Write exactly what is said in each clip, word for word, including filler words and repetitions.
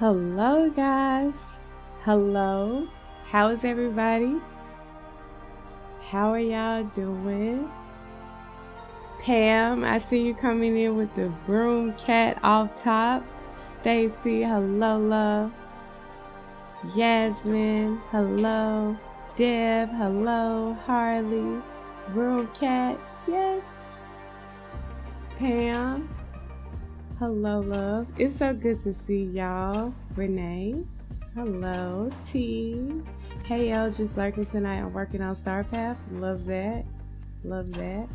Hello guys, hello, how is everybody? How are y'all doing? Pam, I see you coming in with the broom cat off top. Stacy, hello love. Yasmin, hello. Deb, hello. Harley, broom cat, yes. Pam, hello love. It's so good to see y'all. Renee, hello. T, hey y'all, just lurking tonight. I'm working on Starpath. Love that, love that.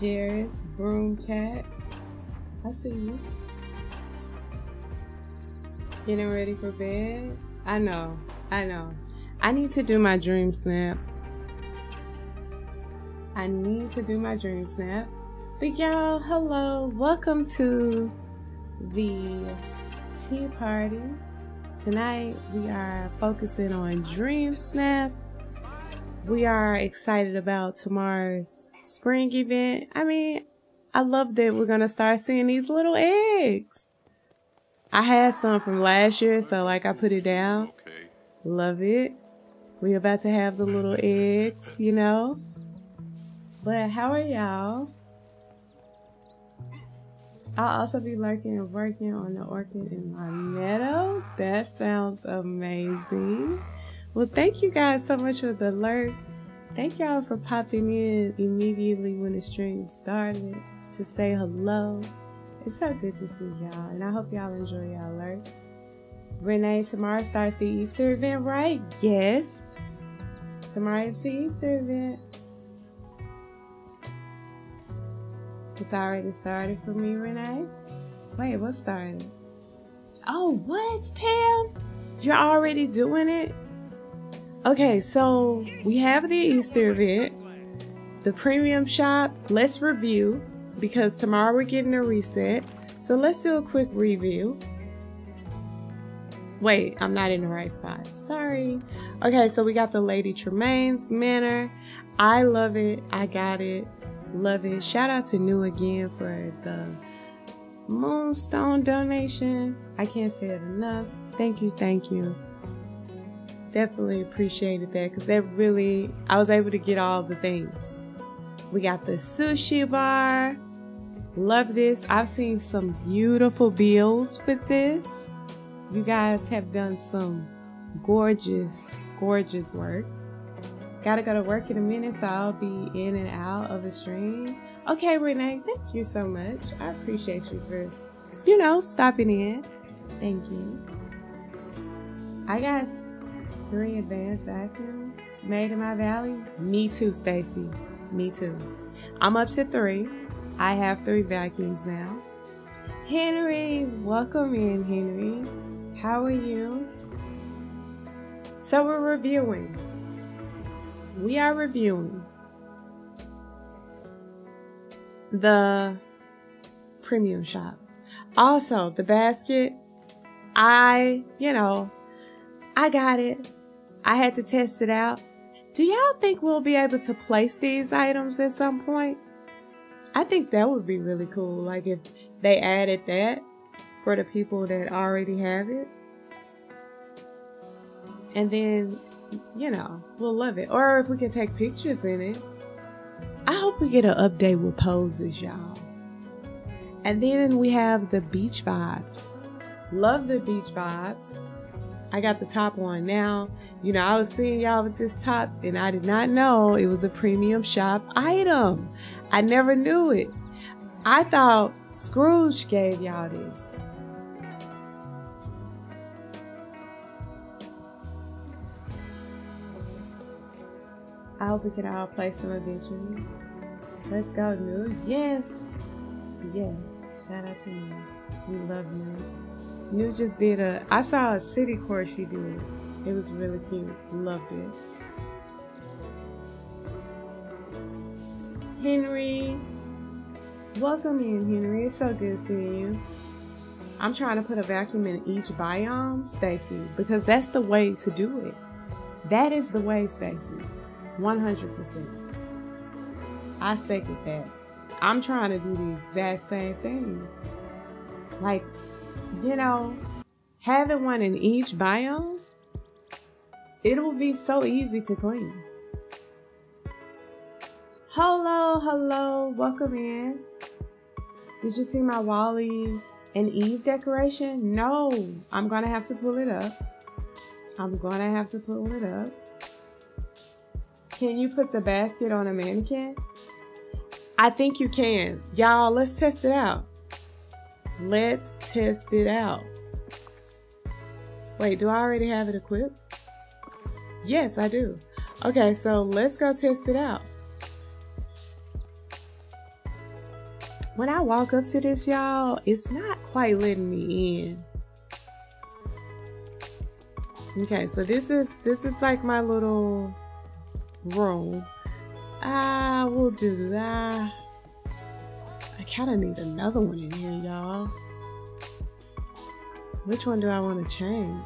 Jerris, broom cat, I see you. Getting ready for bed. I know, I know. I need to do my dream snap. I need to do my dream snap. But y'all, hello. Welcome to the tea party. Tonight we are focusing on dream snap. We are excited about tomorrow's spring event. I mean, I love that we're gonna start seeing these little eggs. I had some from last year, so like I put it down. Okay. Love it. We about to have the little eggs, you know. But how are y'all? I'll also be lurking and working on the orchid in my meadow. That sounds amazing. Well, thank you guys so much for the lurk. Thank y'all for popping in immediately when the stream started to say hello. It's so good to see y'all, and I hope y'all enjoy y'all lurk. Renee, tomorrow starts the Easter event, right? Yes. Tomorrow is the Easter event. It's already started for me, Renee. Wait, what started? Oh, what, Pam? You're already doing it? Okay, so we have the Easter event, the premium shop. Let's review because tomorrow we're getting a reset. So let's do a quick review. Wait, I'm not in the right spot. Sorry. Okay, so we got the Lady Tremaine's Manor. I love it. I got it. Love it. Shout out to Nuu again for the Moonstone donation. I can't say it enough. Thank you. Thank you. Definitely appreciated that because that really, I was able to get all the things. We got the sushi bar. Love this. I've seen some beautiful builds with this. You guys have done some gorgeous, gorgeous work. Gotta go to work in a minute, so I'll be in and out of the stream. Okay, Renee, thank you so much. I appreciate you for, you know, stopping in. Thank you. I got three advanced vacuums made in my valley. Me too, Stacy. Me too. I'm up to three. I have three vacuums now. Henry, welcome in, Henry. How are you? So we're reviewing. We are reviewing the premium shop. Also, the basket. I, you know, I got it. I had to test it out. Do y'all think we'll be able to place these items at some point? I think that would be really cool. Like if they added that for the people that already have it. And then, you know, we'll love it. Or if we can take pictures in it. I hope we get an update with poses, y'all. And then we have the beach vibes. Love the beach vibes. I got the top one now. You know, I was seeing y'all with this top and I did not know it was a premium shop item. I never knew it. I thought Scrooge gave y'all this. I hope we can all play some eventually. Let's go, Nuu. Yes. Yes. Shout out to Nuu. We love Nuu. Nuu just did a, I saw a city course she did. It was really cute. Loved it. Henry. Welcome in, Henry. It's so good seeing you. I'm trying to put a vacuum in each biome, Stacy, because that's the way to do it. That is the way, Stacy. one hundred percent. I second that. I'm trying to do the exact same thing. Like, you know, having one in each biome, it will be so easy to clean. Hello, hello, welcome in. Did you see my Wall-E and Eve decoration? No, I'm gonna have to pull it up. I'm gonna have to pull it up. Can you put the basket on a mannequin? I think you can. Y'all, let's test it out. Let's test it out. Wait, do I already have it equipped? Yes, I do. Okay, so let's go test it out. When I walk up to this, y'all, it's not quite letting me in. Okay, so this is this is like my little room. Ah, we'll do that. I kind of need another one in here, y'all. Which one do I want to change?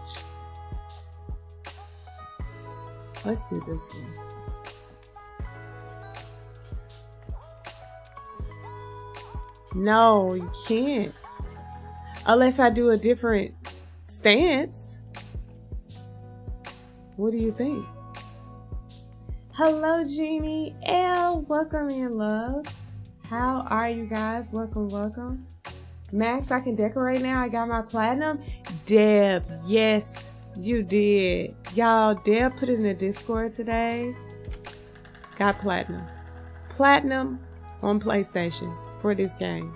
Let's do this one. No, you can't. Unless I do a different stance. What do you think? Hello, Jeannie L. Welcome in, love. How are you guys? Welcome, welcome. Max, I can decorate now. I got my platinum. Deb, yes, you did. Y'all, Deb put it in the Discord today. Got platinum. Platinum on PlayStation. For this game.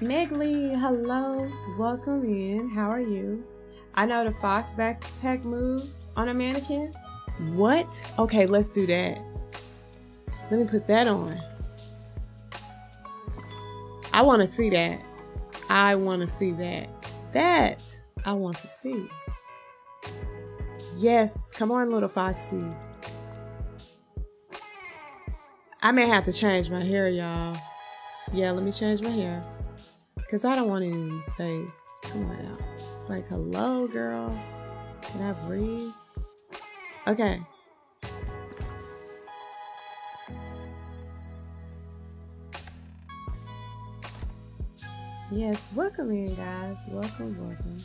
Megly, hello, welcome in. How are you? I know the fox backpack moves on a mannequin. What? Okay, let's do that. Let me put that on. I want to see that. I want to see that. That I want to see. Yes, come on, little foxy. I may have to change my hair, y'all. Yeah, let me change my hair. Because I don't want it in this face. Come on out. It's like, hello, girl. Can I breathe? Okay. Yes, welcome in, guys. Welcome, welcome.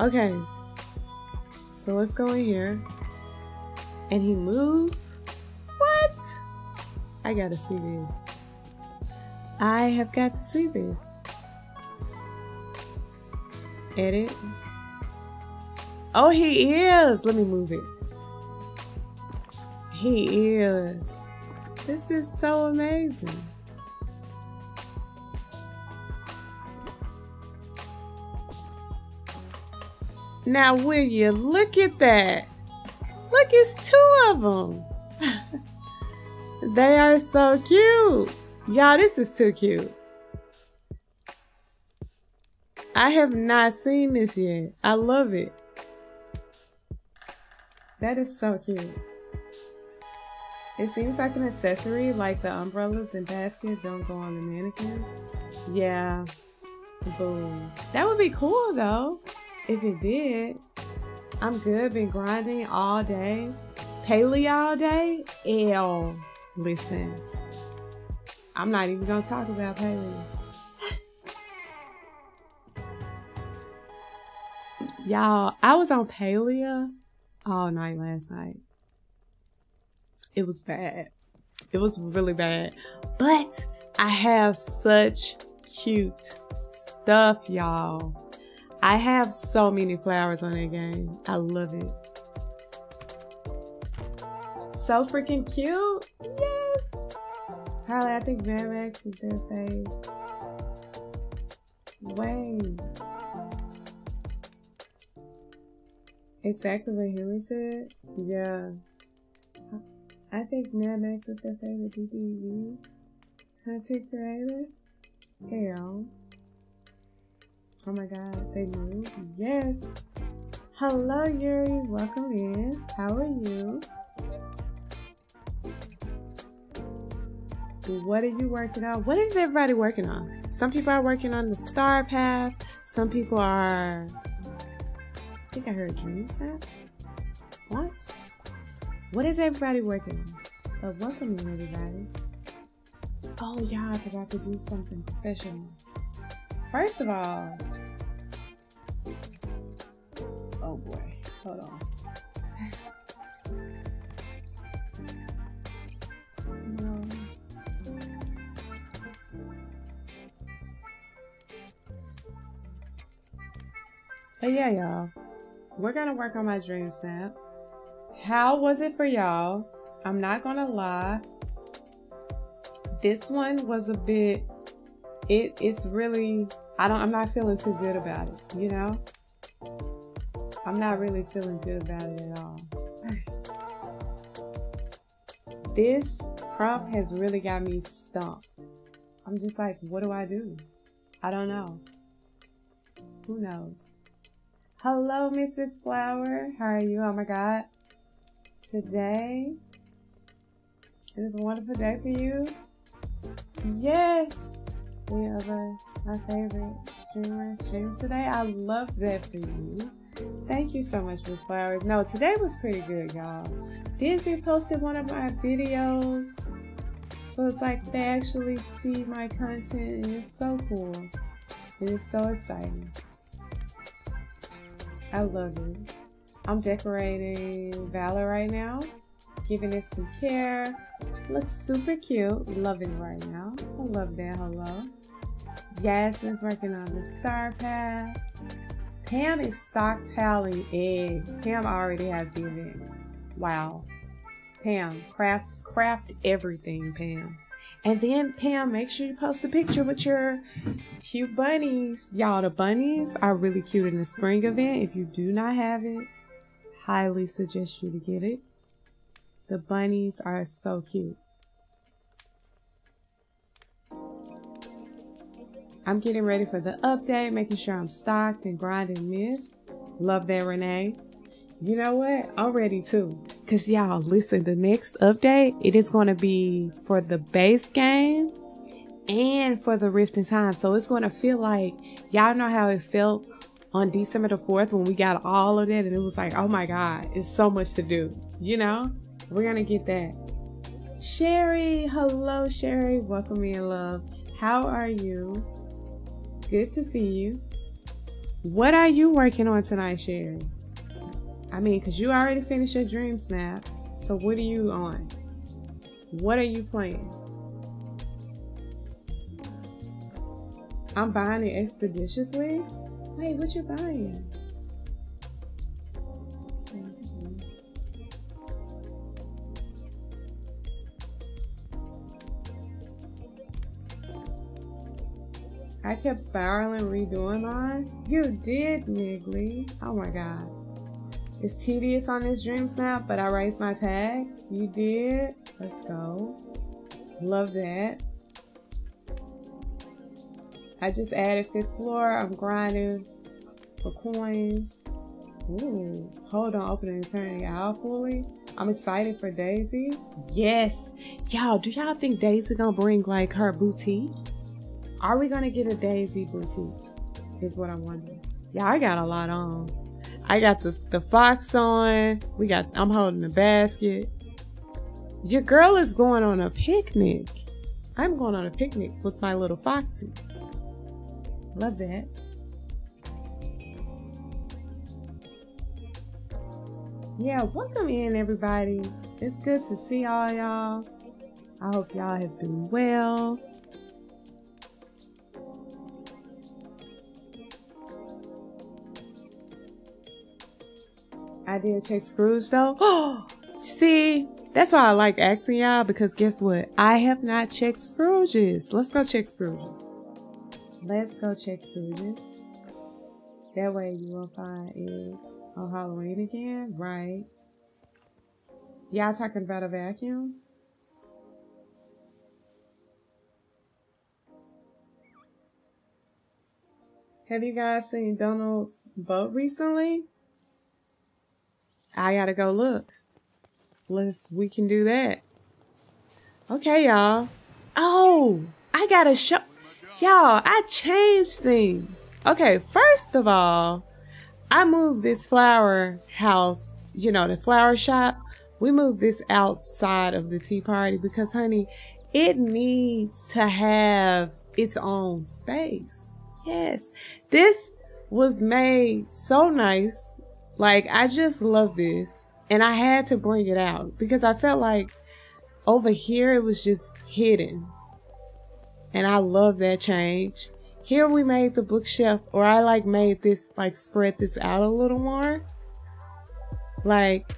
Okay. So let's go in here. And he moves. I gotta see this. I have got to see this. Edit. Oh, he is. Let me move it. He is. This is so amazing. Now, will you look at that? Look, it's two of them. They are so cute. Y'all, this is too cute. I have not seen this yet. I love it. That is so cute. It seems like an accessory, like the umbrellas and baskets don't go on the mannequins. Yeah. Boom. That would be cool, though, if it did. I'm good. Been grinding all day. Paleo all day? Ew. Listen, I'm not even gonna talk about Palia. Y'all, I was on Palia all night last night. It was bad. It was really bad. But I have such cute stuff, y'all. I have so many flowers on that game. I love it. So freaking cute. Yes. Harley, I think MADMAX is their fave. Wait. Exactly what Henry said? Yeah. I think MADMAX is their favorite D D V content creator. Hell. Oh my god, they moved. Yes. Hello, Yuri. Welcome in. How are you? What are you working on? What is everybody working on? Some people are working on the Starpath. Some people are... I think I heard Dreamsnap. What? What is everybody working on? Uh, welcome in, everybody. Oh yeah, I forgot to do something professional. First of all, oh boy, hold on. But yeah, y'all, we're gonna work on my Dreamsnap. How was it for y'all? I'm not gonna lie. This one was a bit, it, it's really, I don't, I'm not feeling too good about it, you know? I'm not really feeling good about it at all. This prompt has really got me stumped. I'm just like, what do I do? I don't know. Who knows? Hello, Missus Flower. How are you? Oh my God. Today, it is a wonderful day for you. Yes! We are the, my favorite streamer streams today. I love that for you. Thank you so much, Miss Flower. No, today was pretty good, y'all. Disney posted one of my videos. So it's like they actually see my content, and it's so cool. It is so exciting. I love it. I'm decorating Valor right now, giving it some care. Looks super cute. Loving it right now. I love that. Hello. Yasmin's working on the Starpath. Pam is stockpiling eggs. Pam already has the event. Wow. Pam, craft craft everything, Pam. And then, Pam, make sure you post a picture with your cute bunnies. Y'all, the bunnies are really cute in the spring event. If you do not have it, highly suggest you to get it. The bunnies are so cute. I'm getting ready for the update, making sure I'm stocked and grinding this. Love that, Renee. You know what? I'm ready too. Cause y'all, listen, the next update, it is gonna be for the base game and for the Rift in Time. So it's gonna feel like, y'all know how it felt on December the fourth when we got all of that and it was like, oh my God, it's so much to do. You know, we're gonna get that. Sherry, hello Sherry, welcome in love. How are you? Good to see you. What are you working on tonight, Sherry? I mean, because you already finished your Dreamsnap, so what are you on? What are you playing? I'm buying it expeditiously? Wait, what you buying? I kept spiraling, redoing mine. You did, Niggly. Oh my God. It's tedious on this Dreamsnap, but I raised my tags. You did. Let's go. Love that. I just added fifth floor. I'm grinding for coins. Ooh. Hold on. Open and turn y'all fully. I'm excited for Daisy. Yes. Y'all, do y'all think Daisy gonna bring like her boutique? Are we gonna get a Daisy boutique? Is what I'm wondering. Yeah, I got a lot on. I got the, the fox on. We got, I'm holding the basket. Your girl is going on a picnic. I'm going on a picnic with my little foxy. Love that. Yeah, welcome in everybody. It's good to see all y'all. I hope y'all have been well. I did check Scrooge though. Oh, see, that's why I like asking y'all, because guess what? I have not checked Scrooge's. Let's go check Scrooge's. Let's go check Scrooge's. That way you won't find eggs on Halloween again, right? Y'all talking about a vacuum? Have you guys seen Donald's boat recently? I gotta go look. Let's, we can do that. Okay, y'all. Oh, I gotta show, y'all, I changed things. Okay, first of all, I moved this flower house, you know, the flower shop we moved this outside of the tea party because, honey, it needs to have its own space. Yes, this was made so nice. Like, I just love this, and I had to bring it out because I felt like over here it was just hidden, and I love that change. Here we made the bookshelf, or I like made this, like spread this out a little more. Like,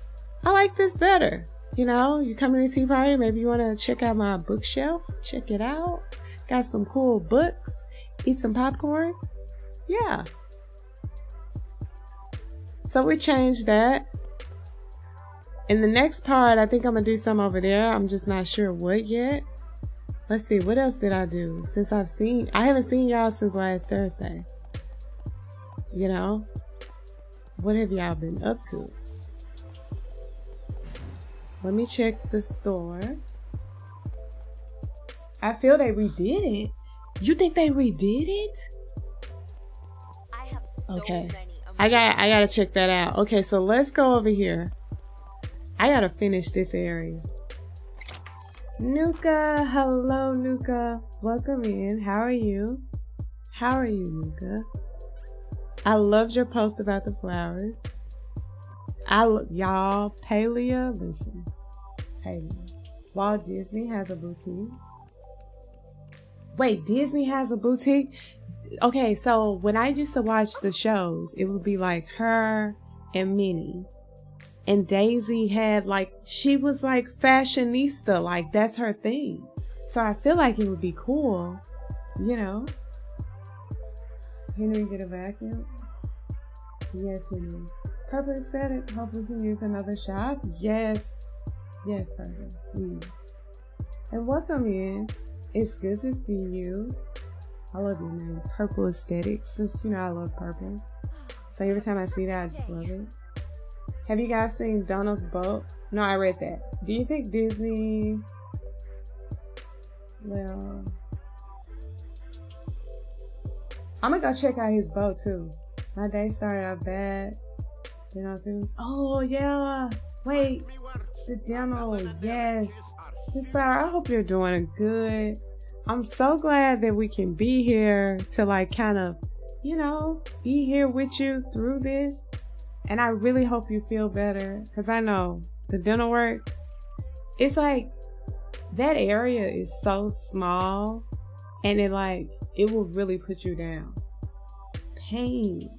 I like this better. You know, you come to the tea party, maybe you want to check out my bookshelf, check it out. Got some cool books, eat some popcorn. Yeah. So we changed that. In the next part, I think I'm gonna do something over there. I'm just not sure what yet. Let's see, what else did I do since I've seen, I haven't seen y'all since last Thursday. You know, what have y'all been up to? Let me check the store. I feel they redid it. You think they redid it? I have so okay. Many I got I gotta check that out. Okay, so let's go over here. I gotta finish this area. Nuka, hello Nuka. Welcome in. How are you? How are you, Nuka? I loved your post about the flowers. I look, y'all, Palia, listen, Palia. Walt Disney has a boutique. Wait, Disney has a boutique? Okay, so when I used to watch the shows, it would be like her and Minnie. And Daisy had like, she was like fashionista, like that's her thing. So I feel like it would be cool, you know. Henry, get a vacuum? Yes, Henry. Purple said it. Hopefully we can use another shop. Yes. Yes, Purple. Yes. And welcome in. It's good to see you. I love your name, Purple Aesthetics. Since you know I love purple. So every time I see that, I just love it. Have you guys seen Donald's boat? No, I read that. Do you think Disney... Well... I'm gonna go check out his boat too. My day started out bad. You know, things. Oh yeah, wait, the demo, yes. Miss Flower, I hope you're doing good. I'm so glad that we can be here to like kind of, you know, be here with you through this. And I really hope you feel better because I know the dental work, it's like that area is so small and it like, it will really put you down. Pain,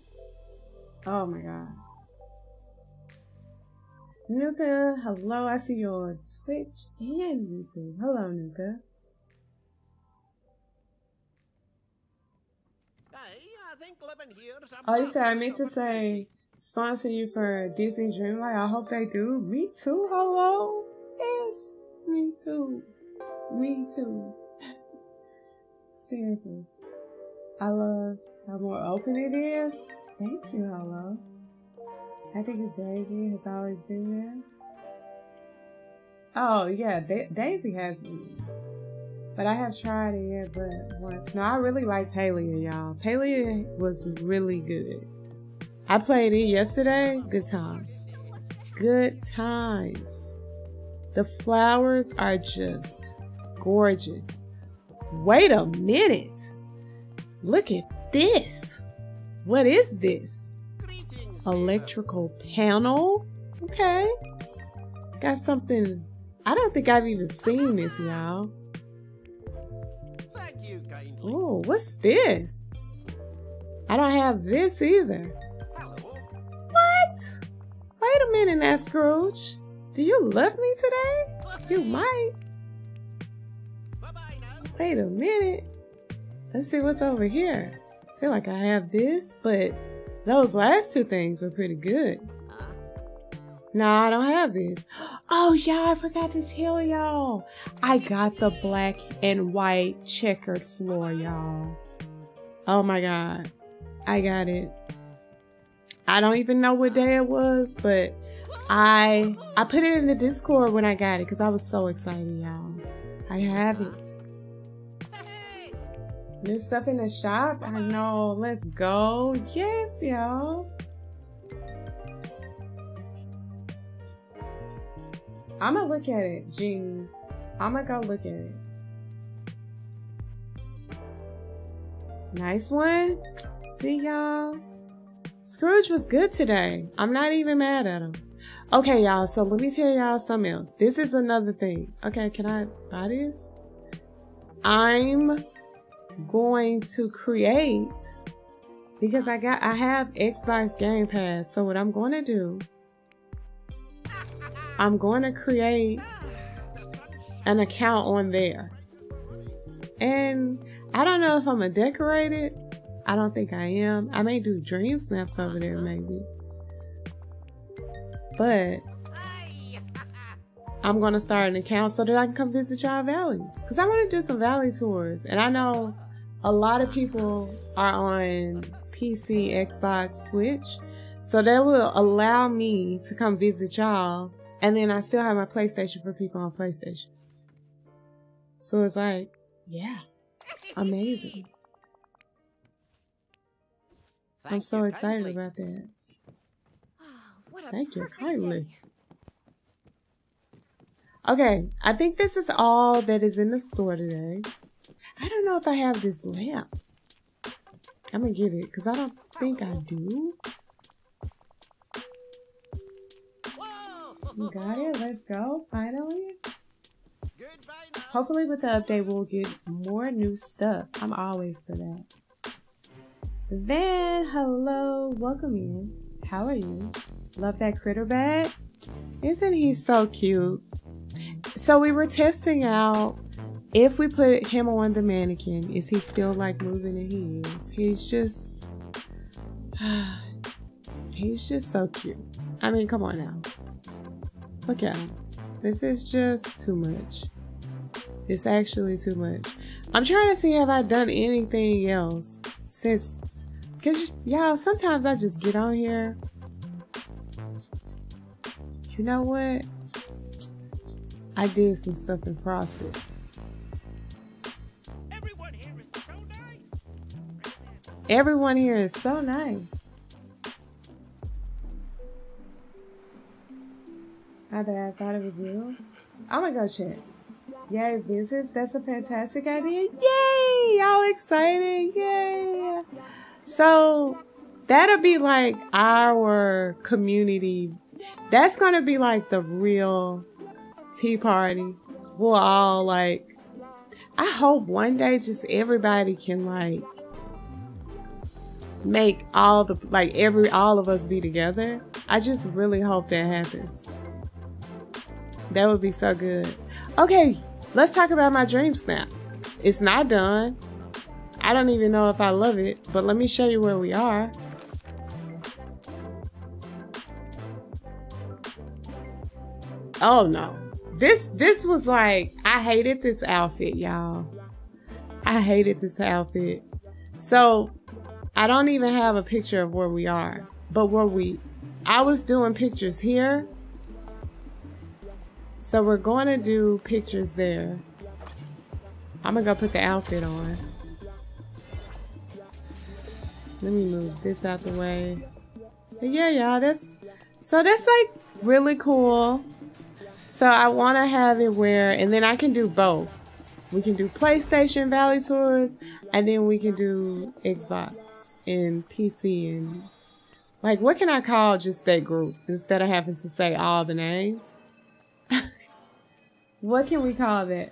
oh my God. Nuka, hello, I see you on Twitch and YouTube. Hello, Nuka. Hey, I think living here is oh, you said I meant to say sponsor you for Disney Dreamlight. I hope they do. Me too, hello. Yes, me too. Me too. Seriously. I love how more open it is. Thank you, hello. I think it's Daisy has always been there. Oh yeah, da Daisy has been. But I have tried it yet, but once. No, I really like Palia, y'all. Palia was really good. I played it yesterday. Good times. Good times. The flowers are just gorgeous. Wait a minute. Look at this. What is this? Electrical panel. Okay, got something. I don't think I've even seen this, y'all. Oh, what's this? I don't have this either. What? Wait a minute now, Scrooge, do you love me today? You might. Wait a minute, let's see what's over here. I feel like I have this, but those last two things were pretty good. No, I don't have this. Oh, y'all, I forgot to tell y'all. I got the black and white checkered floor, y'all. Oh my God, I got it. I don't even know what day it was, but I I put it in the Discord when I got it because I was so excited, y'all. I have it. New stuff in the shop? I know, let's go. Yes, y'all. I'm gonna look at it, Jean. I'm gonna go look at it. Nice one. See y'all. Scrooge was good today. I'm not even mad at him. Okay, y'all. So let me tell y'all something else. This is another thing. Okay, can I buy this? I'm going to create, because I got I have Xbox Game Pass. So what I'm going to do, I'm going to create an account on there. And I don't know if I'm gonna decorate it. I don't think I am. I may do dream snaps over there maybe. But I'm gonna start an account so that I can come visit y'all valleys. Cause I wanna do some valley tours. And I know a lot of people are on P C, Xbox, Switch. So that will allow me to come visit y'all. And then I still have my PlayStation for people on PlayStation. So it's like, yeah. Amazing. Thank I'm so excited kindly. about that. Oh, what a Thank you kindly. Day. Okay, I think this is all that is in the store today. I don't know if I have this lamp. I'm gonna get it because I don't think I do. You got it. Let's go. Finally. Hopefully with the update we'll get more new stuff. I'm always for that. Van, hello, welcome in. How are you? Love that critter bag. Isn't he so cute? So we were testing out if we put him on the mannequin, is he still like moving? And he is. He's just, he's just so cute. I mean, come on now. Look at him. This is just too much. It's actually too much. I'm trying to see have I done anything else since, because y'all, sometimes I just get on here. You know what? I did some stuff in Frosted. Everyone here is so nice. Everyone here is so nice. I thought it was you. I'm gonna go check. Yay, business. That's a fantastic idea. Yay! Y'all excited. Yay! So that'll be like our community. That's gonna be like the real tea party. We'll all like, I hope one day just everybody can like make all the, like every, all of us be together. I just really hope that happens. That would be so good. Okay, let's talk about my dream snap. It's not done. I don't even know if I love it, but let me show you where we are. Oh no. This this was like, I hated this outfit, y'all. I hated this outfit. So I don't even have a picture of where we are, but where we, I was doing pictures here. So we're going to do pictures there. I'm going to go put the outfit on. Let me move this out the way. But yeah, y'all, that's, so that's like really cool. So I want to have it where, and then I can do both. We can do PlayStation Valley Tours, and then we can do Xbox and P C and like, what can I call just that group instead of having to say all the names? What can we call that?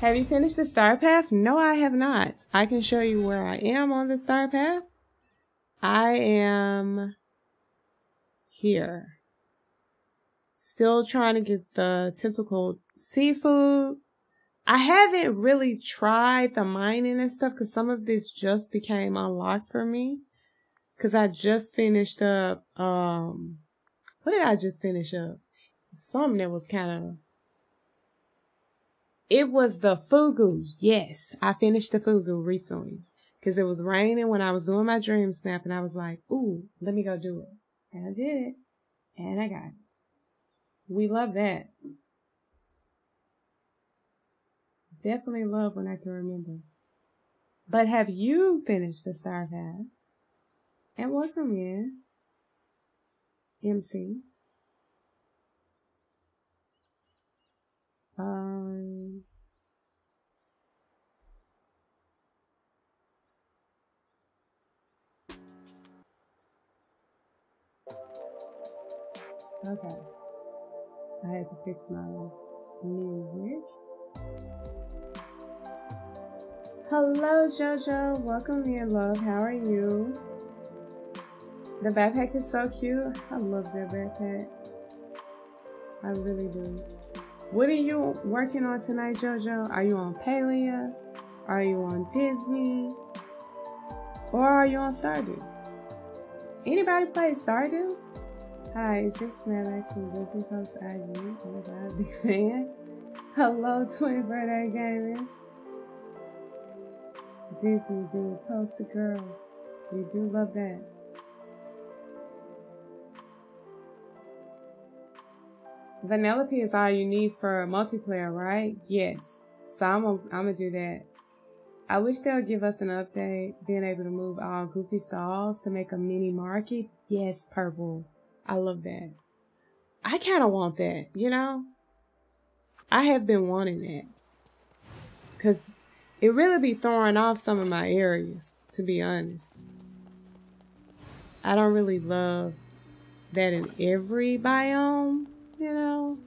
Have you finished the Starpath? No, I have not. I can show you where I am on the Starpath. I am here. Still trying to get the tentacled seafood. I haven't really tried the mining and stuff because some of this just became unlocked for me. Because I just finished up, um, what did I just finish up? Something that was kind of, it was the fugu. Yes, I finished the fugu recently because it was raining when I was doing my dream snap and I was like, ooh, let me go do it. And I did it and I got it. We love that. Definitely love when I can remember. But have you finished the Starpath? And welcome in, M C. Time. Okay. I had to fix my music. Hello, JoJo. Welcome in, love. How are you? The backpack is so cute. I love that backpack. I really do. What are you working on tonight, JoJo? Are you on Palia? Are you on Disney? Or are you on Stardew? Anybody play Stardew? Hi, is this MADMAX from Disney Post I G? I'm a God, big fan. Hello, Twin Birthday Gaming. Disney, dude, post the girl. We do love that. Vanellope is all you need for multiplayer, right? Yes. So I'm gonna, I'm gonna do that. I wish they'll give us an update, being able to move all goofy stalls to make a mini market. Yes, Purple. I love that. I kind of want that, you know? I have been wanting that. Because it really be throwing off some of my areas, to be honest. I don't really love that in every biome, you know?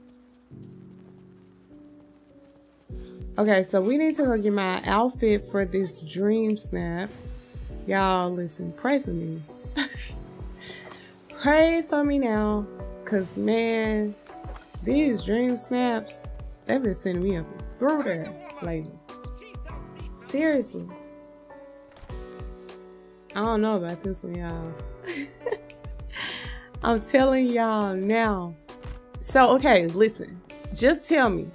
Okay, so we need to go get my outfit for this Dreamsnap. Y'all, listen, pray for me. Pray for me now, cause man, these dream snaps, they've been sending me up through there lately. Seriously. I don't know about this one, y'all. I'm telling y'all now. So, okay, listen, just tell me.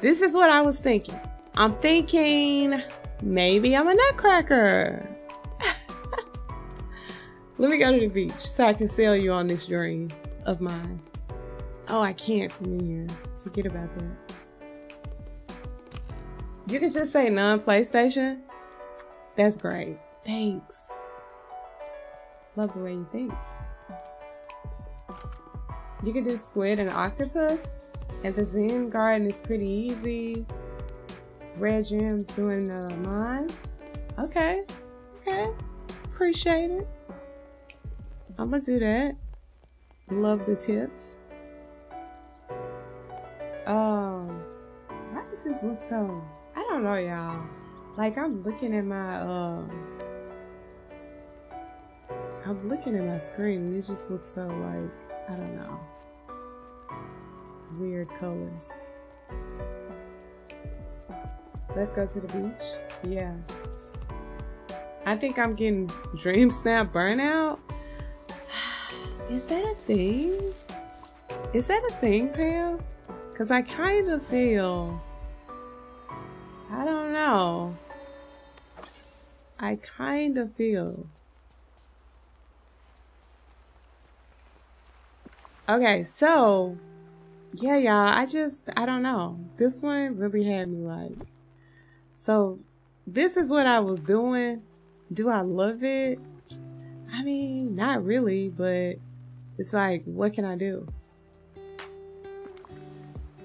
This is what I was thinking. I'm thinking maybe I'm a nutcracker. Let me go to the beach so I can sell you on this dream of mine. Oh, I can't from here. Forget about that. You can just say non-PlayStation. That's great. Thanks. Love the way you think. You can do squid and octopus. And the Zen garden is pretty easy. Red Jim's doing the mines. Okay. Okay. Appreciate it. I'm gonna do that. Love the tips. Um, why does this look so? I don't know, y'all. Like I'm looking at my um, I'm looking at my screen and it just looks so like I don't know. Weird colors. Let's go to the beach. Yeah. I think I'm getting dream snap burnout. Is that a thing? Is that a thing, Pam? Because I kind of feel... I don't know. I kind of feel... Okay, so... Yeah, y'all, I just... I don't know. This one really had me like... So, this is what I was doing. Do I love it? I mean, not really, but... It's like, what can I do?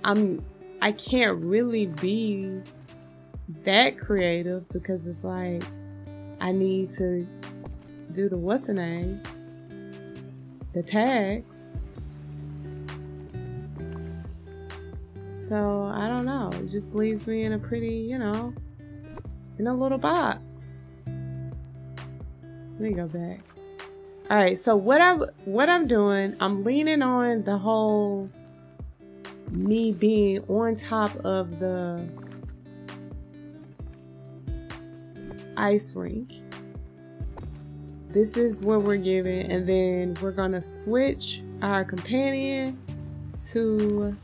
I'm, I can't really be that creative because it's like, I need to do the what's the names, the tags. So I don't know, it just leaves me in a pretty, you know, in a little box. Let me go back. All right, so what I'm, what I'm doing, I'm leaning on the whole me being on top of the ice rink. This is what we're giving, and then we're gonna switch our companion to,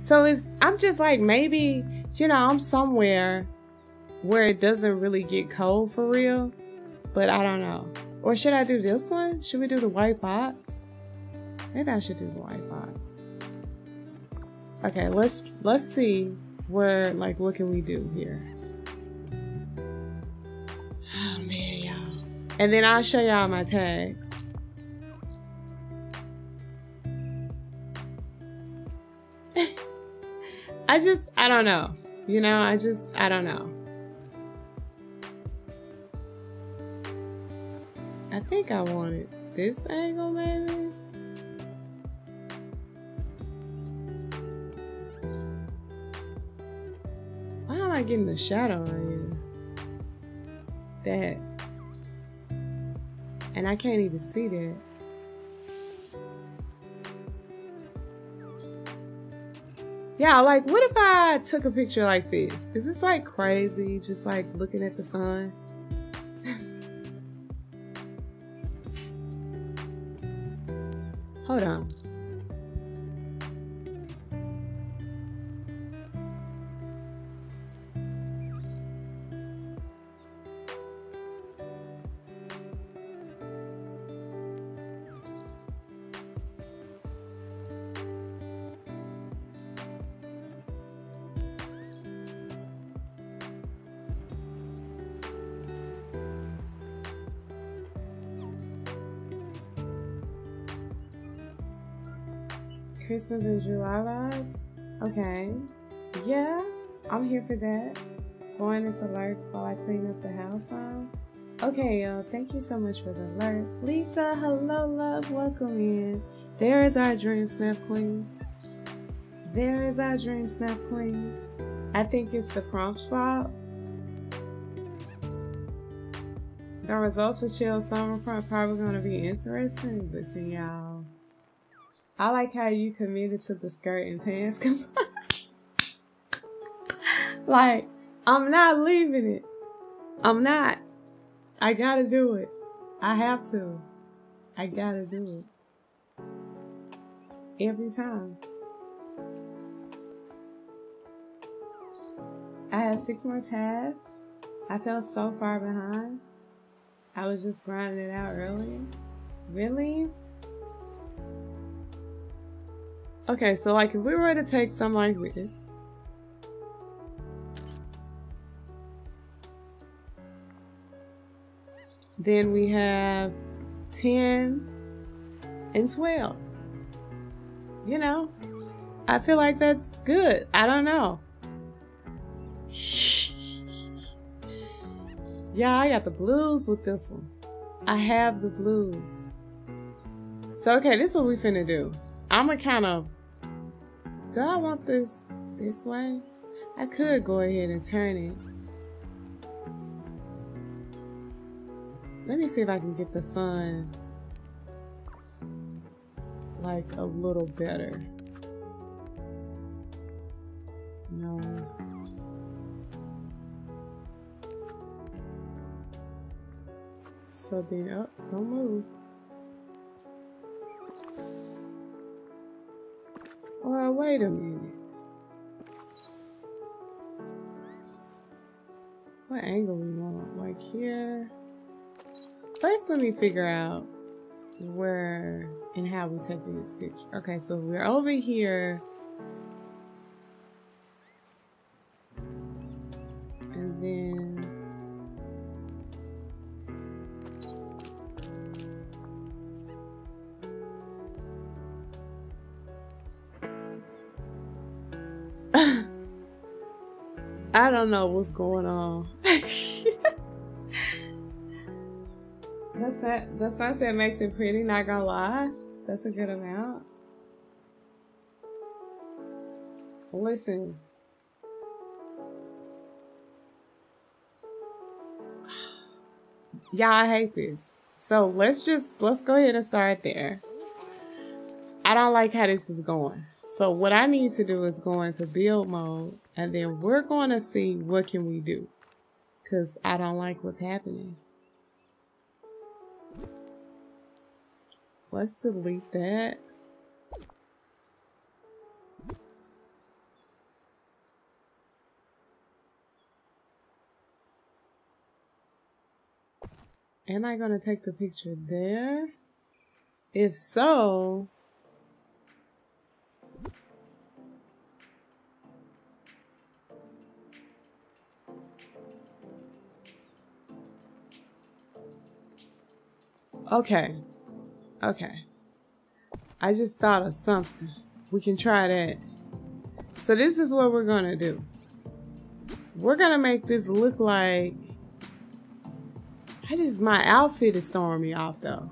so it's, I'm just like, maybe, you know, I'm somewhere where it doesn't really get cold for real, but I don't know. Or should I do this one? Should we do the white box? Maybe I should do the white box. Okay, let's let's see where, like, what can we do here? Oh man, y'all. And then I'll show y'all my tags. I just, I don't know. You know, I just, I don't know. I think I wanted this angle, maybe? Why am I getting the shadow on you? That. And I can't even see that. Yeah, like, what if I took a picture like this? Is this, like, crazy? Just, like, looking at the sun? Hold on. Christmas and July vibes? Okay. Yeah, I'm here for that. Going into lurk while I clean up the house on. Okay, y'all, thank you so much for the lurk. Lisa, hello, love, welcome in. There is our dream snap queen. There is our dream snap queen. I think it's the prompt's fault. The results for Chill Summer Prompt probably gonna be interesting. Listen, y'all. I like how you committed to the skirt and pants. Like, I'm not leaving it. I'm not. I gotta do it. I have to. I gotta do it. Every time. I have six more tasks. I fell so far behind. I was just grinding it out earlier. Really? Okay, so like if we were to take something like this. Then we have ten and twelve. You know, I feel like that's good. I don't know. Yeah, I got the blues with this one. I have the blues. So okay, this is what we finna do. I'ma kind of... Do I want this this way? I could go ahead and turn it. Let me see if I can get the sun like a little better. No. So then, oh, don't move. Well, wait a minute. What angle we want? Like here? First, let me figure out where and how we're taking this picture. Okay, so we're over here. And then... I don't know what's going on. the, sun, the sunset makes it pretty, not gonna lie. That's a good amount. Listen. Yeah, I hate this. So let's just, let's go ahead and start there. I don't like how this is going. So what I need to do is go into build mode, and then we're going to see what can we do, because I don't like what's happening. Let's delete that. Am I going to take the picture there? If so... Okay, okay. I just thought of something. We can try that. So this is what we're gonna do. We're gonna make this look like, I just, my outfit is throwing me off though.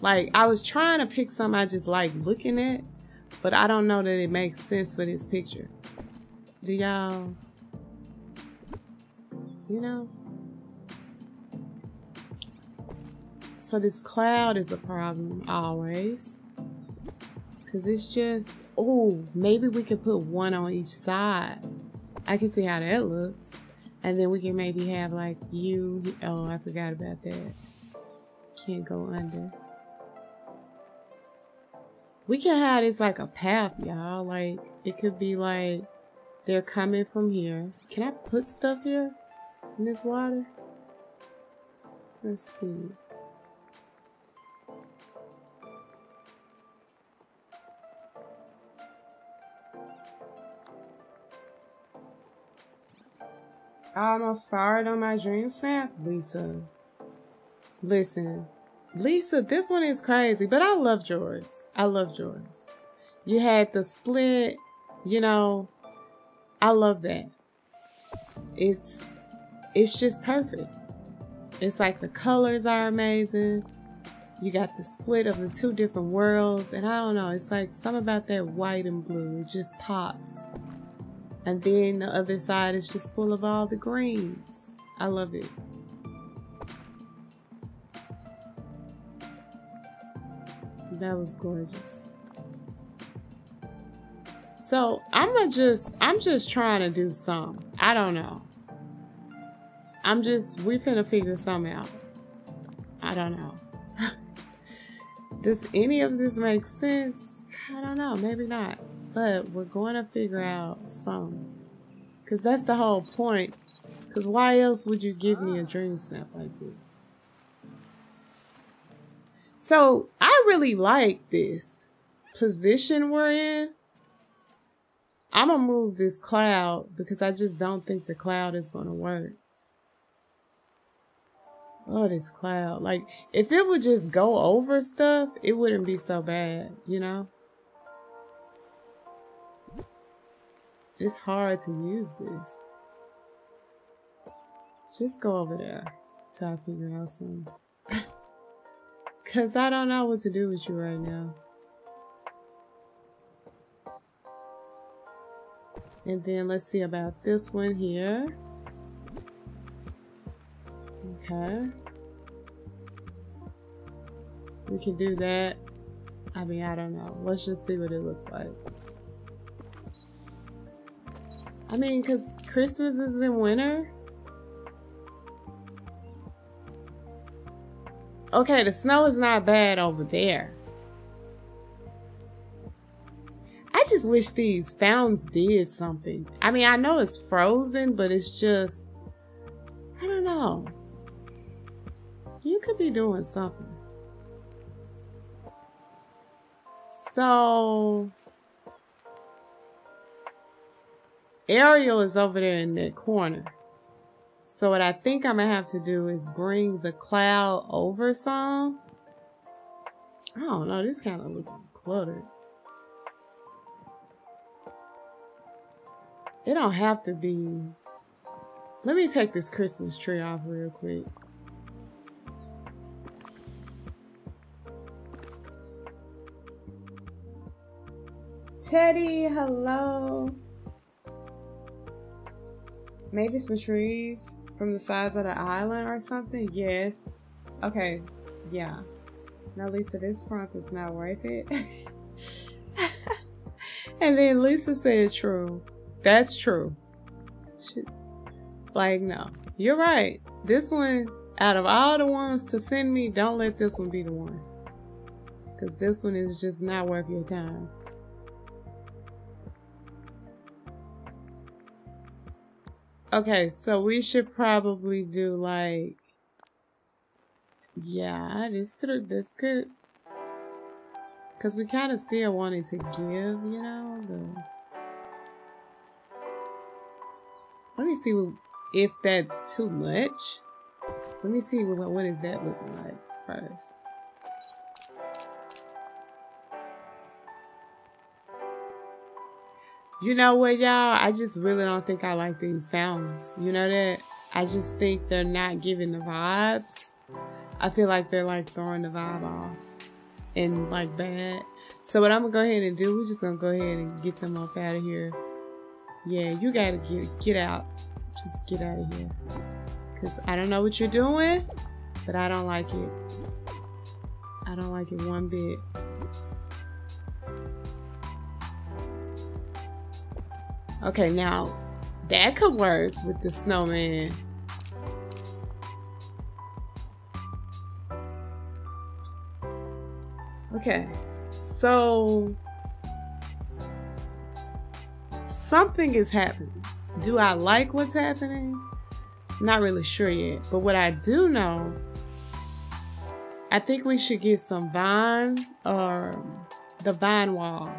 Like, I was trying to pick something I just like looking at, but I don't know that it makes sense for this picture. Do y'all, you know? So this cloud is a problem always. Cause it's just, oh, maybe we could put one on each side. I can see how that looks. And then we can maybe have like you, oh, I forgot about that. Can't go under. We can have this like a path, y'all. Like, it could be like, they're coming from here. Can I put stuff here in this water? Let's see. I almost fired on my Dreamsnap, Lisa. Listen, Lisa, this one is crazy, but I love George's. I love George's. You had the split, you know, I love that. It's, it's just perfect. It's like the colors are amazing. You got the split of the two different worlds, and I don't know, it's like something about that white and blue, it just pops. And then the other side is just full of all the greens. I love it. That was gorgeous. So I'ma just, I'm just trying to do something. I don't know. I'm just, we finna figure something out. I don't know. Does any of this make sense? I don't know, maybe not. But we're going to figure out some. Because that's the whole point. Because why else would you give me a dream snap like this? So, I really like this position we're in. I'm going to move this cloud because I just don't think the cloud is going to work. Oh, this cloud. Like, if it would just go over stuff, it wouldn't be so bad, you know? It's hard to use this. Just go over there till I figure out some. Cause I don't know what to do with you right now. And then let's see about this one here. Okay. We can do that. I mean, I don't know. Let's just see what it looks like. I mean, because Christmas is in winter. Okay, the snow is not bad over there. I just wish these fountains did something. I mean, I know it's frozen, but it's just, I don't know. You could be doing something. So... Ariel is over there in that corner. So what I think I'm gonna have to do is bring the cloud over some. I don't know, this kind of looking cluttered. It don't have to be. Let me take this Christmas tree off real quick. Teddy, hello. Maybe some trees from the sides of the island or something? Yes. Okay. Yeah. Now, Lisa, this prompt is not worth it. And then Lisa said true. That's true. She, like, no. You're right. This one, out of all the ones to send me, don't let this one be the one. Because this one is just not worth your time. Okay, so we should probably do like, yeah, this could, this could, because we kind of still wanted to give, you know, the, let me see if that's too much. Let me see what, what is that looking like first. You know what, y'all? I just really don't think I like these films. You know that? I just think they're not giving the vibes. I feel like they're like throwing the vibe off and like bad. So what I'm gonna go ahead and do, we're just gonna go ahead and get them up out of here. Yeah, you gotta get get out. Just get out of here. Cause I don't know what you're doing, but I don't like it. I don't like it one bit. Okay, now that could work with the snowman. Okay, so something is happening. Do I like what's happening? Not really sure yet, but what I do know, I think we should get some vine or um, the vine wall.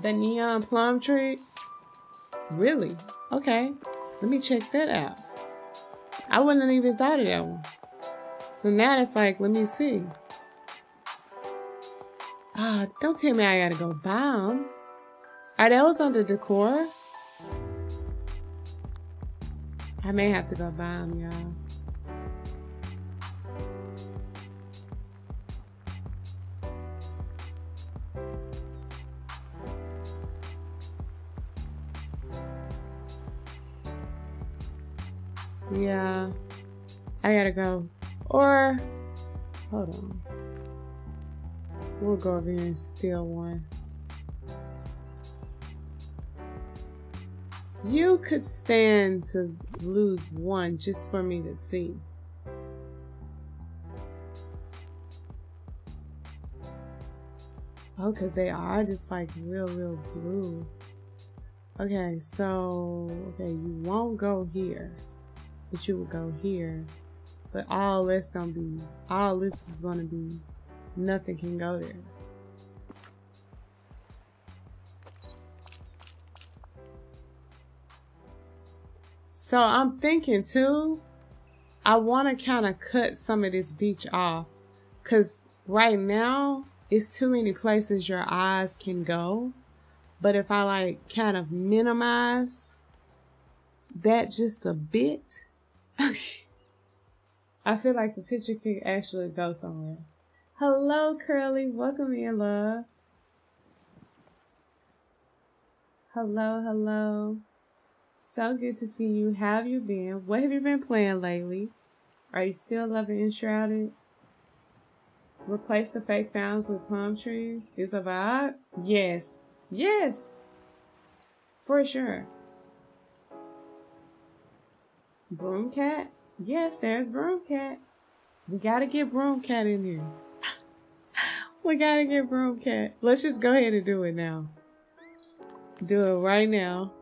The neon plum trees? Really? Okay. Let me check that out. I wouldn't have even thought of that one. So now it's like, let me see. Ah, oh, don't tell me I gotta go buy them. Are those under decor? I may have to go buy them, y'all. Yeah, I gotta go. Or, hold on. We'll go over here and steal one. You could stand to lose one just for me to see. Oh, because they are just like real, real blue. Okay, so, okay, you won't go here. But you would go here, but all this gonna be, all this is gonna be, nothing can go there. So I'm thinking too, I wanna kinda cut some of this beach off, cause right now it's too many places your eyes can go, but if I like kind of minimize that just a bit, I feel like the picture could actually go somewhere. Hello, Curly. Welcome in, love. Hello, hello. So good to see you. How have you been? What have you been playing lately? Are you still loving Enshrouded? Replace the fake fountains with palm trees is a vibe? Yes. Yes. For sure. Broomcat? Yes, there's Broomcat. We gotta get Broomcat in here. We gotta get Broomcat. Let's just go ahead and do it now. Do it right now.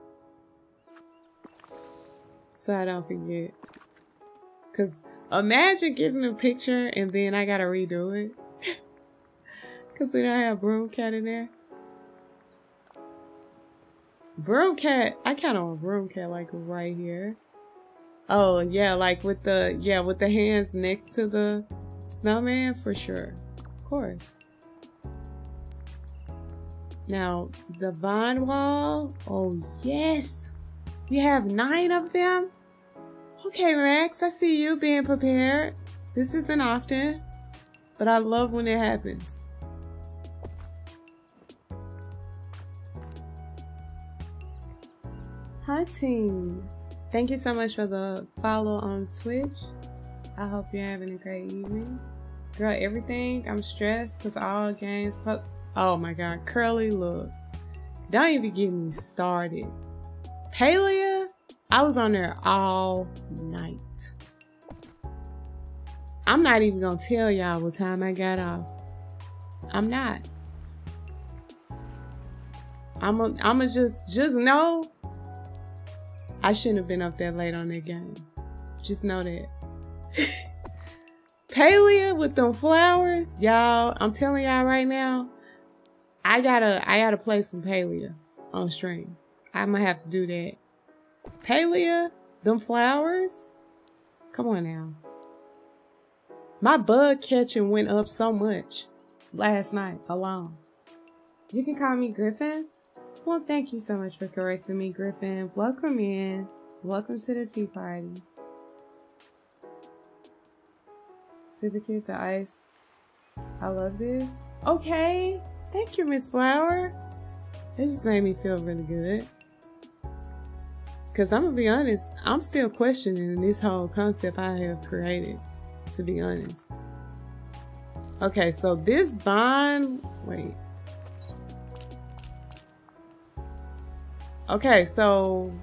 So I don't forget. Cause imagine getting a picture and then I gotta redo it. Cause we don't have Broomcat in there. Broomcat, I kinda want Broomcat like right here. Oh yeah, like with the yeah with the hands next to the snowman for sure, of course. Now the vine wall. Oh yes, we have nine of them. Okay, Rex, I see you being prepared. This isn't often, but I love when it happens. Hi team. Thank you so much for the follow on Twitch. I hope you're having a great evening. Girl, everything, I'm stressed because all games pop. Oh my God, Curly, look. Don't even get me started. Palia, I was on there all night. I'm not even gonna tell y'all what time I got off. I'm not. I'm a, I'm a just, just know I shouldn't have been up that late on that game. Just know that. Palia with them flowers, y'all. I'm telling y'all right now, I gotta, I gotta play some Palia on stream. I'm gonna have to do that. Palia, them flowers. Come on now. My bug catching went up so much last night alone. You can call me Griffin. Well, thank you so much for correcting me, Griffin. Welcome in. Welcome to the tea party. Super cute, the ice. I love this. Okay. Thank you, Miss Flower. It just made me feel really good. Because I'm going to be honest, I'm still questioning this whole concept I have created, to be honest. Okay, so this vine, wait. Okay, so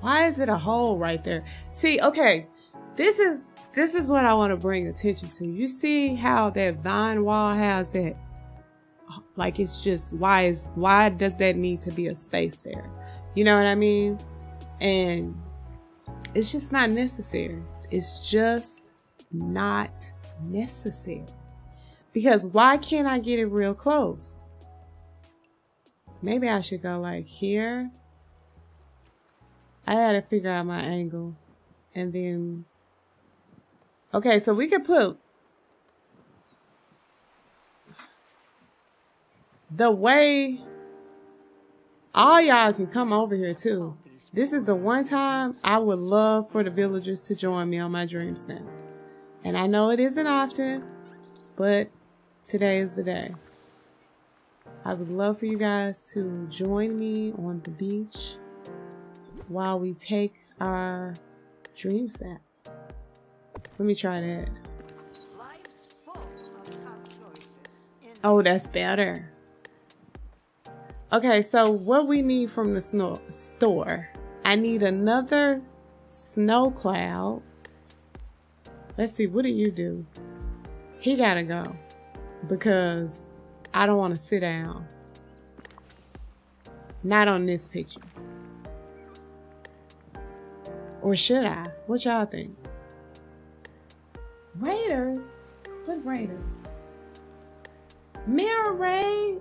why is it a hole right there? See, okay, this is, this is what I want to bring attention to. You see how that vine wall has that, like it's just, why is, why does that need to be a space there? You know what I mean? And it's just not necessary. It's just not necessary. Because why can't I get it real close? Maybe I should go like here. I had to figure out my angle. And then, okay, so we could put the way. All y'all can come over here too. This is the one time I would love for the villagers to join me on my Dreamsnap. And I know it isn't often, but today is the day. I would love for you guys to join me on the beach while we take our Dreamsnap. Let me try that. Oh, that's better. Okay, so what we need from the snow store, I need another snow cloud. Let's see, what do you do? He gotta go because I don't want to sit down. Not on this picture. Or should I? What y'all think? Raiders? What raiders? Mirror raid?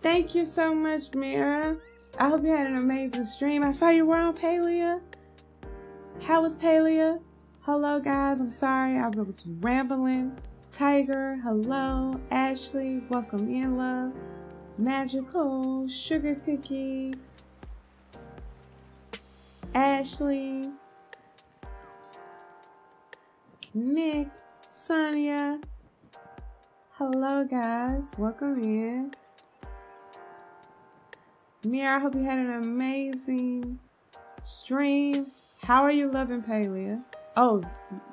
Thank you so much, Mira. I hope you had an amazing stream. I saw you were on Palia. How was Palia? Hello, guys. I'm sorry. I was rambling. Tiger, hello. Ashley, welcome in, love. Magical, Sugar Cookie. Ashley. Nick, Sonia. Hello, guys. Welcome in. Mira, I hope you had an amazing stream. How are you loving Palia? Oh,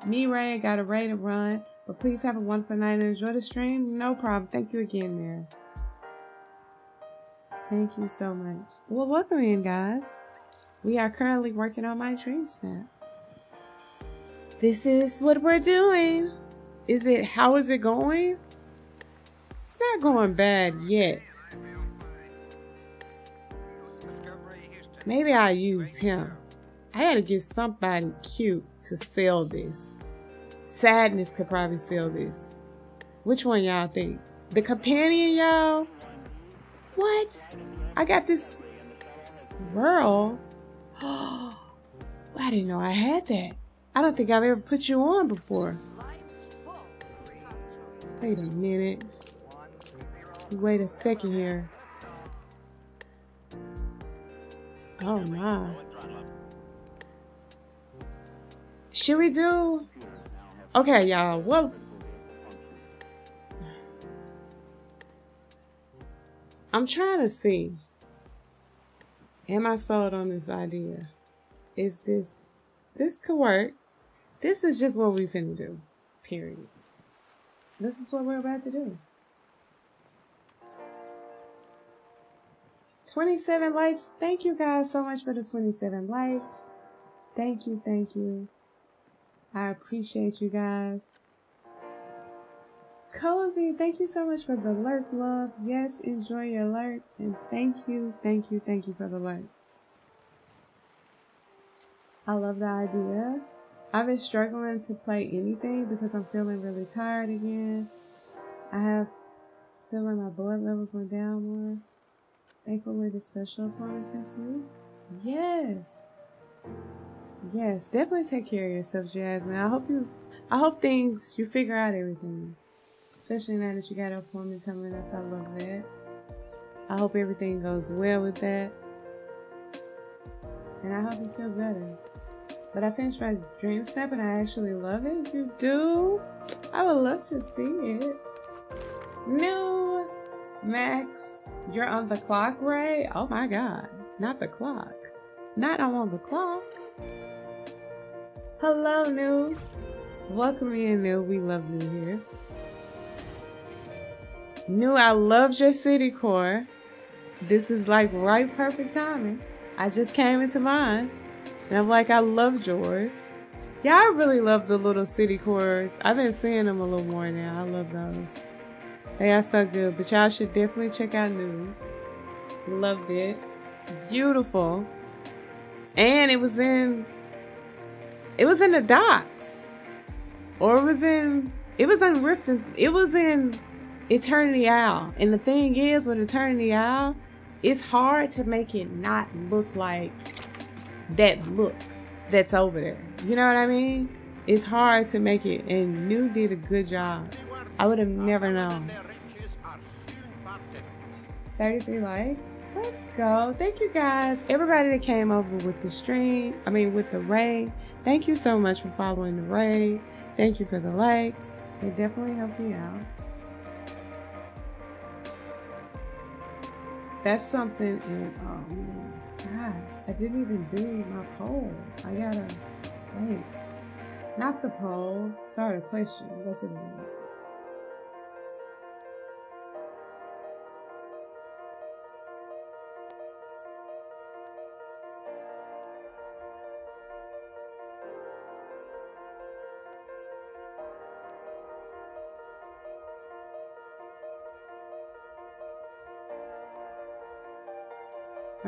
me, Ray, got a Ray to run. But please have a wonderful night and enjoy the stream. No problem. Thank you again, Mira. Thank you so much. Well, welcome in, guys. We are currently working on my Dreamsnap. This is what we're doing. Is it, how is it going? It's not going bad yet. Maybe I'll use him. I gotta get somebody cute to sell this. Sadness could probably sell this. Which one y'all think? The companion, y'all? What? I got this squirrel. I didn't know I had that. I don't think I've ever put you on before. Wait a minute. Wait a second here. Oh my. Should we do? Okay, y'all. Well, I'm trying to see. Am I sold on this idea? Is this, this could work. This is just what we finna do. Period. This is what we're about to do. twenty-seven likes. Thank you guys so much for the twenty-seven likes. Thank you, thank you. I appreciate you guys. Cozy, thank you so much for the lurk, love. Yes, enjoy your lurk. And thank you, thank you, thank you for the lurk. I love the idea. I've been struggling to play anything because I'm feeling really tired again. I have feeling my blood levels went down more. Thankfully, the special appointments next week. Yes. Yes, definitely take care of yourself, Jasmine. I hope you, I hope things, you figure out everything. Especially now that you got an appointment coming up. I love that. I hope everything goes well with that. And I hope you feel better. But I finished my Dreamsnap and I actually love it. If you do, I would love to see it. No, Max, you're on the clock, right? Oh my God, not the clock. Not I'm on the clock. Hello, Nuu. Welcome in, Nuu. We love you here. Nuu, I loved your city core. This is like right perfect timing. I just came into mine. And I'm like, I loved yours. Yeah, I really love the little city cores. I've been seeing them a little more now. I love those. They are so good. But y'all should definitely check out Nuu's. Loved it. Beautiful. And it was in, it was in the docks. Or it was in, it was in Rift in, it was in Eternity Isle. And the thing is, with Eternity Isle, it's hard to make it not look like that look that's over there. You know what I mean? It's hard to make it, and Nuu did a good job. I would have never known. thirty-three likes. Let's go. Thank you guys. Everybody that came over with the stream, I mean with the raid, thank you so much for following the raid. Thank you for the likes. They definitely helped me out. That's something, and oh man, guys, I didn't even do my poll. I gotta, wait, not the poll, sorry, the question, that's what it is.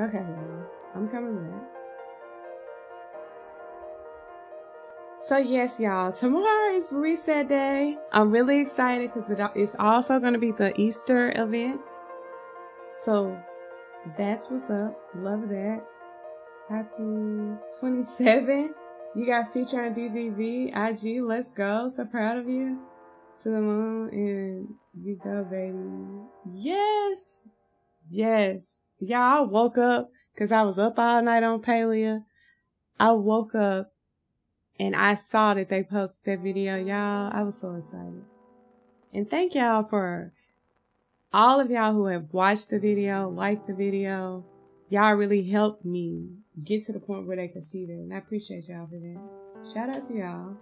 Okay, I'm coming back. So yes, y'all, tomorrow is reset day. I'm really excited because it, it's also going to be the Easter event. So that's what's up. Love that. Happy twenty-seven. You got feature on D D V, I G. Let's go. So proud of you. To the moon and you go, baby. Yes. Yes. Y'all, I woke up because I was up all night on Palia. I woke up and I saw that they posted that video. Y'all, I was so excited. And thank y'all for all of y'all who have watched the video, liked the video. Y'all really helped me get to the point where they could see that. And I appreciate y'all for that. Shout out to y'all.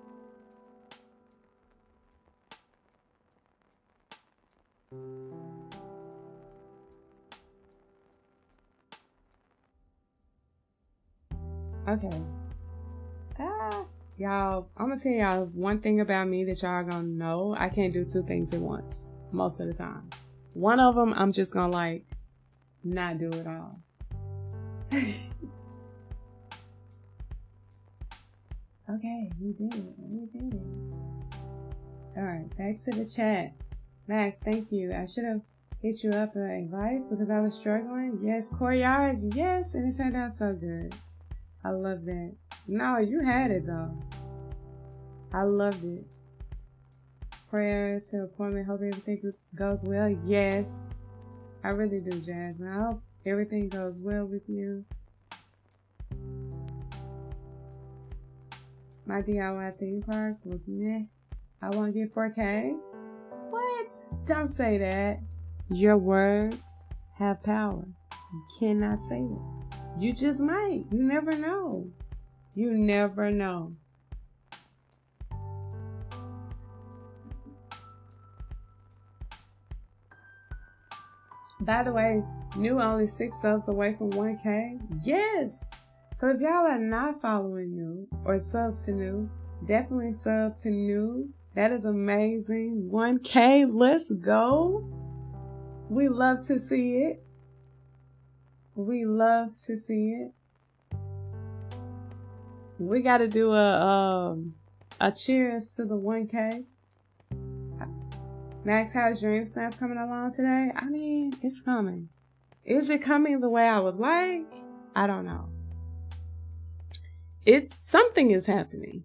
Okay. Ah, y'all, I'm gonna tell y'all one thing about me that y'all gonna know. I can't do two things at once most of the time. One of them, I'm just gonna like not do it all. Okay, we did it. We did it. All right, back to the chat. Max, thank you. I should have hit you up with advice because I was struggling. Yes, Coryars, yes, and it turned out so good. I love that. No, you had it though. I loved it. Prayers to appointment. Hope everything goes well. Yes. I really do, Jasmine. I hope everything goes well with you. My D I Y theme park was meh. I won't get four K. What? Don't say that. Your words have power. You cannot say that. You just might. You never know. You never know. By the way, Nuu only six subs away from one K. Yes. So if y'all are not following Nuu or sub to Nuu, definitely sub to Nuu. That is amazing. one K. Let's go. We love to see it. We love to see it. We got to do a um, a cheers to the one K. Max, how's Dreamsnap coming along today? I mean, it's coming. Is it coming the way I would like? I don't know. It's something is happening.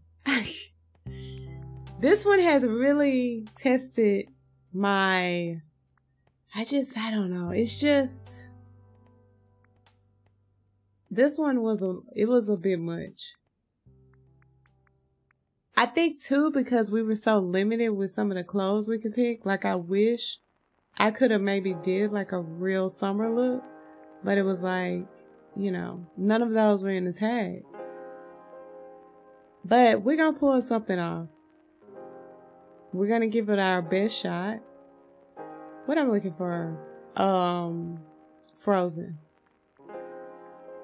This one has really tested my I just, I don't know. It's just, this one was a, it was a bit much. I think too, because we were so limited with some of the clothes we could pick, like I wish I could have maybe did like a real summer look, but it was like, you know, none of those were in the tags. But we're going to pull something off. We're going to give it our best shot. What I'm looking for? Um, Frozen.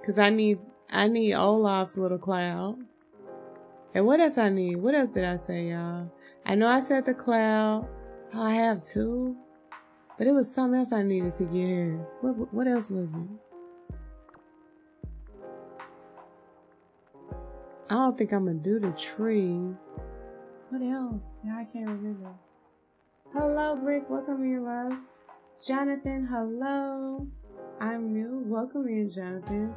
Because I need, I need Olaf's little cloud. And what else I need? What else did I say, y'all? I know I said the cloud. Oh, I have two. But it was something else I needed to get here. What, what else was it? I don't think I'm going to do the tree. What else? Now I can't remember. Hello, Brick. Welcome here, love. Jonathan, hello. I'm new. Welcome in, Jonathan.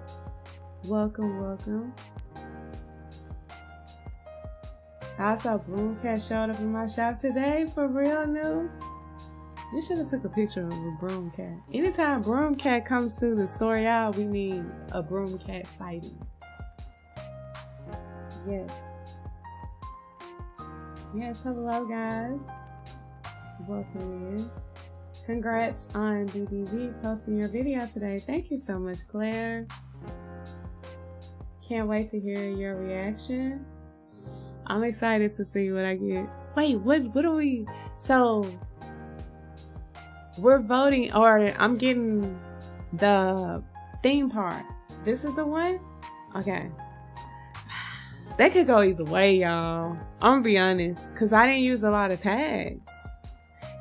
Welcome, welcome. I saw Broomcat showed up in my shop today. For real, Nuu. You should have took a picture of a Broomcat. Anytime Broomcat comes through the store, y'all, we need a Broomcat sighting. Yes. Yes, hello guys. Welcome in. Congrats on D D V posting your video today. Thank you so much, Claire. Can't wait to hear your reaction. I'm excited to see what I get. Wait, what what are we? So we're voting, or I'm getting the theme park. This is the one? Okay. That could go either way, y'all. I'm gonna be honest, because I didn't use a lot of tags.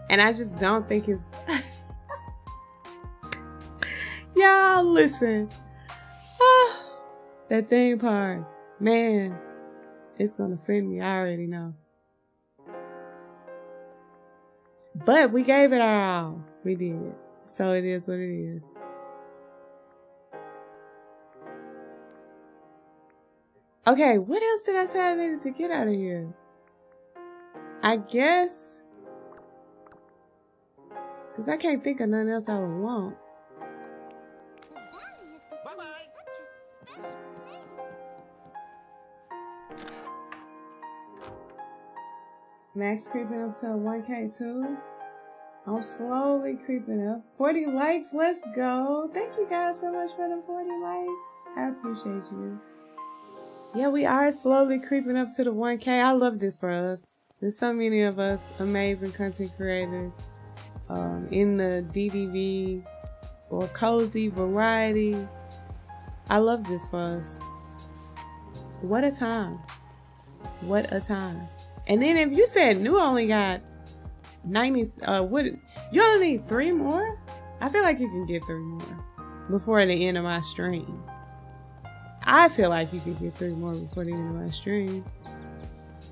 And I just don't think it's... y'all, listen. Oh, that thing part. Man, it's gonna send me. I already know. But we gave it our all. We did. So it is what it is. Okay, what else did I say I needed to get out of here? I guess, because I can't think of nothing else I would want. Max creeping up to one K too. I'm slowly creeping up. forty likes, let's go. Thank you guys so much for the forty likes. I appreciate you. Yeah, we are slowly creeping up to the one K. I love this for us. There's so many of us amazing content creators um, in the D D V or cozy variety. I love this for us. What a time. What a time. And then if you said Nuu only got ninety, uh, what, you only need three more? I feel like you can get three more before the end of my stream. I feel like you could get three more before the end of my stream.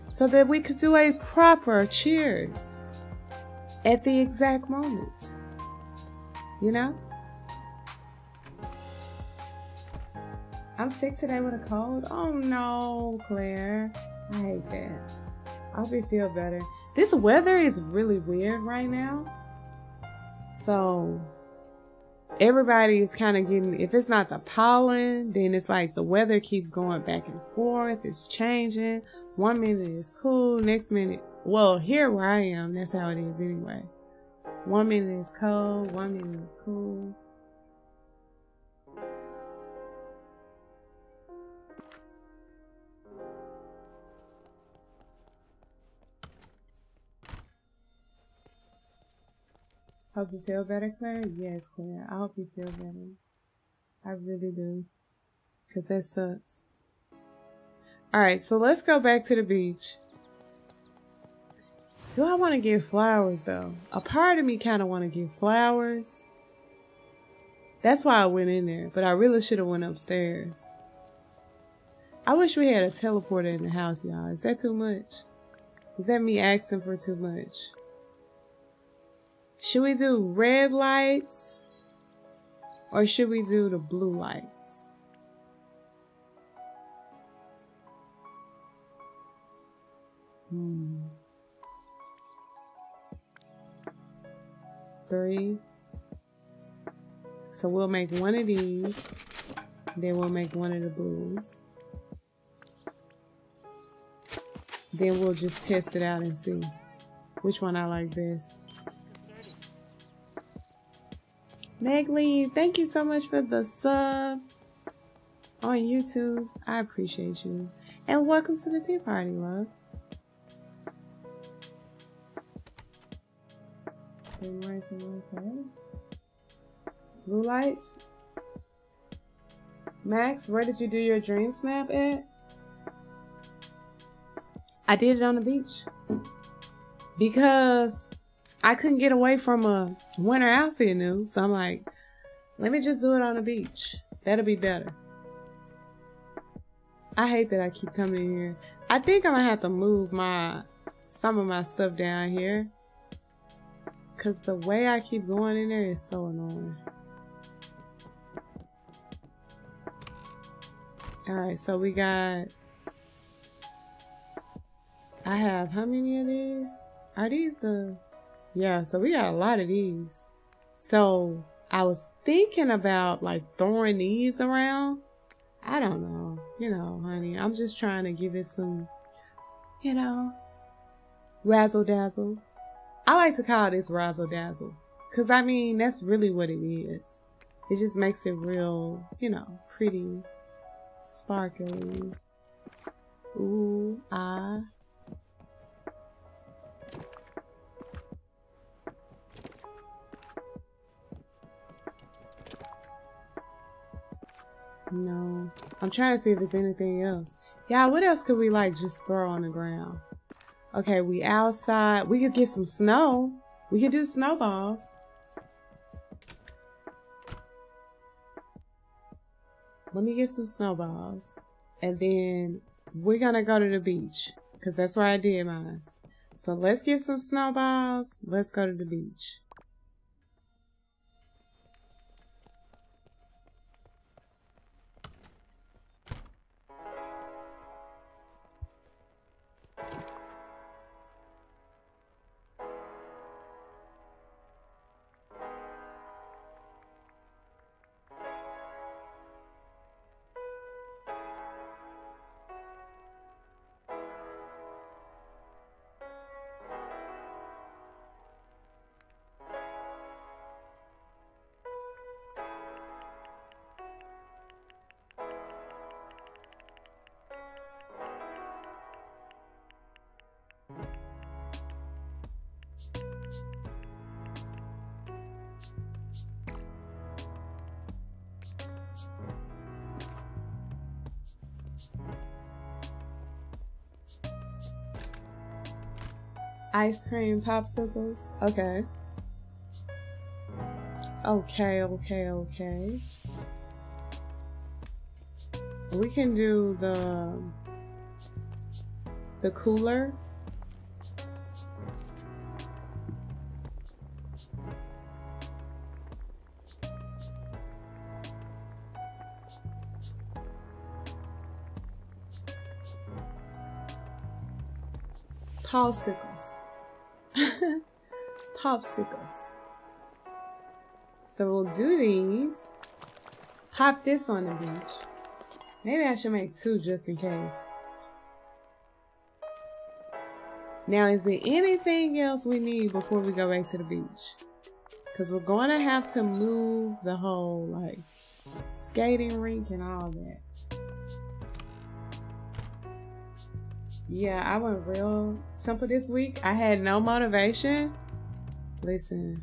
So that we could do a proper cheers at the exact moment. You know? I'm sick today with a cold. Oh no, Claire. I hate that. I hope you feel better. This weather is really weird right now. So... everybody is kind of getting, if it's not the pollen, then it's like the weather keeps going back and forth. It's changing. One minute it's cool. Next minute, well, here where I am, that's how it is anyway. One minute it's cold. One minute it's cool. Hope you feel better, Claire? Yes, Claire. I hope you feel better. I really do. Because that sucks. Alright, so let's go back to the beach. Do I want to get flowers, though? A part of me kind of want to get flowers. That's why I went in there. But I really should have went upstairs. I wish we had a teleporter in the house, y'all. Is that too much? Is that me asking for too much? Should we do red lights or should we do the blue lights? Hmm. Three, So we'll make one of these. Then we'll make one of the blues. Then we'll just test it out and see which one I like best. Meglee, thank you so much for the sub on YouTube. I appreciate you. And welcome to the tea party, love. Blue lights. Max, where did you do your dream snap at? I did it on the beach because I couldn't get away from a winter outfit, new. So I'm like, let me just do it on the beach. That'll be better. I hate that I keep coming here. I think I'm gonna have to move my some of my stuff down here because the way I keep going in there is so annoying. All right, so we got. I have how many of these? Are these the? Yeah, so we got a lot of these. So I was thinking about like throwing these around. I don't know, you know, honey. I'm just trying to give it some, you know, razzle dazzle. I like to call this razzle dazzle, cause I mean that's really what it is. It just makes it real, you know, pretty, sparkly. Ooh, ah. No, I'm trying to see if there's anything else. Yeah, what else could we like just throw on the ground? Okay, we outside. We could get some snow. We could do snowballs. Let me get some snowballs. And then we're gonna go to the beach because that's where I did mine. So let's get some snowballs. Let's go to the beach. Ice cream popsicles. Okay. Okay, okay, okay. We can do the the cooler. Popsicles. Popsicles. So we'll do these. Pop this on the beach. Maybe I should make two just in case. Now, is there anything else we need before we go back to the beach? Because we're going to have to move the whole like skating rink and all that. Yeah, I went real simple this week. I had no motivation. Listen.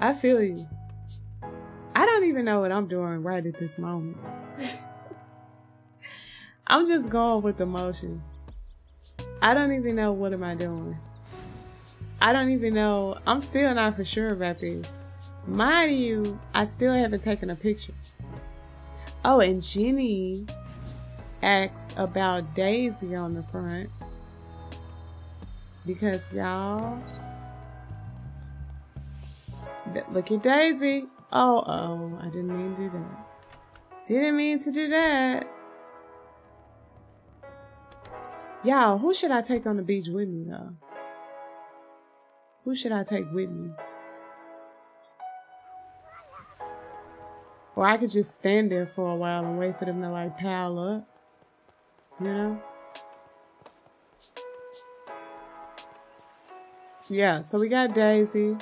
I feel you. I don't even know what I'm doing right at this moment. I'm just going with the motion. I don't even know what am I doing. I don't even know. I'm still not for sure about this. Mind you, I still haven't taken a picture. Oh, and Jenny asked about Daisy on the front because y'all look at Daisy. Oh, oh, I didn't mean to do that. Didn't mean to do that. Y'all, who should I take on the beach with me though? Who should I take with me? Or I could just stand there for a while and wait for them to like pile up, you know? Yeah, so we got Daisy.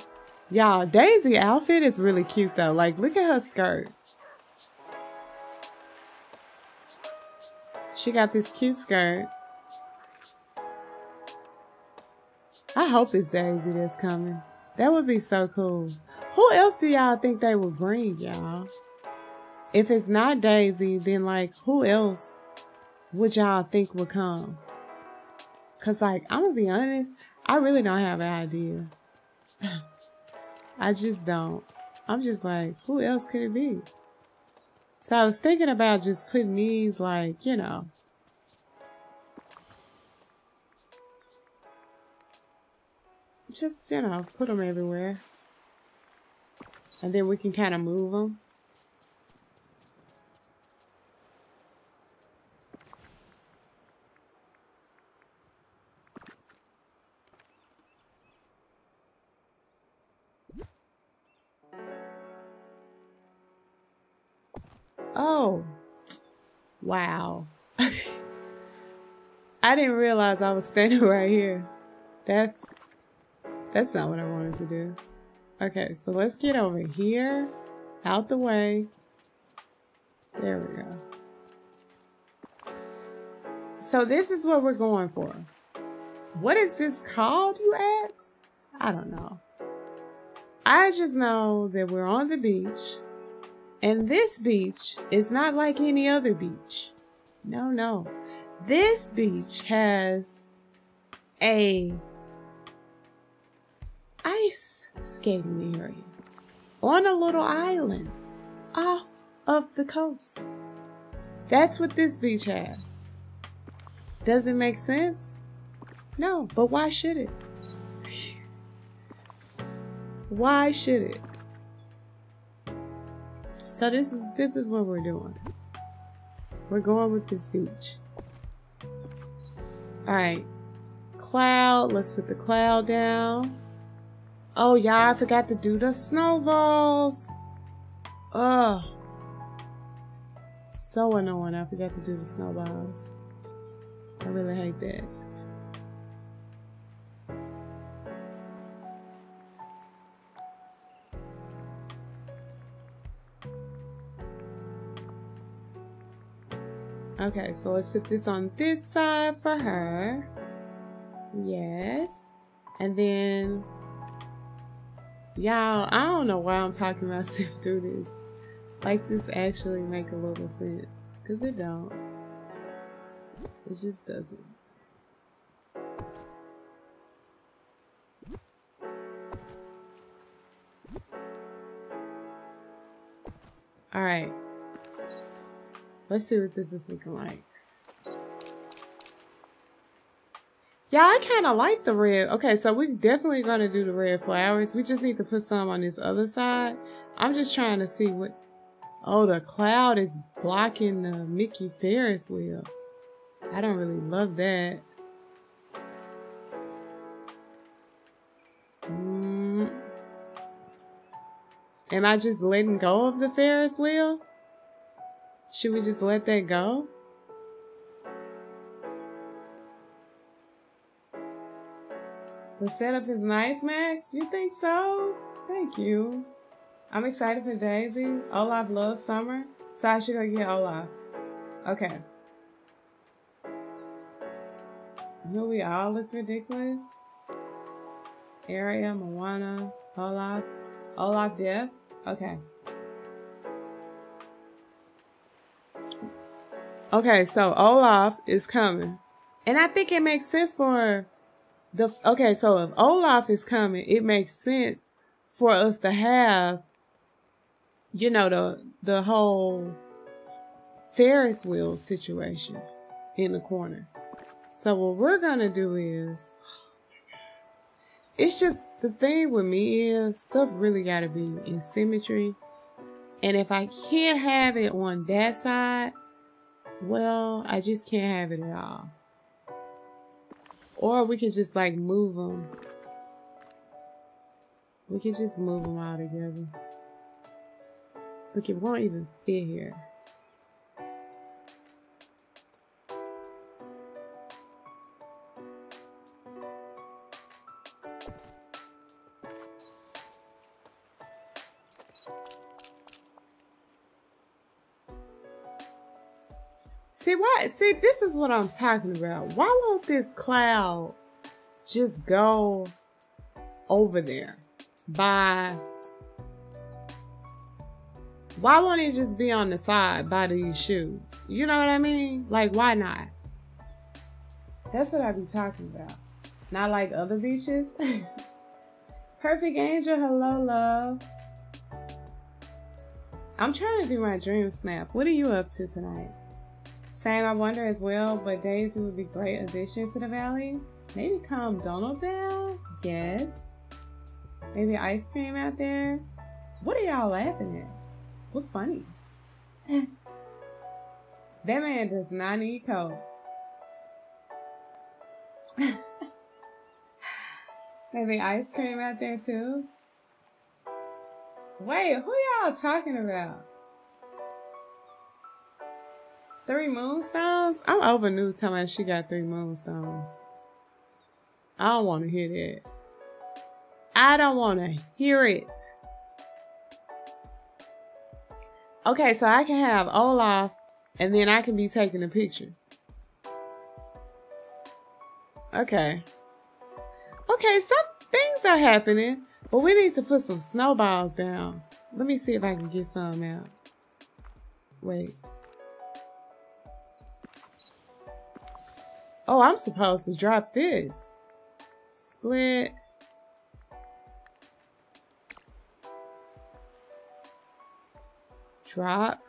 Y'all, Daisy's outfit is really cute though. Like, look at her skirt. She got this cute skirt. I hope it's Daisy that's coming. That would be so cool. Who else do y'all think they would bring, y'all? If it's not Daisy, then like, who else would y'all think would come? Cause like, I'm gonna be honest, I really don't have an idea. I just don't. I'm just like, who else could it be? So I was thinking about just putting these like, you know. Just, you know, put them everywhere. And then we can kind of move them. Oh, wow. I didn't realize I was standing right here. That's, that's not what I wanted to do. Okay, so let's get over here, out the way. There we go. So this is what we're going for. What is this called, you ask? I don't know. I just know that we're on the beach. And this beach is not like any other beach. No, no. This beach has a ice skating area on a little island off of the coast. That's what this beach has. Does it make sense? No, but why should it? Why should it? So this is this is what we're doing. We're going with this beach. Alright. Cloud. Let's put the cloud down. Oh, y'all, I forgot to do the snowballs. Ugh. So annoying. I forgot to do the snowballs. I really hate that. Okay, so let's put this on this side for her. Yes. And then, y'all, I don't know why I'm talking myself through this. Like, this actually make a little sense. Because it don't. It just doesn't. All right. Let's see what this is looking like. Yeah, I kind of like the red. Okay, so we're definitely going to do the red flowers. We just need to put some on this other side. I'm just trying to see what... Oh, the cloud is blocking the Mickey Ferris wheel. I don't really love that. Mm. Am I just letting go of the Ferris wheel? Should we just let that go? The setup is nice, Max. You think so? Thank you. I'm excited for Daisy. Olaf loves summer, so I should go get Olaf. Okay. Do we all look ridiculous? Aria, Moana, Olaf. Olaf deaf? Okay. Okay, so Olaf is coming. And I think it makes sense for the... Okay, so if Olaf is coming, it makes sense for us to have, you know, the, the whole Ferris wheel situation in the corner. So what we're going to do is... It's just, the thing with me is stuff really got to be in symmetry. And if I can't have it on that side... Well, I just can't have it at all. Or we could just like move them We can just move them all together. Look, it won't even fit here. See, why? See, this is what I'm talking about. Why won't this cloud just go over there? By why won't it just be on the side by these shoes? You know what I mean? Like, why not? That's what I be talking about. Not like other beaches. Perfect Angel, hello, love. I'm trying to do my dream snap. What are you up to tonight? Same, I wonder as well, but Daisy would be a great addition to the valley. Maybe calm Donald down? Yes. Maybe ice cream out there? What are y'all laughing at? What's funny? That man does not need coke. Maybe ice cream out there too? Wait, who y'all talking about? Three moonstones? I'm over Nuu telling her she got three moonstones. I don't want to hear that. I don't want to hear it. Okay, so I can have Olaf and then I can be taking a picture. Okay. Okay, some things are happening, but we need to put some snowballs down. Let me see if I can get some out. Wait. Oh, I'm supposed to drop this. Split. Drop.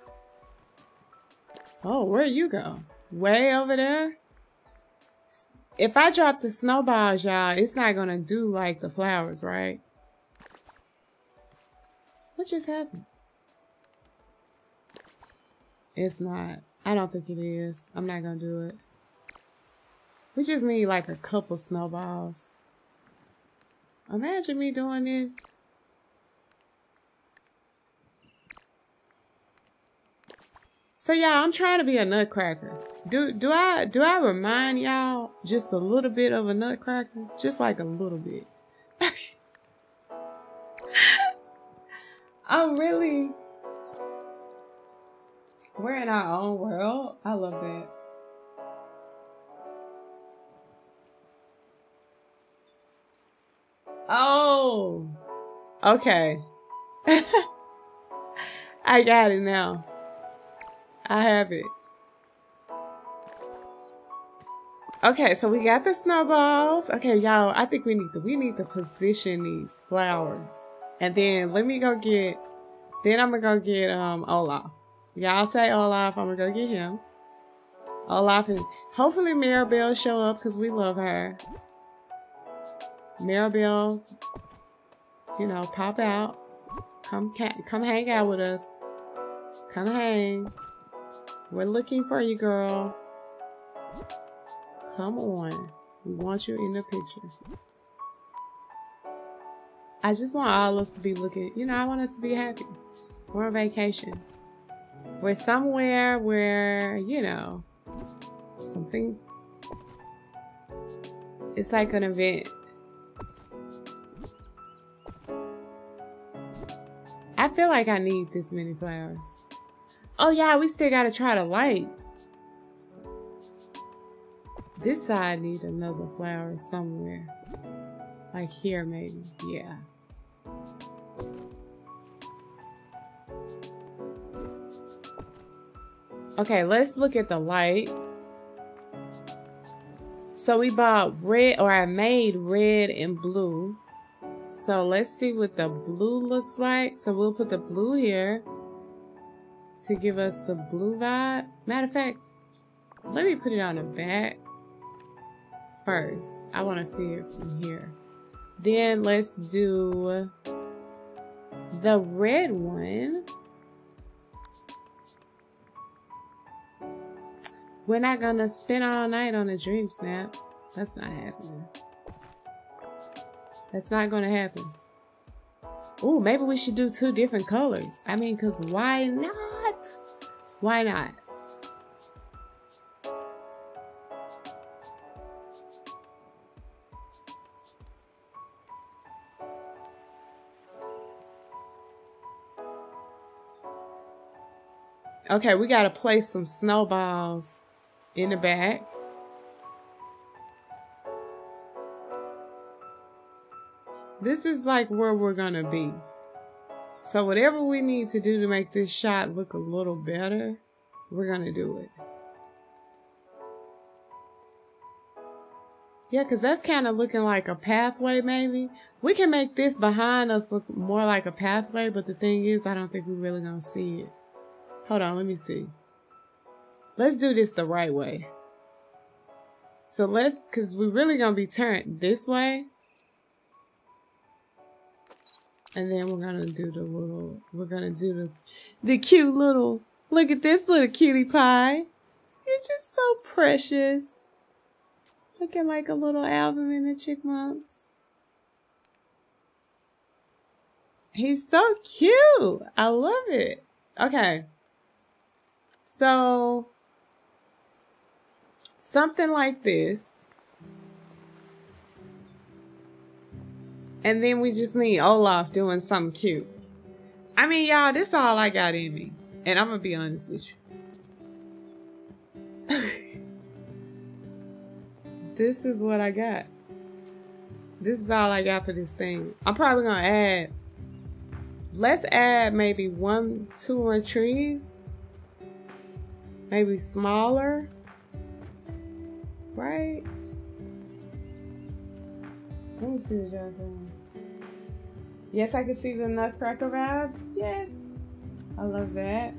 Oh, where you go? Way over there? If I drop the snowballs, y'all, it's not gonna do like the flowers, right? What just happened? It's not. I don't think it is. I'm not gonna do it. We just need like a couple snowballs. Imagine me doing this. So y'all, I'm trying to be a nutcracker. Do do I do I remind y'all just a little bit of a nutcracker? Just like a little bit. I'm really. We're in our own world. I love that. Oh, okay. I got it now. I have it. Okay, so we got the snowballs. Okay, y'all, I think we need to, we need to position these flowers. And then let me go get, then I'm gonna go get um Olaf. Y'all say Olaf, I'm gonna go get him. Olaf, and hopefully Mirabelle show up because we love her. Mirabelle, you know, pop out. Come come hang out with us. Come hang. We're looking for you, girl. Come on. We want you in the picture. I just want all of us to be looking. You know, I want us to be happy. We're on vacation. We're somewhere where, you know, something. It's like an event. I feel like I need this many flowers. Oh yeah, we still gotta try to light. This side needs another flower somewhere. Like here maybe, yeah. Okay, let's look at the light. So we bought red, or I made red and blue. So let's see what the blue looks like. So we'll put the blue here to give us the blue vibe. Matter of fact, let me put it on the back first. I want to see it from here. Then let's do the red one. We're not going to spend all night on a dream snap. That's not happening. That's not gonna happen. Ooh, maybe we should do two different colors. I mean, because why not? Why not? Okay, we gotta place some snowballs in the back. This is like where we're gonna be. So whatever we need to do to make this shot look a little better, we're gonna do it. Yeah, because that's kind of looking like a pathway maybe. We can make this behind us look more like a pathway, but the thing is, I don't think we're really gonna see it. Hold on, let me see. Let's do this the right way. So let's, because we're really going to be turned this way. And then we're going to do the little, we're going to do the, the cute little, look at this little cutie pie. You're just so precious. Looking like a little album in the Chipmunks. He's so cute. I love it. Okay, so something like this, and then we just need Olaf doing something cute. I mean, y'all, this all I got in me, and I'm gonna be honest with you. This is what I got. This is all I got for this thing. I'm probably gonna add Let's add maybe one, two more trees. Maybe smaller. Right? Let me see what y'all doing. Yes, I can see the nutcracker vibes. Yes. I love that.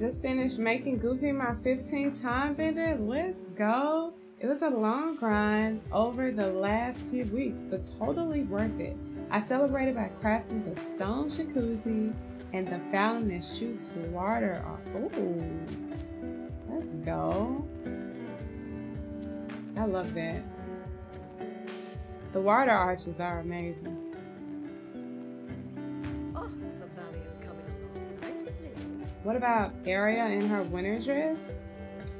Just finished making Goofy my fifteenth time bender. Let's go. It was a long grind over the last few weeks, but totally worth it. I celebrated by crafting the stone jacuzzi and the fountain that shoots water on. Ooh, let's go. I love that. The water arches are amazing. What about Aria in her winter dress?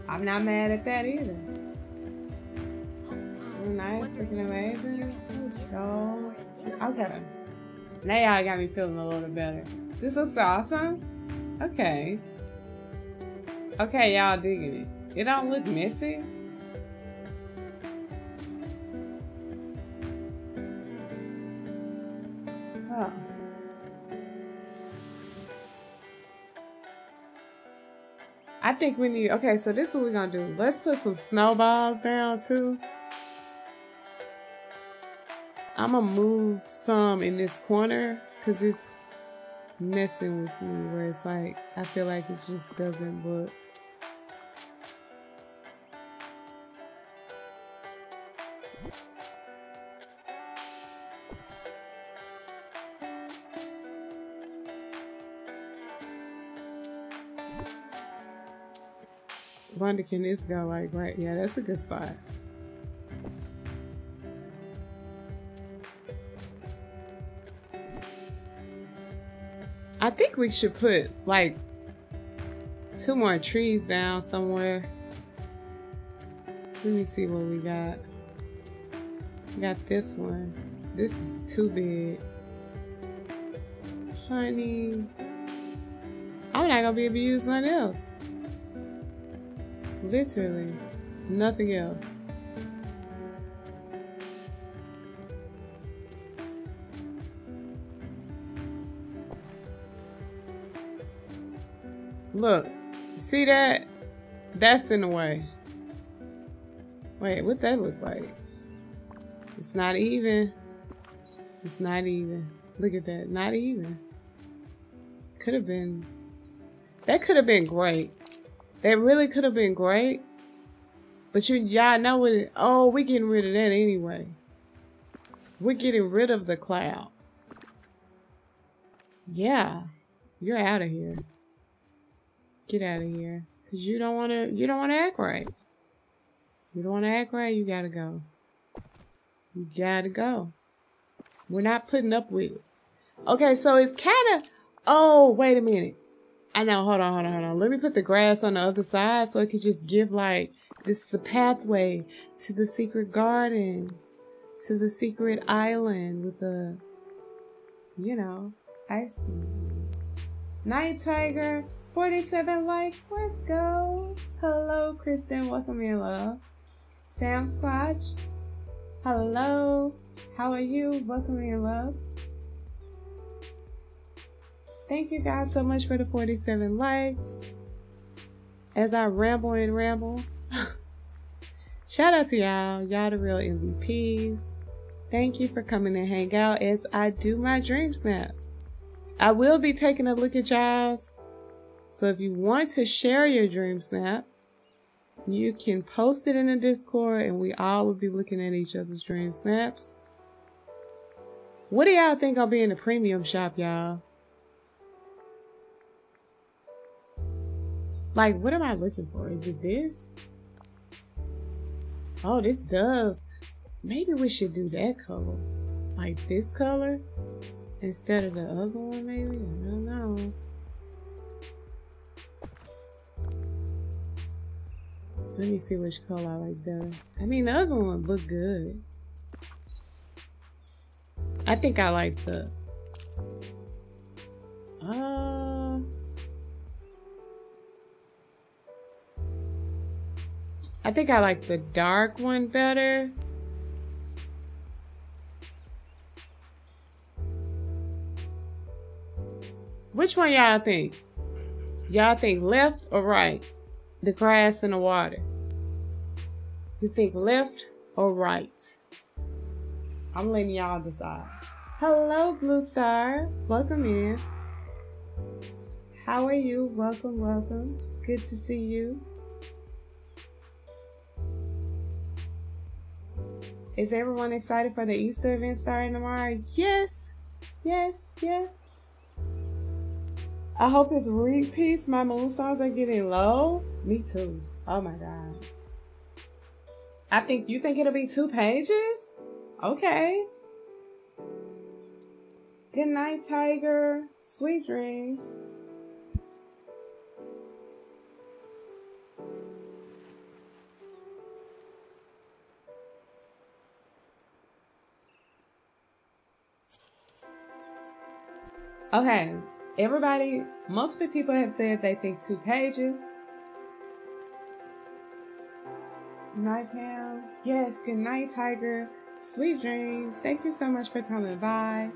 I'm not mad at that either. Real nice, looking amazing. Let's go. Okay. Now y'all got me feeling a little better. This looks awesome. Okay. Okay, y'all digging it. It don't look messy. Oh. I think we need, okay, so this is what we're gonna do. Let's put some snowballs down too. I'm gonna move some in this corner because it's messing with me where it's like, I feel like it just doesn't look. Wonder can this go like right? Yeah, that's a good spot. I think we should put like two more trees down somewhere. Let me see what we got. We got this one. This is too big. Honey, I'm not gonna be able to use nothing else. Literally, nothing else. Look, see that? That's in the way. Wait, what that look like? It's not even. It's not even. Look at that, not even. Could have been, that could have been great. That really could have been great, but you y'all know what it, oh, we're getting rid of that anyway. We're getting rid of the cloud. Yeah, you're out of here. Get out of here, cause you don't wanna you don't wanna act right. You don't want to act right, you gotta go. You gotta go. We're not putting up with it. Okay, so it's kind of... Oh, wait a minute. I know, hold on, hold on, hold on. Let me put the grass on the other side so it could just give, like, this is a pathway to the secret garden, to the secret island with the, you know, ice. Night Tiger, forty-seven likes, let's go. Hello, Kristen, welcome in, love. Sam Squatch, hello, how are you? Welcome in, love. Thank you guys so much for the forty-seven likes. As I ramble and ramble. Shout out to y'all. Y'all the real M V Ps. Thank you for coming and hang out as I do my dream snap. I will be taking a look at y'all's. So if you want to share your dream snap, you can post it in the Discord and we all will be looking at each other's dream snaps. What do y'all think I'll be in the premium shop, y'all? Like, what am I looking for? Is it this? Oh, this does. Maybe we should do that color. Like this color? Instead of the other one, maybe? I don't know. Let me see which color I like better. I mean, the other one looked good. I think I like the... Uh... I think I like the dark one better. Which one y'all think? Y'all think left or right? The grass and the water. You think left or right? I'm letting y'all decide. Hello, Blue Star. Welcome in. How are you? Welcome, welcome. Good to see you. Is everyone excited for the Easter event starting tomorrow? Yes, yes, yes. I hope it's read piece. My moon stars are getting low. Me too. Oh my God. I think, you think it'll be two pages? Okay. Good night, Tiger. Sweet dreams. Okay, everybody, multiple people have said they think two pages. Night, Pam. Yes, good night, Tiger. Sweet dreams. Thank you so much for coming by.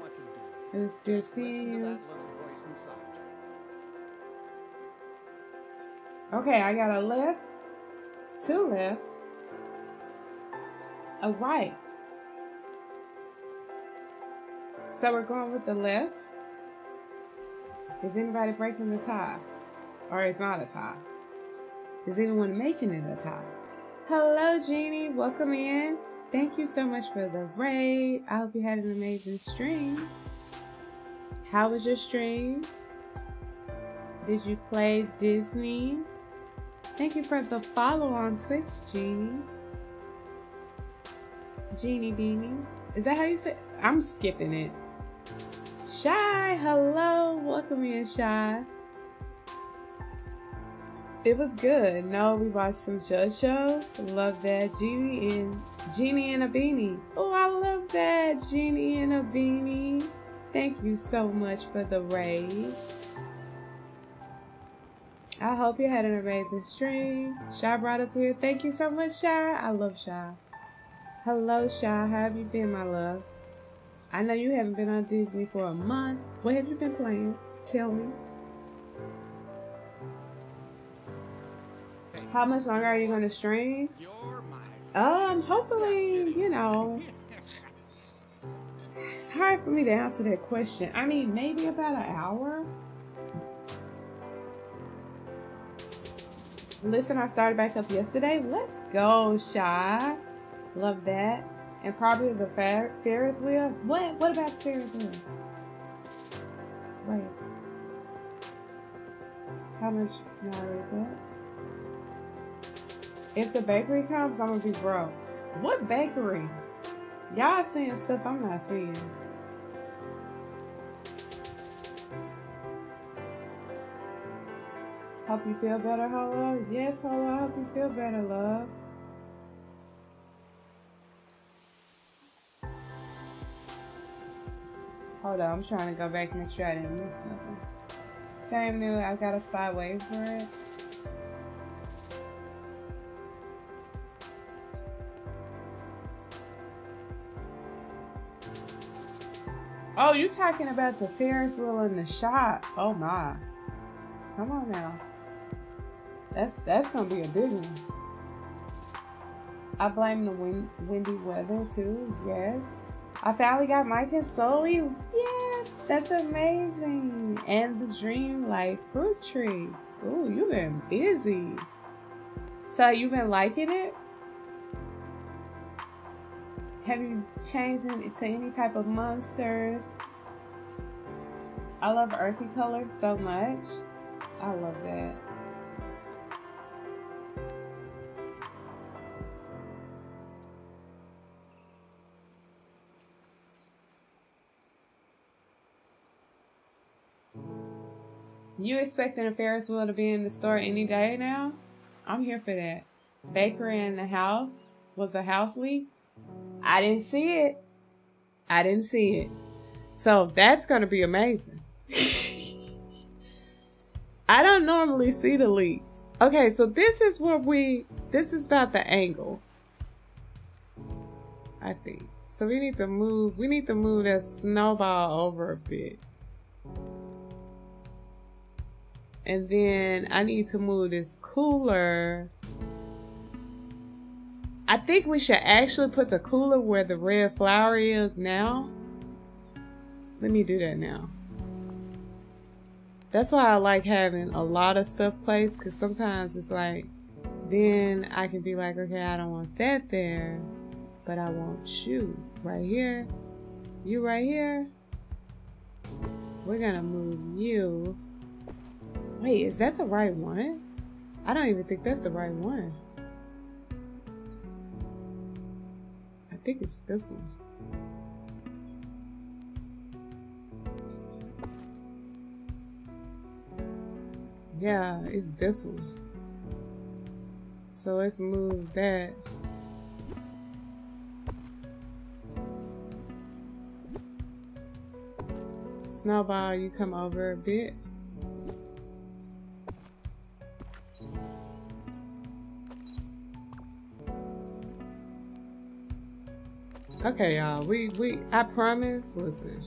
It was good seeing you. Okay, I got a left, two lefts, a right. So we're going with the left. Is anybody breaking the tie? Or it's not a tie? Is anyone making it a tie? Hello, Jeannie. Welcome in. Thank you so much for the raid. I hope you had an amazing stream. How was your stream? Did you play Disney? Thank you for the follow on Twitch, Jeannie. Jeannie Beanie. Is that how you say it? I'm skipping it. Shy, hello, welcome in, Shy. It was good. No, we watched some judge shows. Love that. Jeannie and Jeannie and a beanie. Oh, I love that. Jeannie and a beanie. Thank you so much for the raid. I hope you had an amazing stream. Shy brought us here. Thank you so much, Shy. I love Shy. Hello, Shy. How have you been, my love? I know you haven't been on Disney for a month. What have you been playing? Tell me. How much longer are you going to stream? Um, hopefully, you know. It's hard for me to answer that question. I mean, maybe about an hour. Listen, I started back up yesterday. Let's go, Shy. Love that. And probably the fer Ferris wheel. What? What about the Ferris wheel? Wait. How much more is that? If the bakery comes, I'm gonna be broke. What bakery? Y'all seeing stuff I'm not seeing. Hope you feel better, Holo. Yes, Holo, hope you feel better, love. Hold on, I'm trying to go back and make sure I didn't miss nothing. Same new, I've got a spy waiting for it. Oh, you're talking about the Ferris wheel in the shop. Oh my. Come on now. That's that's gonna be a big one. I blame the wind, windy weather too, yes. I finally got Mike and Sully. Yes, that's amazing. And the Dreamlight fruit tree. Ooh, you've been busy. So you've been liking it? Have you changed it to any type of monsters? I love earthy colors so much. I love that. You expecting a Ferris wheel to be in the store any day now? I'm here for that. Bakery in the house was a house leak. I didn't see it. I didn't see it. So that's gonna be amazing. I don't normally see the leaks. Okay, so this is where we, this is about the angle, I think. So we need to move, we need to move that snowball over a bit. And then I need to move this cooler. I think we should actually put the cooler where the red flower is now. Let me do that now. That's why I like having a lot of stuff placed, because sometimes it's like, then I can be like, okay, I don't want that there, but I want you right here. You right here. We're gonna move you. Wait, is that the right one? I don't even think that's the right one. I think it's this one. Yeah, it's this one. So let's move that. Snowball, you come over a bit. Okay, y'all, we, we, I promise, listen.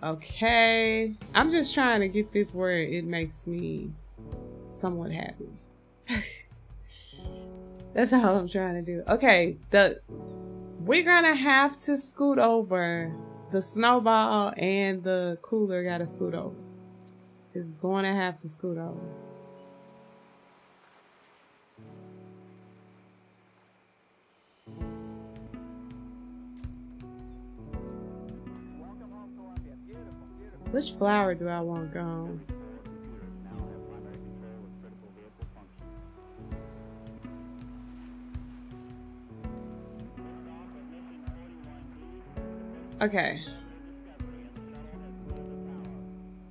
Okay, I'm just trying to get this where it makes me somewhat happy. That's all I'm trying to do. Okay, the, we're gonna have to scoot over. The snowball and the cooler gotta scoot over. It's gonna have to scoot over. Which flower do I want gone? Okay.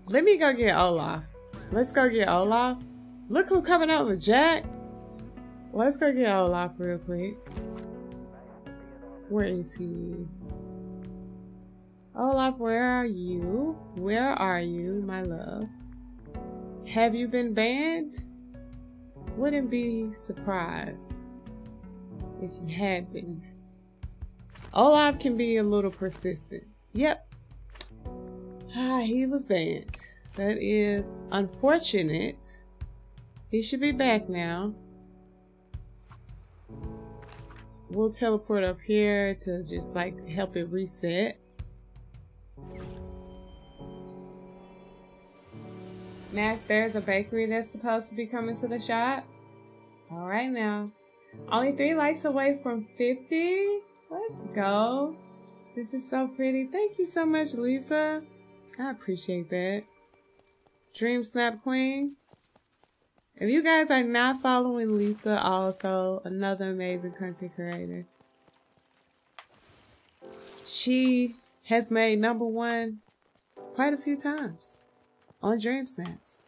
Let me go get Olaf. Let's go get Olaf. Look who's coming up with Jack. Let's go get Olaf real quick. Where is he? Olaf, where are you? Where are you, my love? Have you been banned? Wouldn't be surprised if you had been. Olaf can be a little persistent. Yep. Ah, he was banned. That is unfortunate. He should be back now. We'll teleport up here to just like help it reset. Max, there's a bakery that's supposed to be coming to the shop. All right now. Only three likes away from fifty. Let's go. This is so pretty. Thank you so much, Lisa. I appreciate that. Dream Snap Queen. If you guys are not following Lisa, also another amazing content creator, she has made number one quite a few times on Dreamsnaps.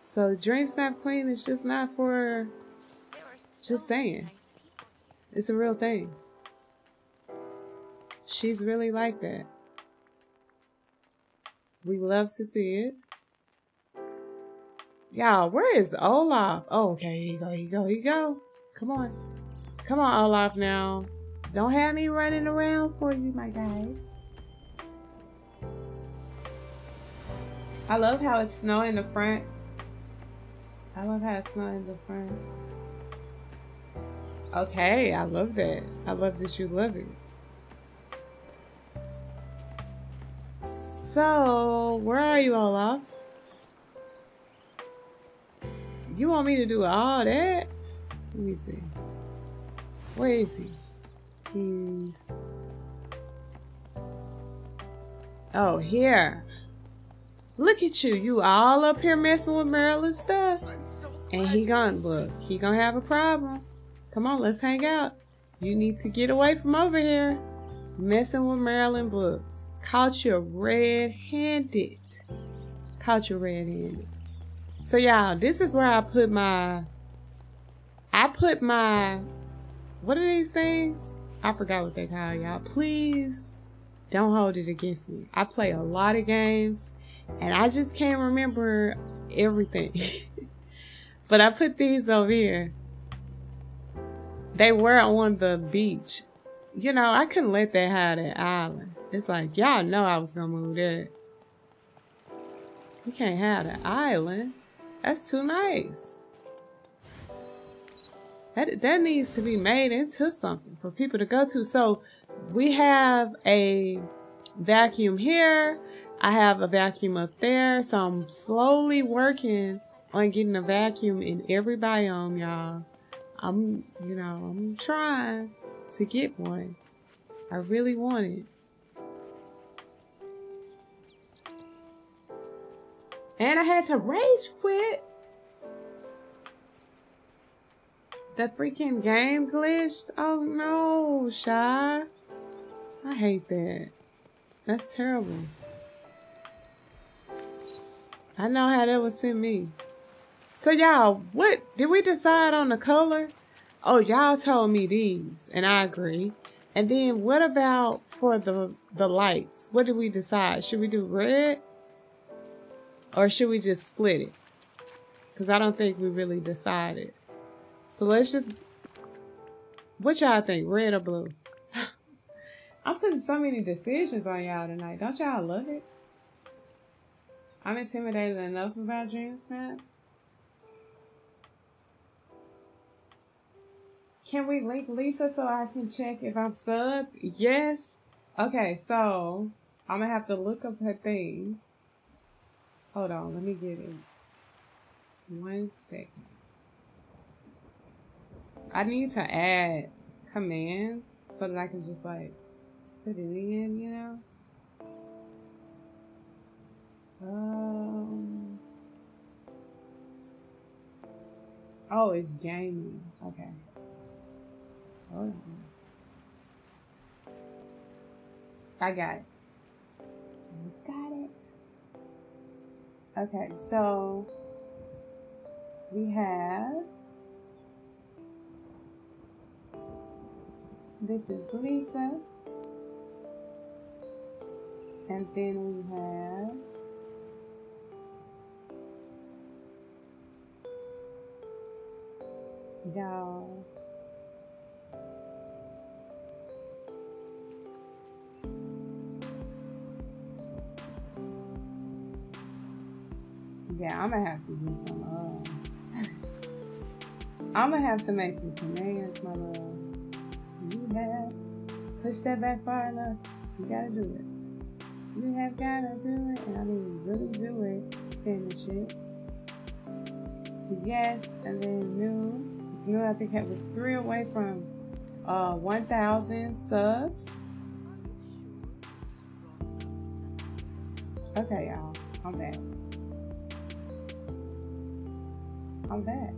So Dreamsnap Queen is just not for just saying. It's a real thing. She's really like that. We love to see it. Y'all, where is Olaf? Oh, okay, here you go, here you go, here you go. Come on. Come on, Olaf now. Don't have me running around for you, my guy. I love how it's snowing in the front. I love how it's snowing in the front. Okay, I love that. I love that you love it. So, where are you, Olaf? You want me to do all that? Let me see. Where is he? He's... Oh, here. Look at you. You all up here messing with Marilyn's stuff. And he gone. Look, he gonna have a problem. Come on, let's hang out. You need to get away from over here. Messing with Marilyn books. Caught you red-handed. Caught you red-handed. So y'all, this is where I put my, I put my, what are these things? I forgot what they call y'all. Please don't hold it against me. I play a lot of games and I just can't remember everything. But I put these over here. They were on the beach. You know, I couldn't let that hide that island. It's like, y'all know I was gonna move there. You can't have an island. That's too nice. That, that needs to be made into something for people to go to. So we have a vacuum here. I have a vacuum up there. So I'm slowly working on getting a vacuum in every biome, y'all. I'm, you know, I'm trying to get one. I really want it. And I had to rage quit. The freaking game glitched. Oh no, Shy. I hate that. That's terrible. I know how that would send me. So y'all, what did we decide on the color? Oh, y'all told me these and I agree. And then what about for the, the lights? What did we decide? Should we do red? Or should we just split it? Because I don't think we really decided. So let's just... What y'all think? Red or blue? I'm putting so many decisions on y'all tonight. Don't y'all love it? I'm intimidated enough about Dreamsnaps. Can we link Lisa so I can check if I'm subbed? Yes. Okay, so I'm going to have to look up her thing. Hold on, let me get it. One second. I need to add commands so that I can just like put it in, you know? Um. Oh, it's gaming. Okay. Hold on. I got it. I got it. Okay, so we have, this is Lisa, and then we have, y'all, yeah, I'm gonna have to do some, uh, I'm gonna have to make some commands, my love. You have, push that back far enough, you gotta do it. You have gotta do it, and I mean really do it, finish it. Yes, and then new, it's new, I think it was three away from uh, one thousand subs. Okay, y'all, I'm back. I'm back.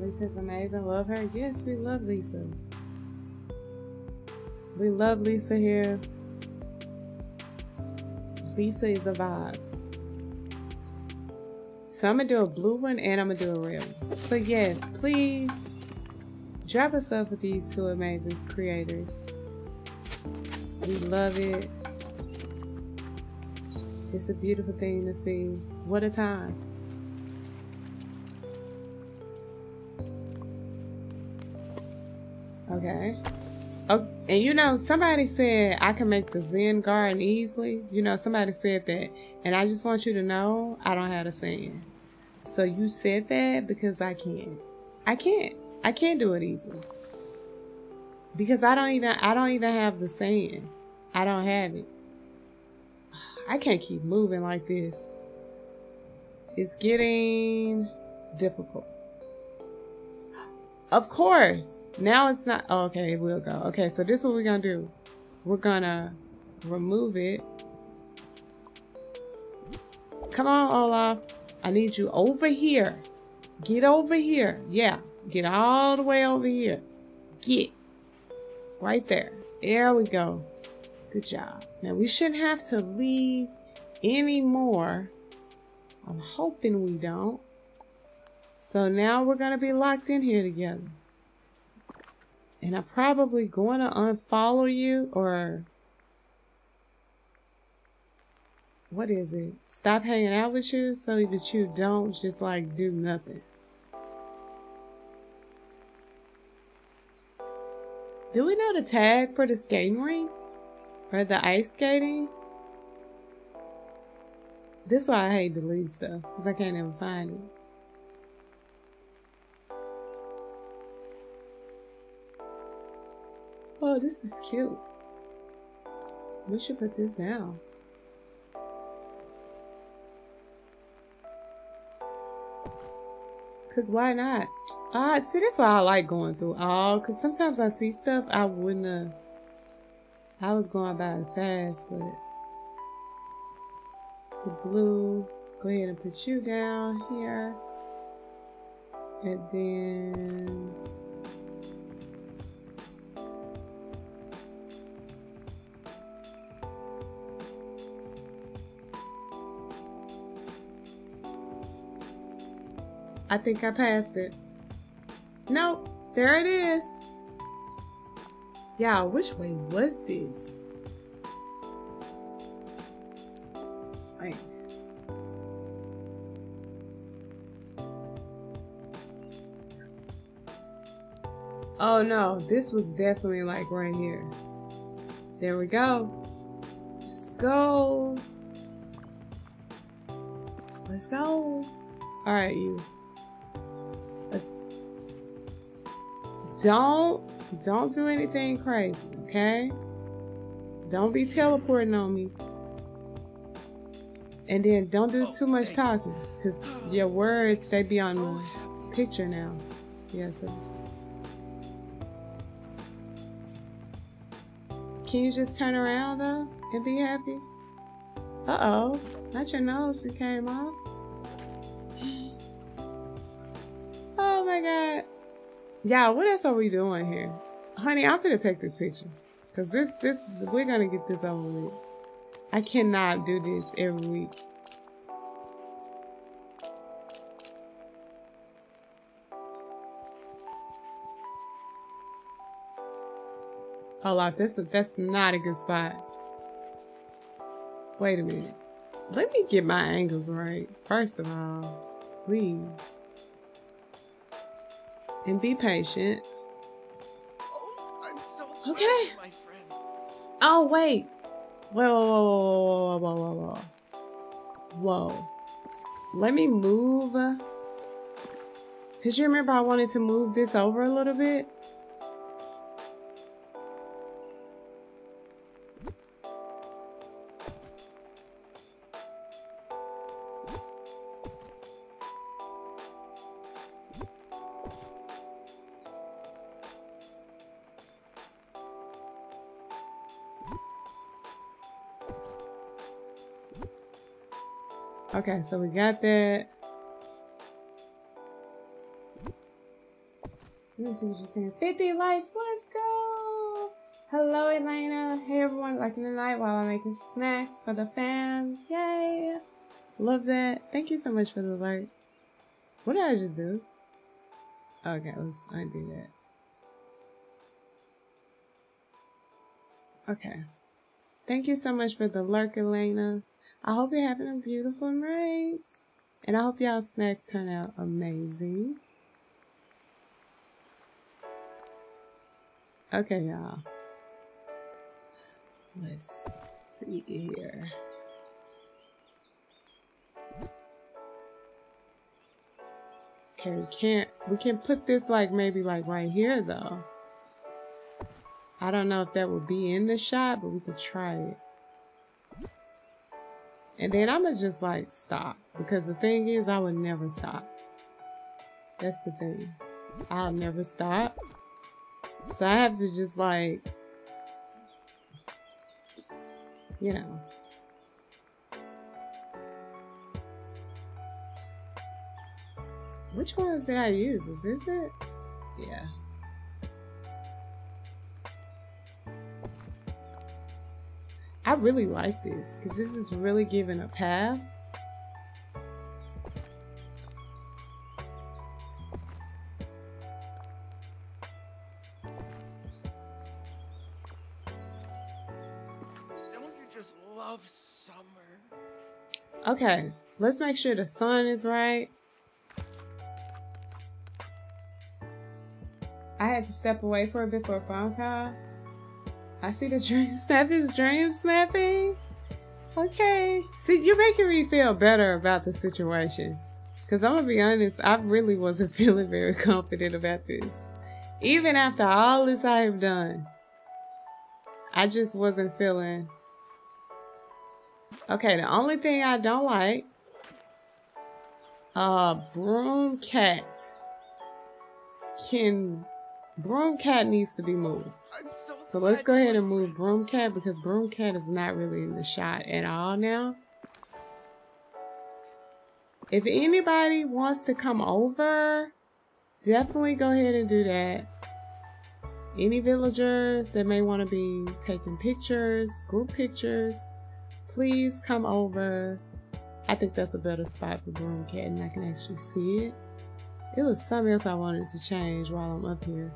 Lisa's amazing. Love her. Yes, we love Lisa. We love Lisa here. Lisa is a vibe. So I'm going to do a blue one and I'm going to do a red one. So yes, please drop us up with these two amazing creators. We love it. It's a beautiful thing to see. What a time. Okay. Oh, and you know, somebody said I can make the Zen garden easily. You know, somebody said that. And I just want you to know I don't have the sand. So you said that because I can. I can't. I can't do it easily. Because I don't even I don't even have the sand. I don't have it. I can't keep moving like this. It's getting difficult. Of course. Now it's not. Oh, okay, it will go. Okay, so this is what we're going to do. We're going to remove it. Come on, Olaf. I need you over here. Get over here. Yeah. Get all the way over here. Get. Right there. There we go. Good job. Now we shouldn't have to leave anymore. I'm hoping we don't. So now we're going to be locked in here together. And I'm probably going to unfollow you or... What is it? Stop hanging out with you so that you don't just like do nothing. Do we know the tag for the skating ring? Or the ice skating? This is why I hate deleting stuff. Because I can't even find it. Oh, this is cute. We should put this down. Because why not? Ah, see, that's why I like going through all. Because sometimes I see stuff I wouldn't have. I was going by it fast, but the blue. Go ahead and put you down here. And then... I think I passed it. Nope, there it is. Y'all, which way was this? Wait. Oh no, this was definitely like right here. There we go. Let's go. Let's go. All right, you. Don't, don't do anything crazy, okay? Don't be teleporting on me. And then don't do too much talking, because your words, they be on the picture now. Yes, yeah, sir. Can you just turn around, though, and be happy? Uh-oh, not your nose that came off. Oh, my God. Yeah, what else are we doing here? Honey, I'm gonna take this picture. Cause this, this, we're gonna get this over with. I cannot do this every week. Oh, like that's, that's not a good spot. Wait a minute. Let me get my angles right. First of all, please. And be patient. Oh, I'm so okay. Glad, my friend. Oh wait. Whoa, whoa, whoa, whoa, whoa, whoa, whoa, whoa. Let me move. Cause you remember I wanted to move this over a little bit. Okay, so we got that. This is interesting. fifty likes, let's go! Hello, Elena. Hey, everyone, liking tonight while I'm making snacks for the fam. Yay! Love that. Thank you so much for the alert. What did I just do? Okay, let's undo that. Okay. Thank you so much for the lurk, Elena. I hope you're having a beautiful night. And I hope y'all snacks turn out amazing. Okay, y'all. Let's see here. Okay, we can't, we can put this like maybe like right here though. I don't know if that would be in the shot, but we could try it. And then I'ma just like stop, because the thing is I would never stop. That's the thing. I'll never stop. So I have to just like, you know. Which ones did I use? Is this it? Yeah. I really like this because this is really giving a path. Don't you just love summer? Okay, let's make sure the sun is right. I had to step away for a bit for a phone call. I see the dream snap is dream snapping. Okay. See, you're making me feel better about the situation. Because I'm going to be honest, I really wasn't feeling very confident about this. Even after all this I have done, I just wasn't feeling... Okay, the only thing I don't like... Uh, Broom Cat. Can... Broom Cat needs to be moved. So, so let's go ahead and move Broom Cat, because Broom Cat is not really in the shot at all now. If anybody wants to come over, definitely go ahead and do that. Any villagers that may want to be taking pictures, group pictures, please come over. I think that's a better spot for Broom Cat and I can actually see it. It was something else I wanted to change while I'm up here.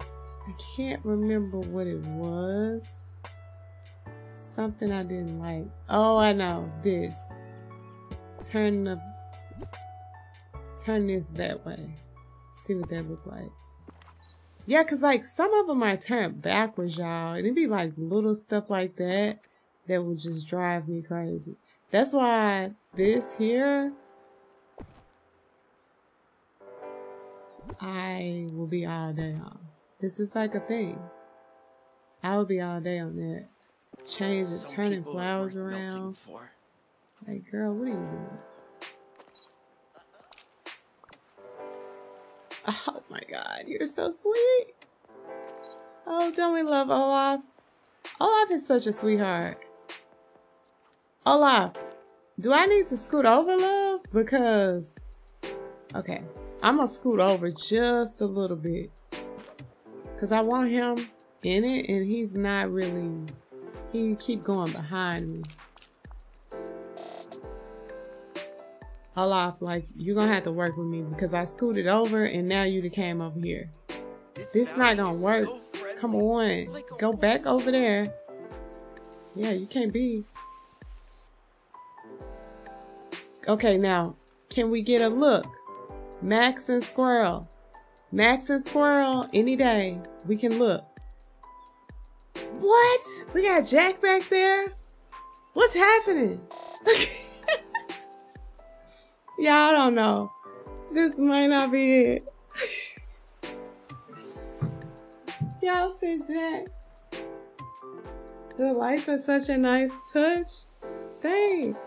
I can't remember what it was. Something I didn't like. Oh, I know. This. Turn the... Turn this that way. See what that looked like. Yeah, because like some of them I turned backwards, y'all. And it'd be like little stuff like that that would just drive me crazy. That's why this here... I will be all day on. This is like a thing. I will be all day on that. Change it, turning flowers around. Like, girl, what are you doing? Oh my God, you're so sweet. Oh, don't we love Olaf? Olaf is such a sweetheart. Olaf, do I need to scoot over, love? Because, okay. I'm gonna scoot over just a little bit because I want him in it and he's not really, he keep going behind me. Olaf, like, you're gonna have to work with me because I scooted over and now you came over here. This not gonna work. Come on, go back over there. Yeah, you can't be. Okay, now, can we get a look? Max and Squirrel. Max and Squirrel, any day. We can look. What? We got Jack back there? What's happening? Y'all don't know. This might not be it. Y'all see Jack? The lights are such a nice touch. Thanks.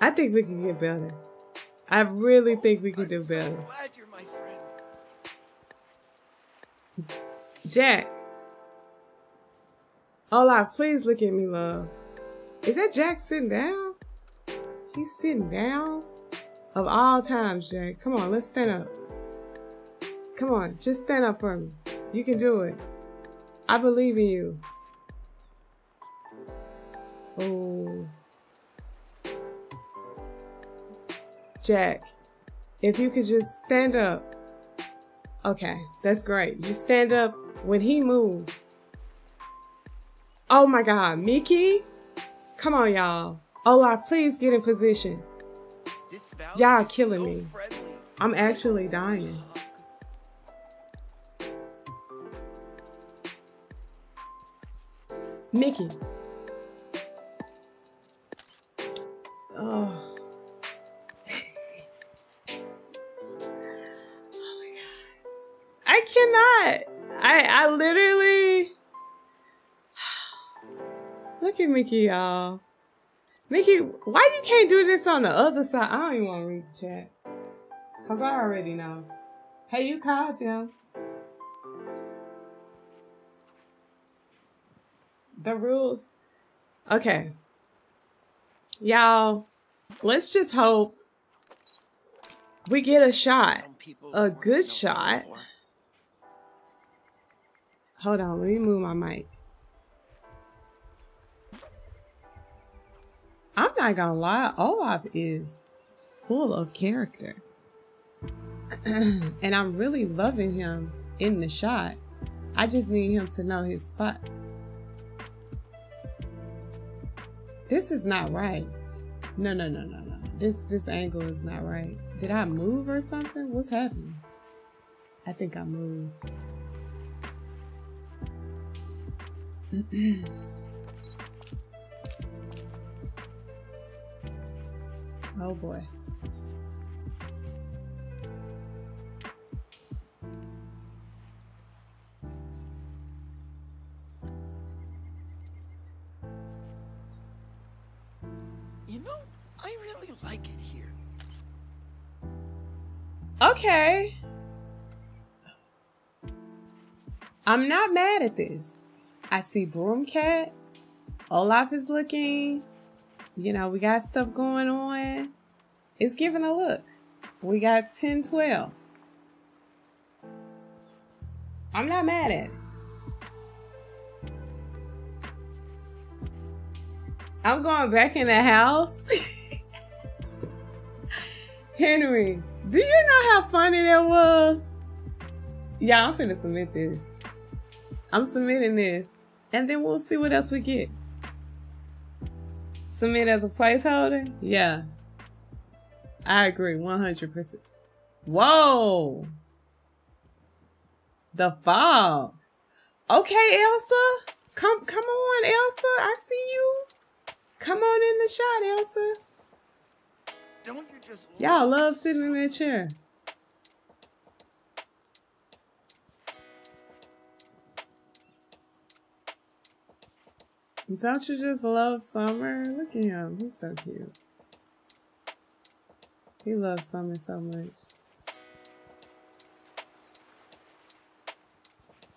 I think we can get better. I really think we can I'm do better. So glad you're my friend. Jack. Olaf, please look at me, love. Is that Jack sitting down? He's sitting down? of all times, Jack. Come on, let's stand up. Come on, just stand up for me. You can do it. I believe in you. Oh. Jack, if you could just stand up. Okay, that's great. You stand up when he moves. Oh my God, Mickey? Come on, y'all. Olaf, please get in position. Y'all killing me. I'm actually dying. Mickey. Oh. I cannot. I, I literally... Look at Mickey, y'all. Mickey, why you can't do this on the other side? I don't even want to read the chat. Because I already know. Hey, you called them. The rules. Okay. Y'all, let's just hope we get a shot. A good shot. Hold on, let me move my mic. I'm not gonna lie, Olaf is full of character. And I'm really loving him in the shot. I just need him to know his spot. This is not right. No, no, no, no, no. This, this angle is not right. Did I move or something? What's happening? I think I moved. Oh boy. You know, I really like it here. Okay. I'm not mad at this. I see Broomcat. Olaf is looking. You know, we got stuff going on. It's giving a look. We got ten, twelve. I'm not mad at it. I'm going back in the house. Henry, do you know how funny that was? Yeah, I'm finna submit this. I'm submitting this. And then we'll see what else we get. Submit as a placeholder? Yeah. I agree, one hundred percent. Whoa! The fog. Okay, Elsa. Come come on, Elsa. I see you. Come on in the shot, Elsa. Don't you just Y'all love sitting in that chair. Don't you just love summer? Look at him. He's so cute. He loves summer so much.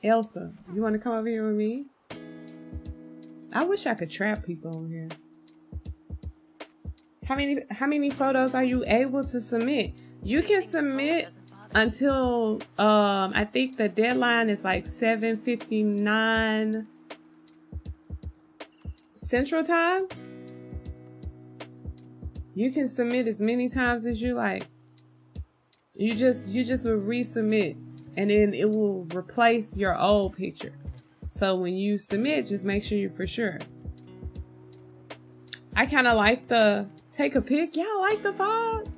Elsa, you want to come over here with me? I wish I could trap people on here. How many how many photos are you able to submit? You can submit until um I think the deadline is like seven fifty-nine Central Time. You can submit as many times as you like. You just you just will resubmit, and then it will replace your old picture. So when you submit, just make sure you're for sure. I kind of like the take a pic. Y'all like the fog?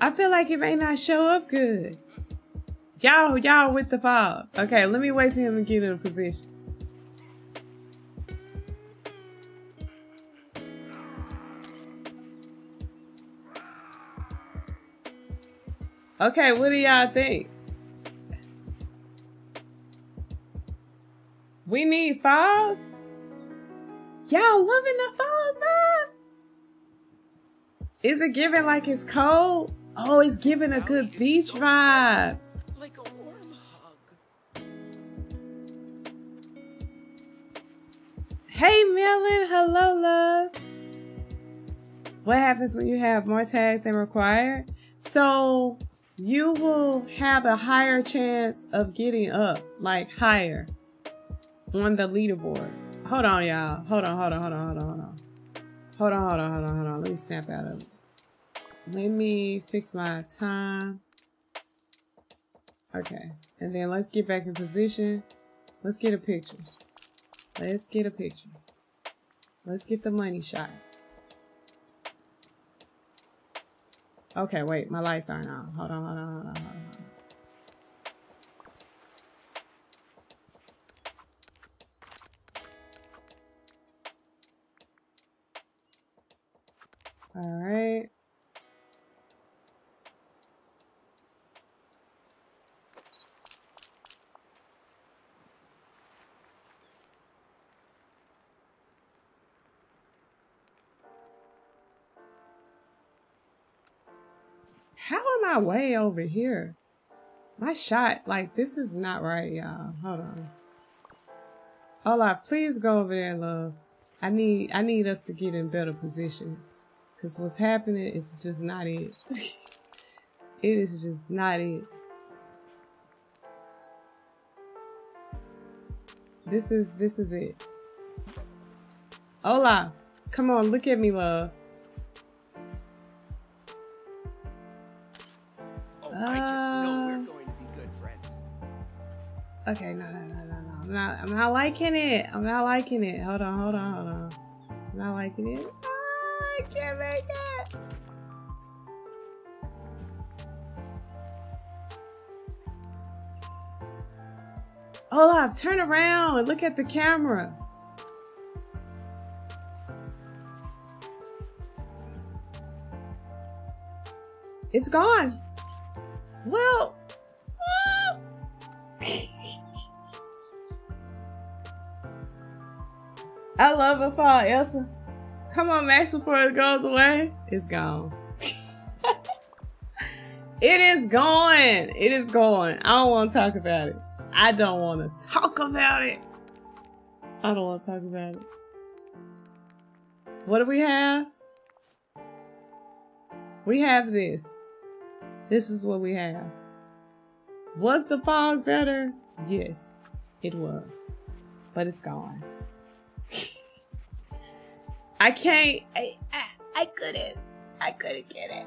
I feel like it may not show up good. Y'all, y'all with the fog. Okay, let me wait for him to get in a position. Okay, what do y'all think? We need fog? Y'all loving the fog, man? Is it giving like it's cold? Oh, it's giving a good beach vibe. Like a warm hug. Hey, Melon. Hello, love. what happens when you have more tags than required? So you will have a higher chance of getting up, like higher on the leaderboard. Hold on, y'all. Hold on, hold on, hold on, hold on, hold on. Hold on, hold on, hold on, hold on. Let me snap out of it. Let me fix my time. Okay. And then let's get back in position. Let's get a picture. Let's get a picture. Let's get the money shot. Okay, wait. My lights aren't on. Hold on, hold on, hold on, hold on. All right. How am I way over here? My shot, like, this is not right, y'all. Hold on. Olaf, please go over there, love. I need, I need us to get in better position. Because what's happening is just not it. It is just not it. This is, this is it. Olaf, come on, look at me, love. Oh, uh, I just know we're going to be good friends. Okay, no, no, no, no, no. I'm not, I'm not liking it. I'm not liking it. Hold on, hold on, hold on. I'm not liking it. I can't make it. Olaf, turn around and look at the camera. It's gone. Well, oh. I love a fall, Elsa. Come on, Max, before it goes away. It's gone. It is gone. It is gone. I don't want to talk about it. I don't want to talk about it. I don't want to talk about it. What do we have? We have this. This is what we have. Was the fog better? Yes, it was. But it's gone. I can't, I, I, I couldn't, I couldn't get it.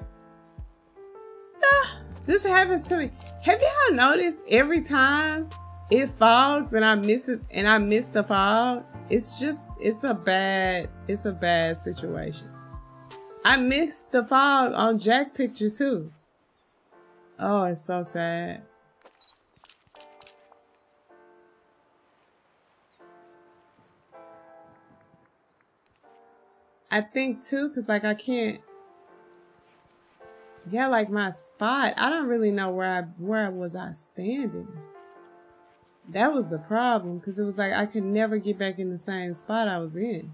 Ah, this happens to me. Have y'all noticed every time it fogs and I miss it and I miss the fog? It's just, it's a bad, it's a bad situation. I missed the fog on Jack's picture too. Oh, it's so sad. I think too, cause like I can't, yeah, like my spot, I don't really know where I, where was I standing? That was the problem, cause it was like I could never get back in the same spot I was in.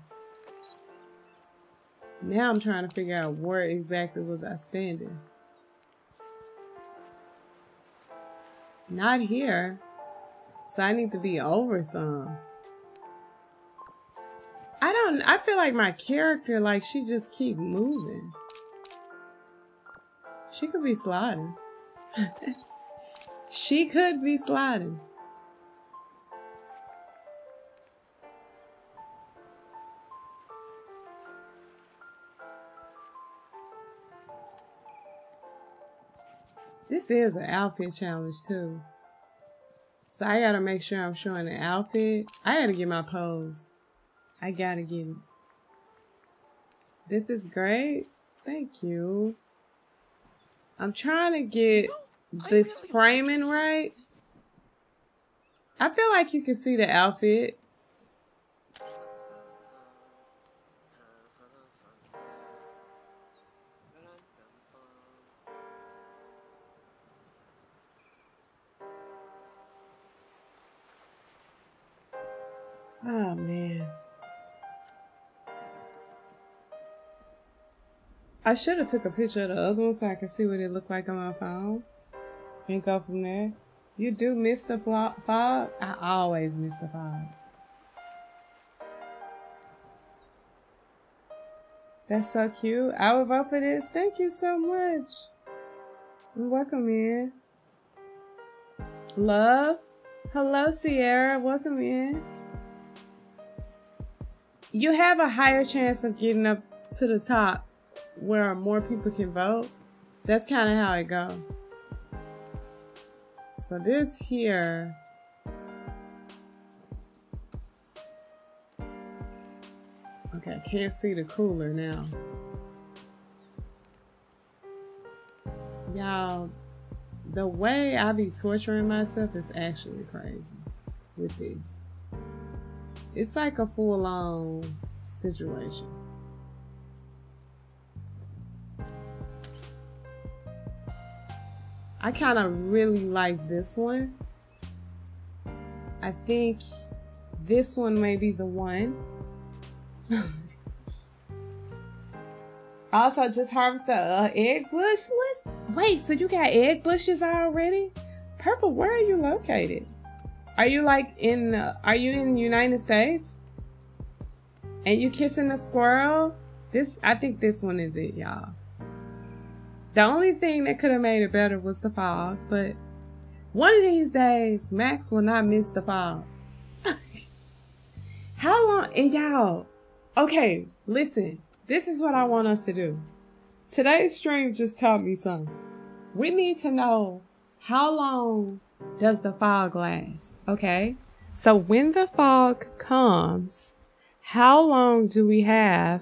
Now I'm trying to figure out where exactly was I standing. Not here, so I need to be over some. I don't, I feel like my character, like, she just keep moving. She could be sliding. She could be sliding. This is an outfit challenge, too. So I gotta make sure I'm showing the outfit. I gotta get my pose. I gotta get it. This is great. Thank you. I'm trying to get this framing right. I feel like you can see the outfit. Oh, man. I should have took a picture of the other one so I could see what it looked like on my phone and go from there. You do miss the fog? I always miss the fog. That's so cute. I would vote for this. Thank you so much. Welcome in. Love. Hello, Sierra. Welcome in. You have a higher chance of getting up to the top where more people can vote. That's kind of how it goes. So this here. Okay, I can't see the cooler now. Y'all, the way I be torturing myself is actually crazy with this. It's like a full-on situation. I kind of really like this one. I think this one may be the one. Also, just harvest an uh, egg bush. Let's wait. So you got egg bushes already? Purple, where are you located? Are you like in? Uh, are you in the United States? And you kissing a squirrel? This, I think this one is it, y'all. The only thing that could have made it better was the fog, but one of these days, Max will not miss the fog. How long, and y'all, okay, listen, this is what I want us to do. Today's stream just taught me something. We need to know how long does the fog last, okay? So when the fog comes, how long do we have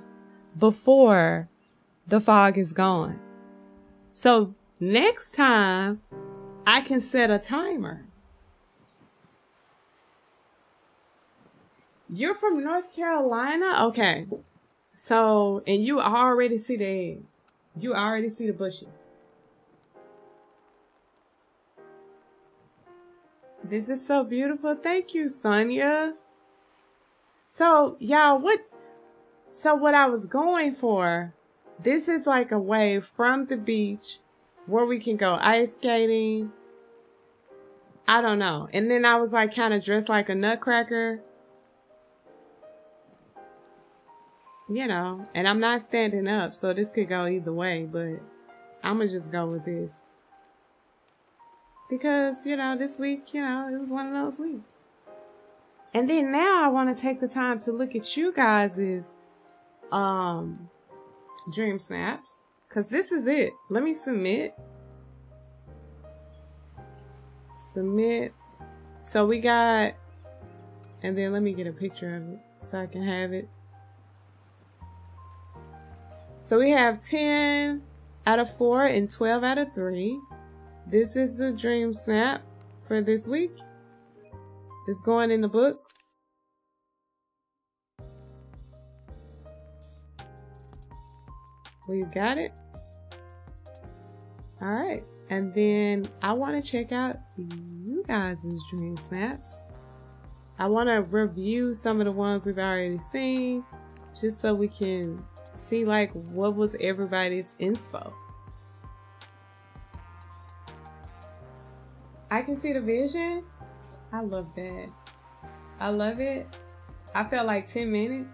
before the fog is gone? So next time, I can set a timer. You're from North Carolina? Okay. So, and you already see the eggs. You already see the bushes. This is so beautiful. Thank you, Sonia. So, y'all, what, so what I was going for, this is like a way from the beach where we can go ice skating. I don't know. And then I was like kind of dressed like a nutcracker. You know, and I'm not standing up, so this could go either way, but I'm gonna just go with this. Because, you know, this week, you know, it was one of those weeks. And then now I want to take the time to look at you guys's, um... dream snaps, because this is it. Let me submit. Submit. So we got, and then let me get a picture of it so I can have it. So we have ten out of four and twelve out of three. This is the dream snap for this week. It's going in the books. We've got it. All right. And then I want to check out you guys' dream snaps. I want to review some of the ones we've already seen just so we can see like what was everybody's inspo. I can see the vision. I love that. I love it. I felt like ten minutes.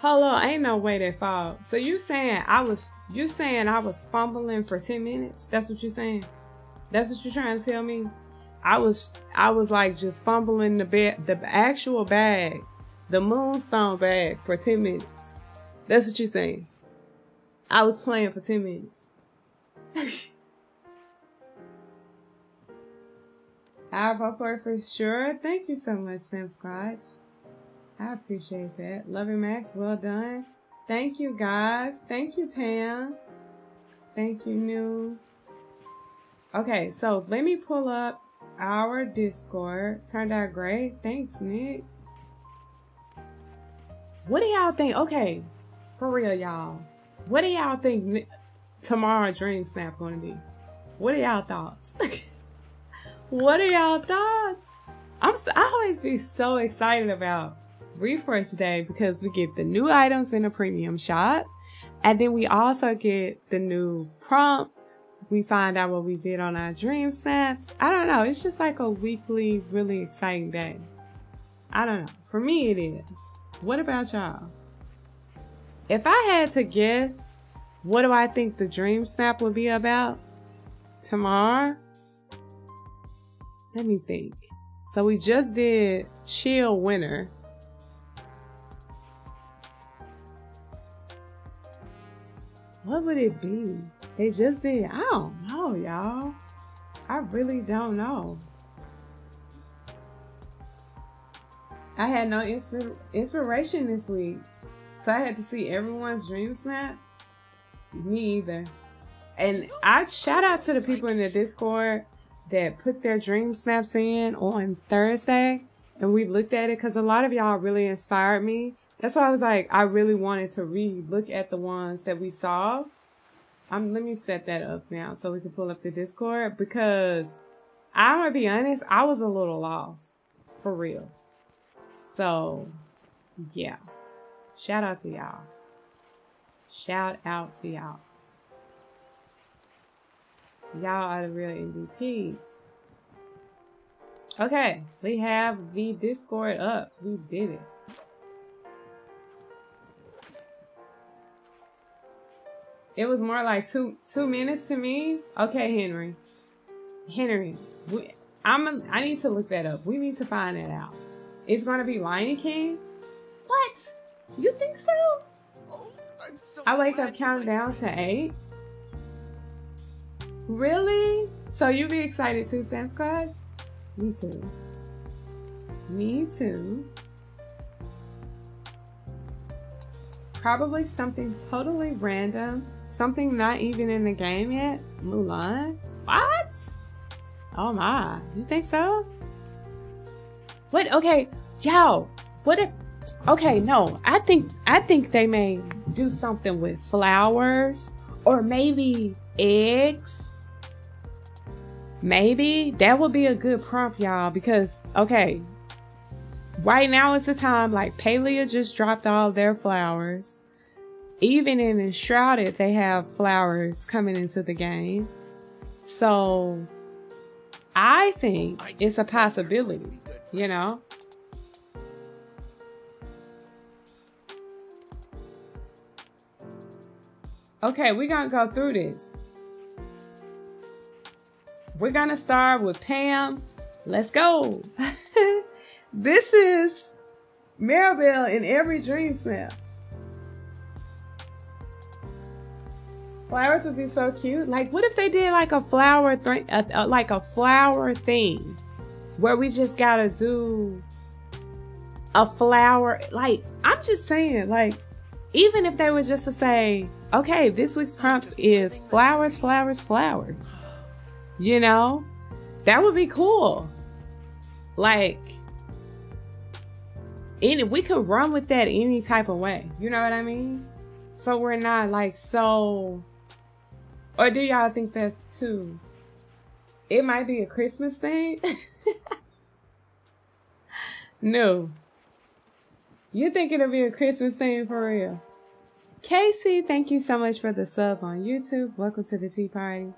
Hello, ain't no way that fog. So you saying I was, you saying I was fumbling for ten minutes? That's what you're saying? That's what you're trying to tell me? I was, I was like just fumbling the bag, the actual bag, the moonstone bag for ten minutes. That's what you're saying? I was playing for ten minutes. I'll vote for it for sure. Thank you so much, Sam Scotch. I appreciate that. Love you, Max. Well done. Thank you, guys. Thank you, Pam. Thank you, Nuu. Okay, so let me pull up our Discord. Turned out great. Thanks, Nick. What do y'all think? Okay, for real, y'all. What do y'all think tomorrow's dream snap gonna be? What are y'all thoughts? What are y'all thoughts? I'm so, I always be so excited about refresh day because we get the new items in the premium shop, and then we also get the new prompt. We find out what we did on our dream snaps. I don't know, it's just like a weekly really exciting day. I don't know, for me it is. What about y'all? If I had to guess, what do I think the Dreamsnap would be about tomorrow? Let me think. So we just did Chill Winter. What would it be? They just did, I don't know, y'all. I really don't know. I had no insp inspiration this week. So I had to see everyone's dream snap. Me either. And I shout out to the people in the Discord that put their dream snaps in on Thursday. And we looked at it because a lot of y'all really inspired me. That's why I was like, I really wanted to re-look at the ones that we saw. Um, let me set that up now so we can pull up the Discord, because I'm going to be honest, I was a little lost. For real. So, yeah. Shout out to y'all. Shout out to y'all. Y'all are the real M V Ps. Okay, we have the Discord up. We did it. It was more like two two minutes to me. Okay, Henry. Henry, we, I'm a, I need to look that up. We need to find that out. It's gonna be Lion King. What? You think so? Oh, I'm so I wake up counting down to eight. Really? So you be excited too, Sam Squash? Me too. Me too. Probably something totally random. Something not even in the game yet. Mulan? What? Oh my. You think so? What? Okay. Yo. What if... Okay, no. I think I think they may do something with flowers. Or maybe eggs. Maybe. That would be a good prompt, y'all. Because, okay... Right now is the time, like Palia just dropped all their flowers. Even in Enshrouded, they have flowers coming into the game. So I think it's a possibility, you know? Okay, we're gonna go through this. We're gonna start with Pam. Let's go. This is Maribel in every dream snap. Flowers would be so cute. Like, what if they did like a flower thing, like a flower thing, where we just gotta do a flower? Like, I'm just saying, like, even if they were just to say, okay, this week's prompt is flowers, flowers, flowers. You know, that would be cool. Like. And we could run with that any type of way. You know what I mean? So we're not like so... Or do y'all think that's too... It might be a Christmas thing? No. You think it'll be a Christmas thing for real? Casey, thank you so much for the sub on YouTube. Welcome to the tea party.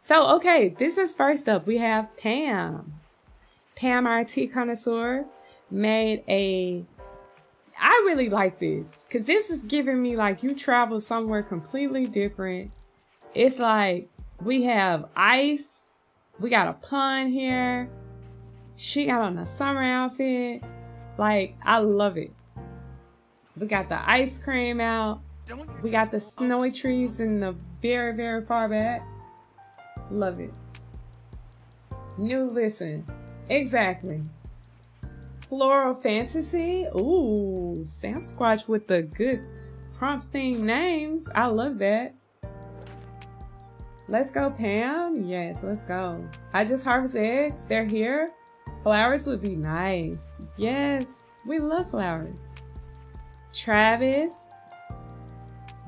So, okay. This is first up. We have Pam. Pam, our tea connoisseur, made a... I really like this, because this is giving me like you travel somewhere completely different. It's like we have ice. We got a pun here. She got on a summer outfit. Like, I love it. We got the ice cream out. We got the snowy trees in the very, very far back. Love it. Nuu, listen. Exactly. Floral fantasy. Ooh, Sam Squatch with the good prompt theme names. I love that. Let's go, Pam. Yes, let's go. I just harvest eggs. They're here. Flowers would be nice. Yes, we love flowers. Travis.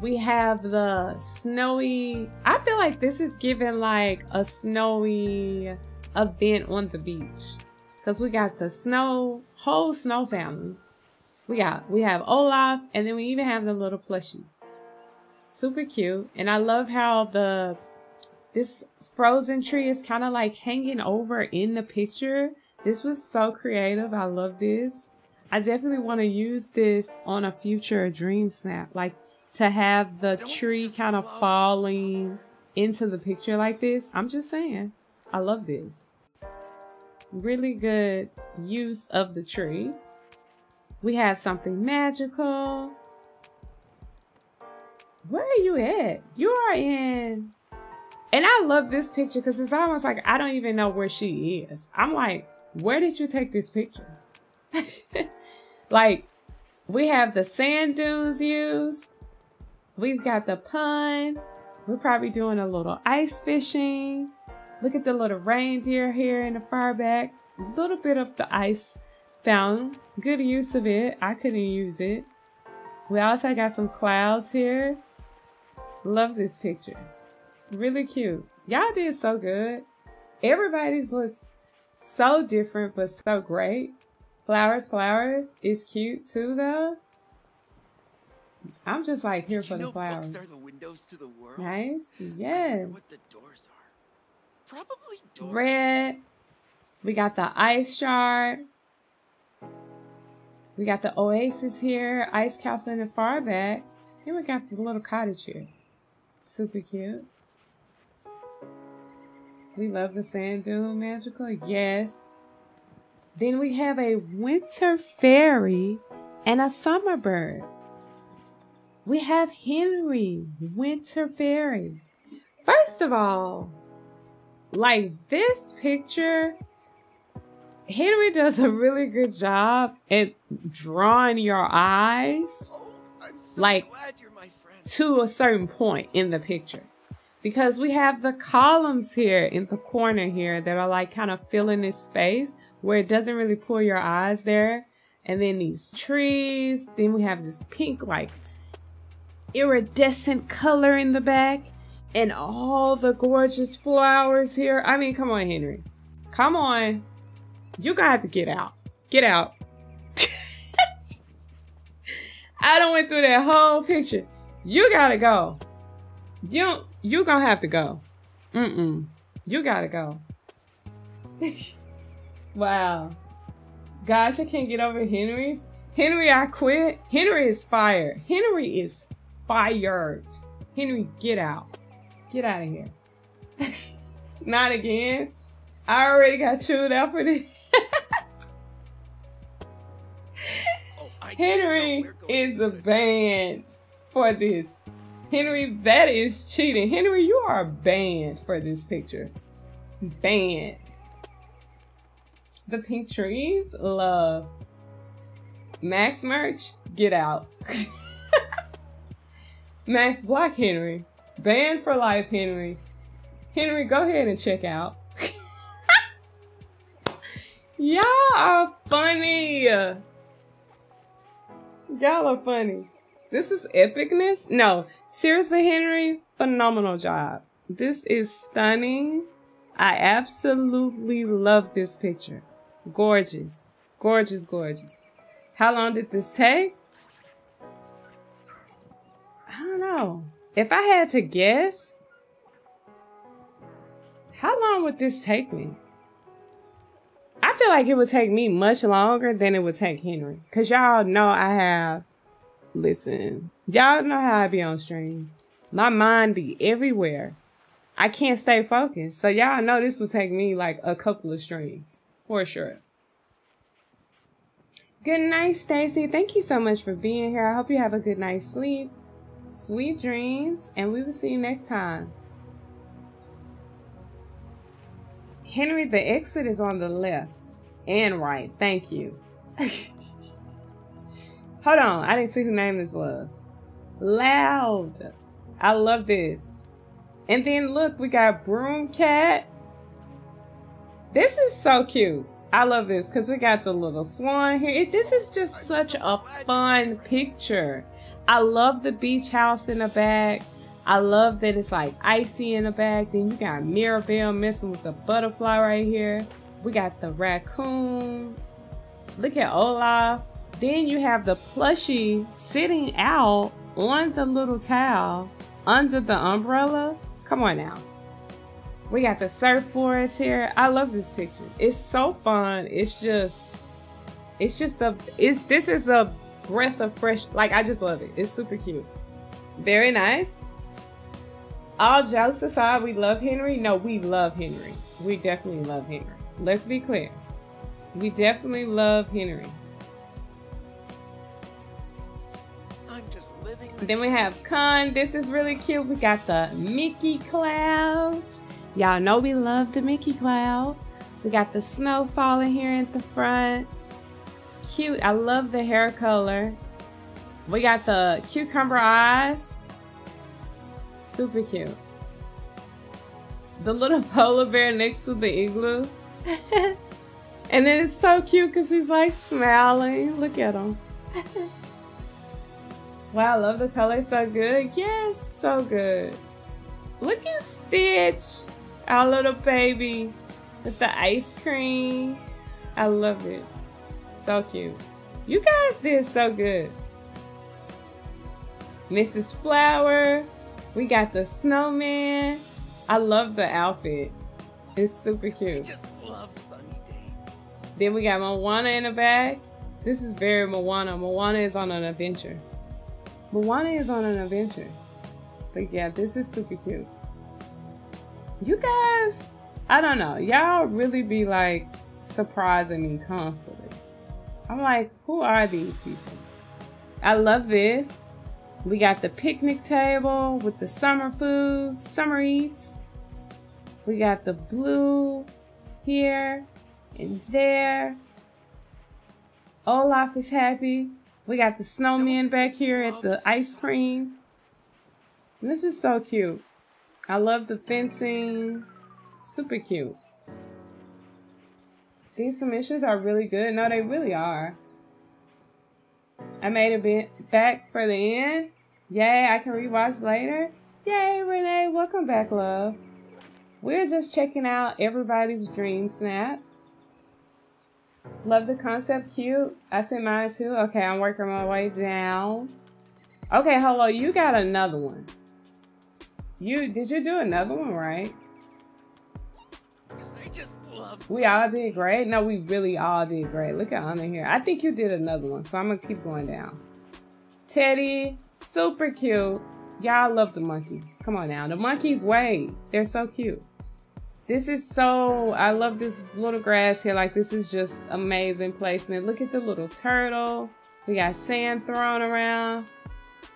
We have the snowy. I feel like this is giving like a snowy... event on the beach, because we got the snow, whole snow family. We got we have Olaf, and then we even have the little plushie. Super cute. And I love how the this frozen tree is kind of like hanging over in the picture. This was so creative. I love this. I definitely want to use this on a future Dreamsnap, like to have the tree kind of falling into the picture like this. I'm just saying, I love this. Really good use of the tree. We have something magical. Where are you at? You are in... And I love this picture because it's almost like I don't even know where she is. I'm like, where did you take this picture? Like, we have the sand dunes used. We've got the pond. We're probably doing a little ice fishing. Look at the little reindeer here in the far back. A little bit of the ice fountain. Good use of it. I couldn't use it. We also got some clouds here. Love this picture. Really cute. Y'all did so good. Everybody's looks so different but so great. Flowers, flowers is cute too though. I'm just like here for the flowers. Books are the windows to the world? Nice. Yes. What the doors are. Probably doors. Red. We got the ice shard. We got the oasis here, ice castle in the far back. Then we got the little cottage here. Super cute. We love the sand dune magical, yes. Then we have a winter fairy and a summer bird. We have Henry, winter fairy. First of all, like this picture, Henry does a really good job at drawing your eyes, oh, I'm so like glad you're my friend, to a certain point in the picture. Because we have the columns here in the corner here that are like kind of filling this space where it doesn't really pull your eyes there. And then these trees. Then we have this pink like iridescent color in the back. And all the gorgeous flowers here. I mean, come on, Henry. Come on. You gotta have to get out. Get out. I done went through that whole picture. You gotta go. You don't... You gonna have to go. Mm-mm. You gotta go. Wow. Gosh, I can't get over Henry's. Henry, I quit. Henry is fired. Henry is fired. Henry, get out. Get out of here. Not again. I already got chewed out for this. Oh, Henry is banned for this. Henry, that is cheating. Henry, you are banned for this picture. Banned. The pink trees, love. Max merch, get out. Max, block Henry. Banned for life, Henry. Henry, go ahead and check out. Y'all are funny. Y'all are funny. This is epicness? No. Seriously, Henry, phenomenal job. This is stunning. I absolutely love this picture. Gorgeous. Gorgeous, gorgeous. How long did this take? I don't know. If I had to guess, how long would this take me? I feel like it would take me much longer than it would take Henry. Because y'all know I have... Listen, y'all know how I be on stream. My mind be everywhere. I can't stay focused. So y'all know this will take me like a couple of streams for sure. Good night, Stacy. Thank you so much for being here. I hope you have a good night's sleep. Sweet dreams. And we will see you next time. Henry, the exit is on the left and right. Thank you. Hold on, I didn't see who name this was. Loud. I love this. And then look, we got Broom Cat. This is so cute. I love this because we got the little swan here. It, this is just such a fun picture. I love the beach house in the back. I love that it's like icy in the back. Then you got Mirabelle messing with the butterfly right here. We got the raccoon. Look at Olaf. Then you have the plushie sitting out on the little towel under the umbrella. Come on now. We got the surfboards here. I love this picture. It's so fun. It's just It's just a, it's, this is a breath of fresh, like, I just love it. It's super cute. Very nice. All jokes aside, we love Henry. No, we love Henry. We definitely love Henry. Let's be clear. We definitely love Henry. I'm just living the then we have Kun. This is really cute. We got the Mickey clouds. Y'all know we love the Mickey cloud. We got the snow falling here at the front. Cute. I love the hair color. We got the cucumber eyes. Super cute. The little polar bear next to the igloo. And then it's so cute because he's like smiling. Look at him. Wow, I love the color. So good. Yes, so good. Look at Stitch, our little baby with the ice cream. I love it. So cute. You guys did so good. Missus Flower. We got the snowman. I love the outfit. It's super cute. I just love sunny days. Then we got Moana in the back. This is very Moana. Moana is on an adventure. Moana is on an adventure. But yeah, this is super cute. You guys, I don't know. Y'all really be like surprising me constantly. I'm like, who are these people? I love this. We got the picnic table with the summer food, summer eats. We got the blue here and there. Olaf is happy. We got the snowman back here at the ice cream. This is so cute. I love the fencing. Super cute. These submissions are really good. No, they really are. I made a bit back for the end. Yay, I can rewatch later. Yay, Renee, welcome back, love. We're just checking out everybody's dream snap. Love the concept, cute. I sent mine too. Okay, I'm working my way down. Okay, hello, you got another one. You, did you do another one, right? I just love we all did great. No, we really all did great. Look at Anna here. I think you did another one, so I'm gonna keep going down. Teddy, super cute. Y'all love the monkeys. Come on now, the monkeys wave. They're so cute. This is so, I love this little grass here. Like, this is just amazing placement. Look at the little turtle. We got sand thrown around.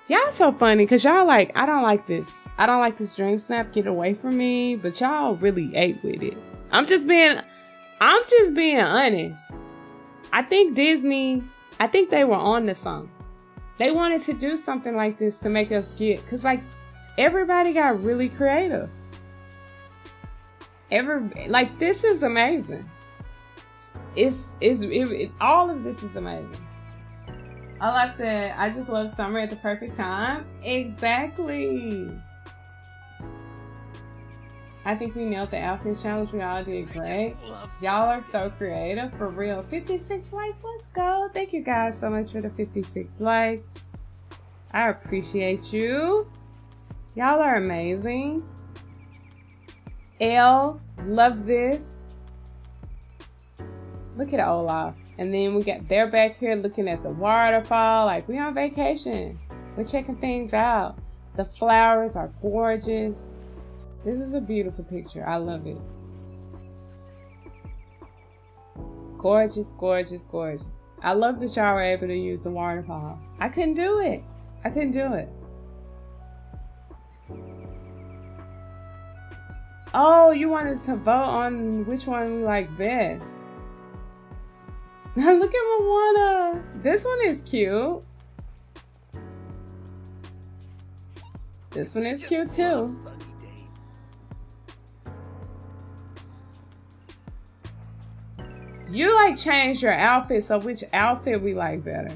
Y'all so funny, because y'all like, I don't like this. I don't like this dream snap. Get away from me. But y'all really ate with it. I'm just being, I'm just being honest. I think Disney, I think they were on to something. They wanted to do something like this to make us get, because like everybody got really creative. Every, like this is amazing. It's, it's, it, it, all of this is amazing. All I said, I just love summer at the perfect time. Exactly. I think we nailed the outfit challenge. We all did great. Y'all are so creative, for real. fifty-six likes, let's go. Thank you guys so much for the fifty-six likes. I appreciate you. Y'all are amazing. Elle, love this. Look at Olaf. And then we got, they're back here looking at the waterfall, like we're on vacation. We're checking things out. The flowers are gorgeous. This is a beautiful picture. I love it. Gorgeous, gorgeous, gorgeous. I love that y'all were able to use the waterfall. I couldn't do it. I couldn't do it. Oh, you wanted to vote on which one we like best. Look at Moana. This one is cute. This one is cute too. You like changed your outfit, so which outfit we like better?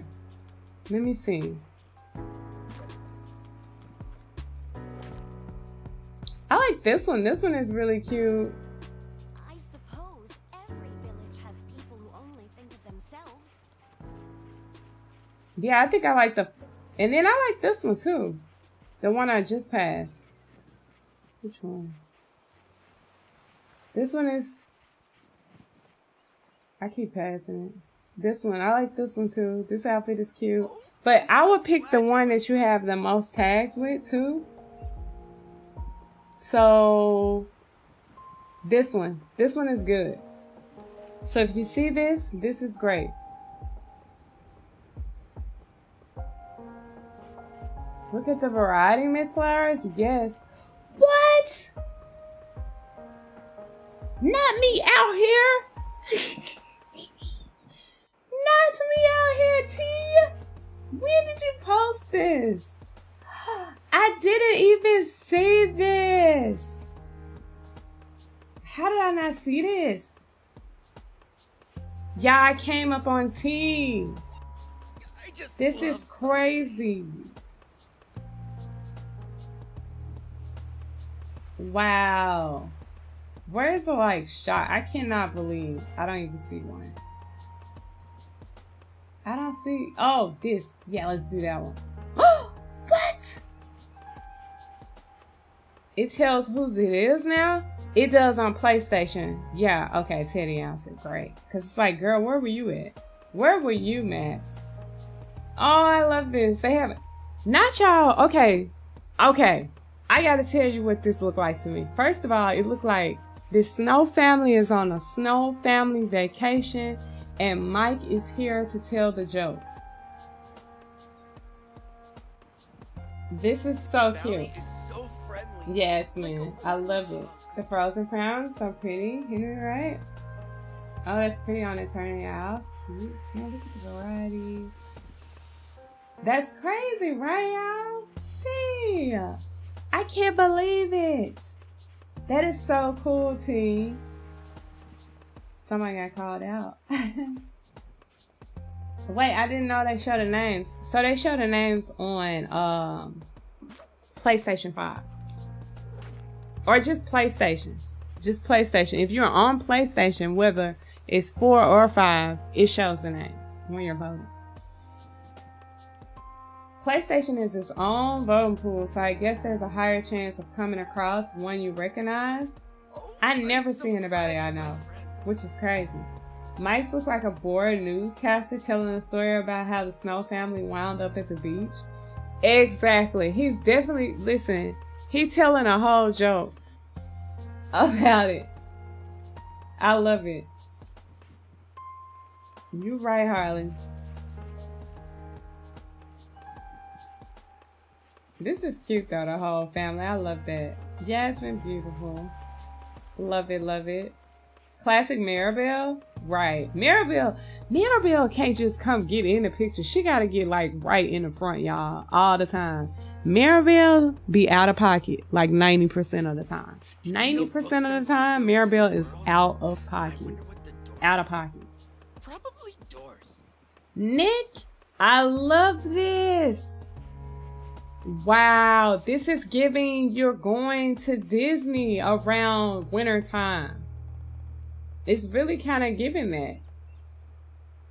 Let me see. I like this one. This one is really cute. Yeah, I think I like the, and then I like this one too. The one I just passed. Which one? This one is, I keep passing it. This one. I like this one too. This outfit is cute. But I would pick the one that you have the most tags with too. So this one. This one is good. So if you see this, this is great. Look at the variety, Miss Flowers. Yes. What? Not me out here. Not me out here, Tia. When did you post this? I didn't even see this. How did I not see this? Yeah, I came up on T. This is crazy. Wow. Where is the like shot? I cannot believe I don't even see one. I don't see. Oh, this. Yeah, let's do that one. Oh, what? It tells whose it is now? It does on PlayStation. Yeah, okay, Teddy Ounson. Great. Because it's like, girl, where were you at? Where were you, Max? Oh, I love this. They have. Not y'all. Okay. Okay. I gotta tell you what this looked like to me. First of all, it looked like this snow family is on a snow family vacation and Mike is here to tell the jokes. This is so cute. Is so friendly. Yes, man. I love it. The frozen frown, so pretty. You know, right? Oh, that's pretty on Eternity Isle. Look at the variety. That's crazy, right, y'all? See? I can't believe it. That is so cool, T. Somebody got called out. Wait, I didn't know they showed the names. So they show the names on um, PlayStation five. Or just PlayStation. Just PlayStation. If you're on PlayStation, whether it's four or five, it shows the names when you're voting. PlayStation is its own voting pool, so I guess there's a higher chance of coming across one you recognize. I never see anybody I know, which is crazy. Mike's look like a bored newscaster telling a story about how the Snow family wound up at the beach. Exactly. He's definitely, listen, he's telling a whole joke about it. I love it. You right, Harlan. This is cute though, the whole family. I love that. Yeah, it's been beautiful. Love it, love it. Classic Mirabelle? Right. Mirabelle, Mirabelle can't just come get in the picture. She gotta get like right in the front, y'all, all the time. Mirabelle be out of pocket like ninety percent of the time. ninety percent of the time, Mirabelle is out of pocket. Out of pocket. Probably doors. Nick, I love this. Wow, this is giving you're going to Disney around winter time. It's really kind of giving that.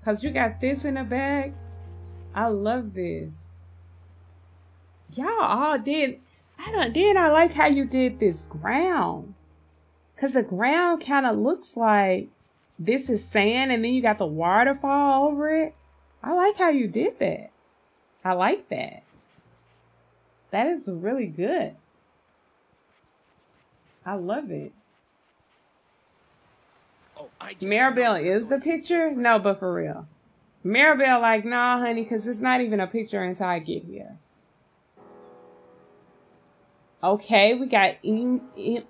Because you got this in the bag. I love this. Y'all all did. I don't did. I like how you did this ground. Because the ground kind of looks like this is sand and then you got the waterfall over it. I like how you did that. I like that. That is really good. I love it. Oh, I Mirabelle is the picture? No, but for real. Mirabelle like, nah, honey, because it's not even a picture until I get here. Okay, we got M. M,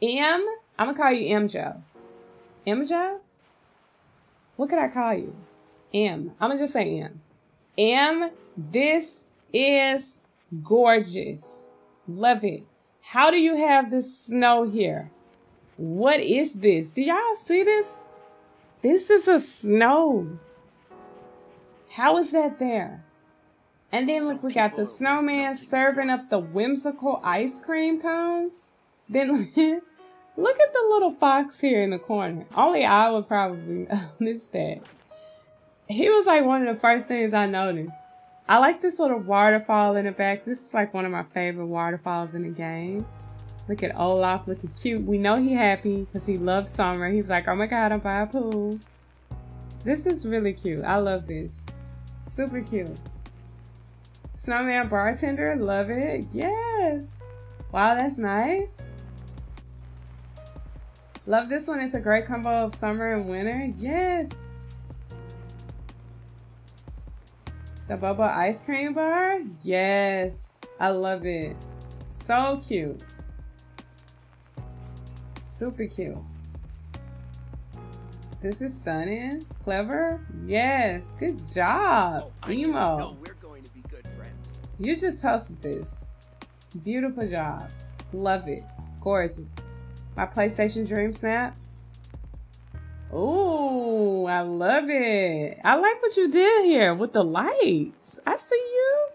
M. I'm going to call you M-Jo. M-Jo? What could I call you? M. I'm going to just say M. M, this is... gorgeous. Love it. How do you have this snow here? What is this? Do y'all see this? This is a snow. How is that there? And then look, we got the snowman serving up the whimsical ice cream cones. Then look at the little fox here in the corner. Only I would probably notice that. He was like one of the first things I noticed. I like this little waterfall in the back. This is like one of my favorite waterfalls in the game. Look at Olaf looking cute. We know he's happy because he loves summer. He's like, oh my God, I'm by a pool. This is really cute. I love this. Super cute. Snowman bartender. Love it. Yes. Wow, that's nice. Love this one. It's a great combo of summer and winter. Yes. The Bubba ice cream bar. Yes. I love it. So cute. Super cute. This is stunning. Clever. Yes. Good job. Oh, Emo. We're going to be good friends. You just posted this. Beautiful job. Love it. Gorgeous. My PlayStation Dream Snap. Ooh, I love it. I like what you did here with the lights. I see you.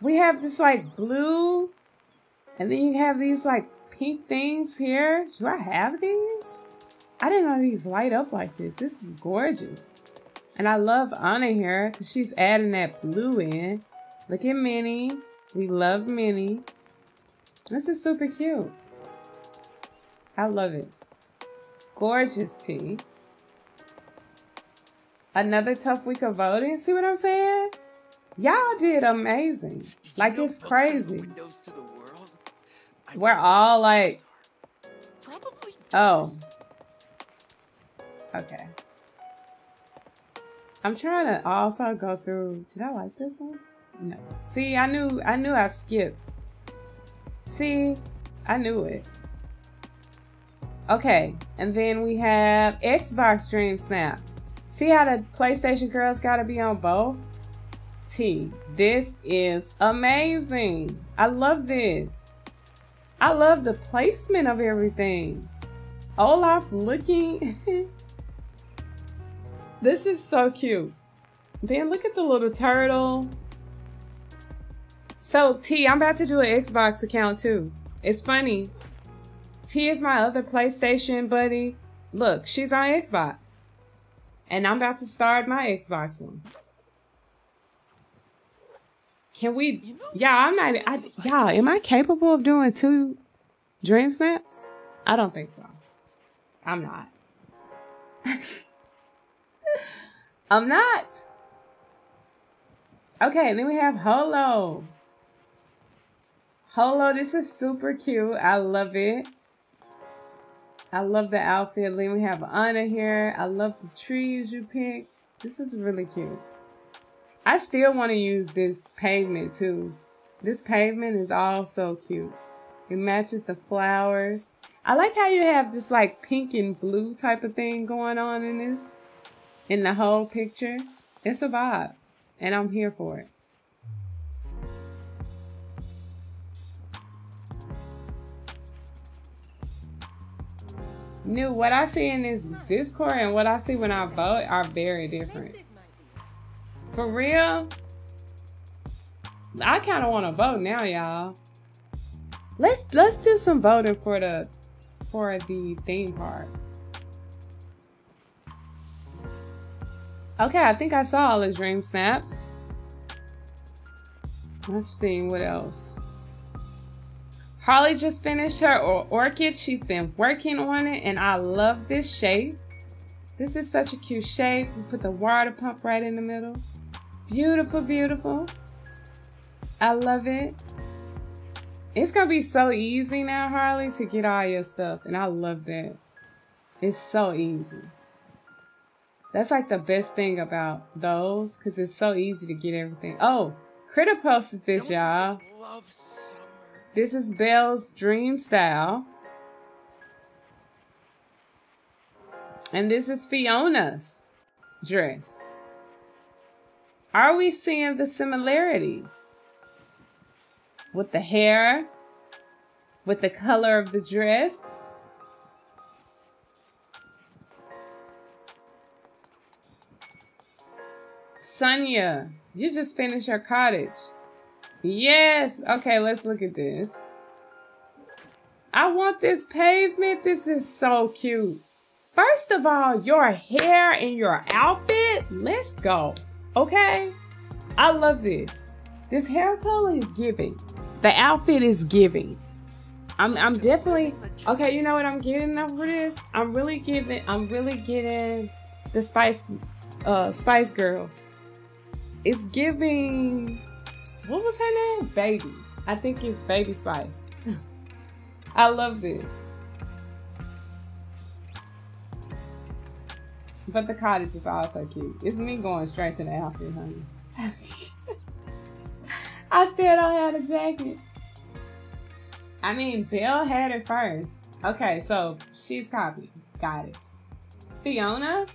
We have this like blue, and then you have these like pink things here. Do I have these? I didn't know these light up like this. This is gorgeous. And I love Anna here because she's adding that blue in. Look at Minnie. We love Minnie. This is super cute. I love it. Gorgeous tea. Another tough week of voting. See what I'm saying? Y'all did amazing. Like, it's crazy. We're all like, oh. Okay. I'm trying to also go through. Did I like this one? No. See, I knew I knew I skipped. See, I knew it. Okay, and then we have Xbox Dream Snap. See how the PlayStation girls gotta be on both? T, this is amazing. I love this. I love the placement of everything. Olaf looking. This is so cute. Then look at the little turtle. So T, I'm about to do an Xbox account too. It's funny. T is my other PlayStation buddy. Look, she's on Xbox. And I'm about to start my Xbox one. Can we... You know, yeah, I'm not... I, y'all, am I capable of doing two Dream Snaps? I don't think so. I'm not. I'm not. Okay, and then we have Holo. Holo, this is super cute. I love it. I love the outfit. Then we have Anna here. I love the trees you picked. This is really cute. I still want to use this pavement too. This pavement is all so cute. It matches the flowers. I like how you have this like pink and blue type of thing going on in this. In the whole picture. It's a vibe. And I'm here for it. New, what I see in this Discord and what I see when I vote are very different. For real? I kind of want to vote now, y'all. Let's let's do some voting for the for the theme park. Okay, I think I saw all the Dream Snaps. Let's see what else. Harley just finished her orchid. She's been working on it, and I love this shape. This is such a cute shape. We put the water pump right in the middle. Beautiful, beautiful. I love it. It's gonna be so easy now, Harley, to get all your stuff, and I love that. It's so easy. That's like the best thing about those, because it's so easy to get everything. Oh, Critter posted this, y'all. This is Belle's Dream Style. And this is Fiona's dress. Are we seeing the similarities? With the hair, with the color of the dress. Sonia, you just finished your cottage. Yes. Okay, let's look at this. I want this pavement. This is so cute. First of all, your hair and your outfit. Let's go. Okay. I love this. This hair color is giving. The outfit is giving. I'm I'm definitely okay, you know what I'm getting over this? I'm really giving I'm really getting the Spice uh, Spice Girls. It's giving, what was her name? Baby. I think it's Baby Spice. I love this. But the cottage is also cute. It's me going straight to the outfit, honey. I still don't have a jacket. I mean, Belle had it first. Okay, so she's copied. Got it. Fiona?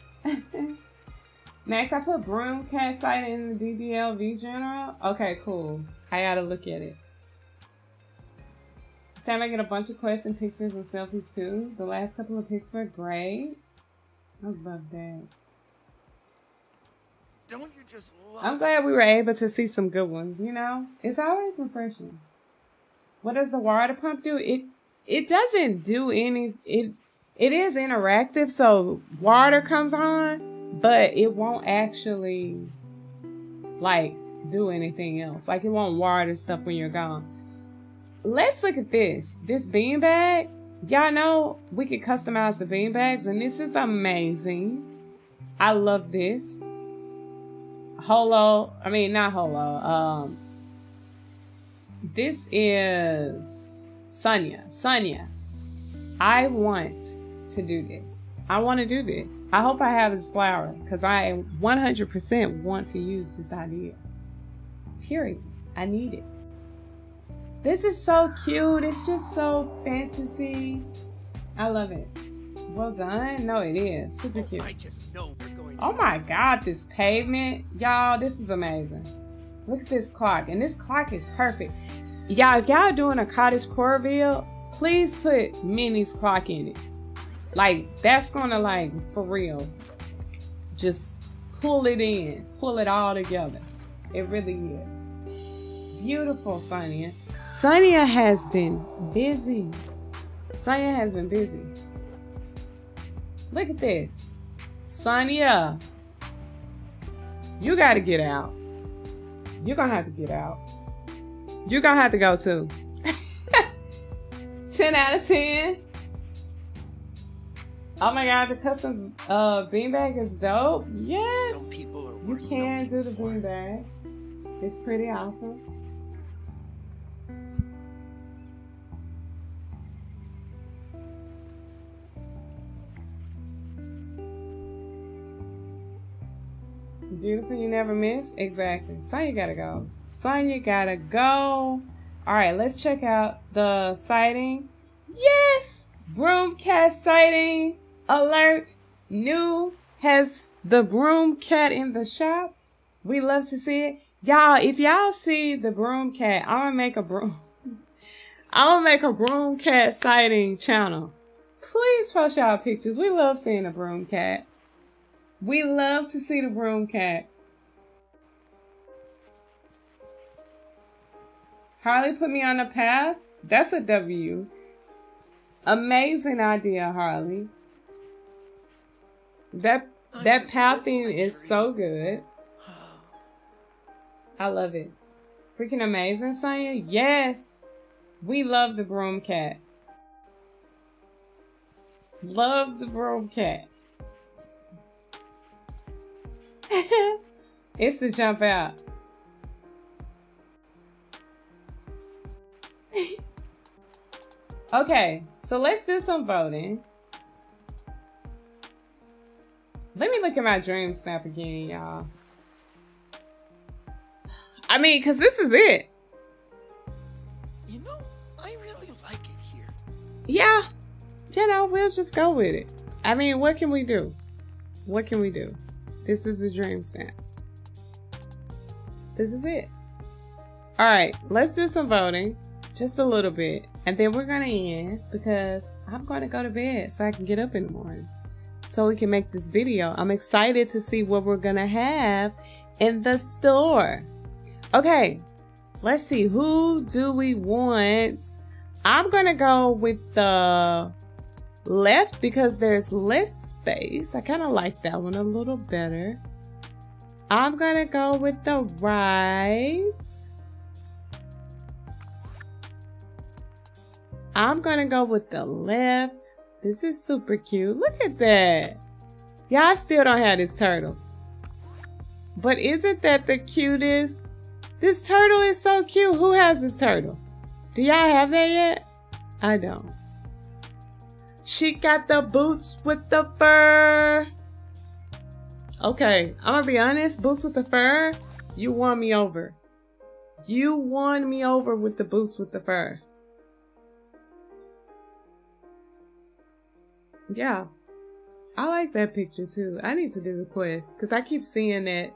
Max, I put Broom Cat site in the D D L V General. Okay, cool. I gotta look at it. Sam, I get a bunch of quests and pictures and selfies too. The last couple of pics were great. I love that. Don't you just love I'm glad we were able to see some good ones, you know? It's always refreshing. What does the water pump do? It it doesn't do any it it is interactive, so water comes on, but it won't actually like do anything else. Like it won't water stuff when you're gone. Let's look at this. This beanbag. Y'all know we could customize the beanbags, and this is amazing. I love this. Holo, I mean not Holo. Um This is Sonia. Sonia, I want to do this. I want to do this. I hope I have this flower because I one hundred percent want to use this idea. Period. I need it. This is so cute. It's just so fantasy. I love it. Well done. No, it is. Super cute. I just know we're going to. Oh my God, this pavement. Y'all, this is amazing. Look at this clock, and this clock is perfect. Y'all, if y'all doing a cottage core build, please put Minnie's clock in it. Like, that's gonna, like, for real, just pull it in, pull it all together. It really is. Beautiful, Sonia. Sonia has been busy. Sonia has been busy. Look at this. Sonia, you gotta get out. You're gonna have to get out. You're gonna have to go too. ten out of ten. Oh my God, the custom uh, beanbag is dope. Yes, some people are you can do the beanbag. It's pretty awesome. Beautiful, you never miss. Exactly. Sonia gotta go. Sonia gotta go. Alright, let's check out the sighting. Yes! Broomcat sighting alert. Nuu has the Broomcat in the shop. We love to see it. Y'all, if y'all see the Broomcat, I'm gonna make a broom. I'm gonna make a Broomcat sighting channel. Please post y'all pictures. We love seeing a Broomcat. We love to see the Broomcat. Harley put me on a path. That's a W. Amazing idea, Harley. That that pathing is so good. I love it. Freaking amazing, Sonya. Yes. We love the Broomcat. Love the Broomcat. It's to jump out. Okay, so let's do some voting. Let me look at my dream snap again, y'all. I mean, because this is it. You know, I really like it here. Yeah, you know, we'll just go with it. I mean, what can we do? What can we do? This is a dream snap. This is it. All right, let's do some voting, just a little bit. And then we're gonna end because I'm gonna go to bed so I can get up in the morning so we can make this video. I'm excited to see what we're gonna have in the store. Okay, let's see, who do we want? I'm gonna go with the left because there's less space. I kind of like that one a little better. I'm gonna go with the right. I'm gonna go with the left. This is super cute. Look at that. Y'all still don't have this turtle. But isn't that the cutest? This turtle is so cute. Who has this turtle? Do y'all have that yet? I don't. She got the boots with the fur. Okay, I'm gonna be honest. Boots with the fur, you won me over. You won me over with the boots with the fur. Yeah. I like that picture too. I need to do the quest because I keep seeing that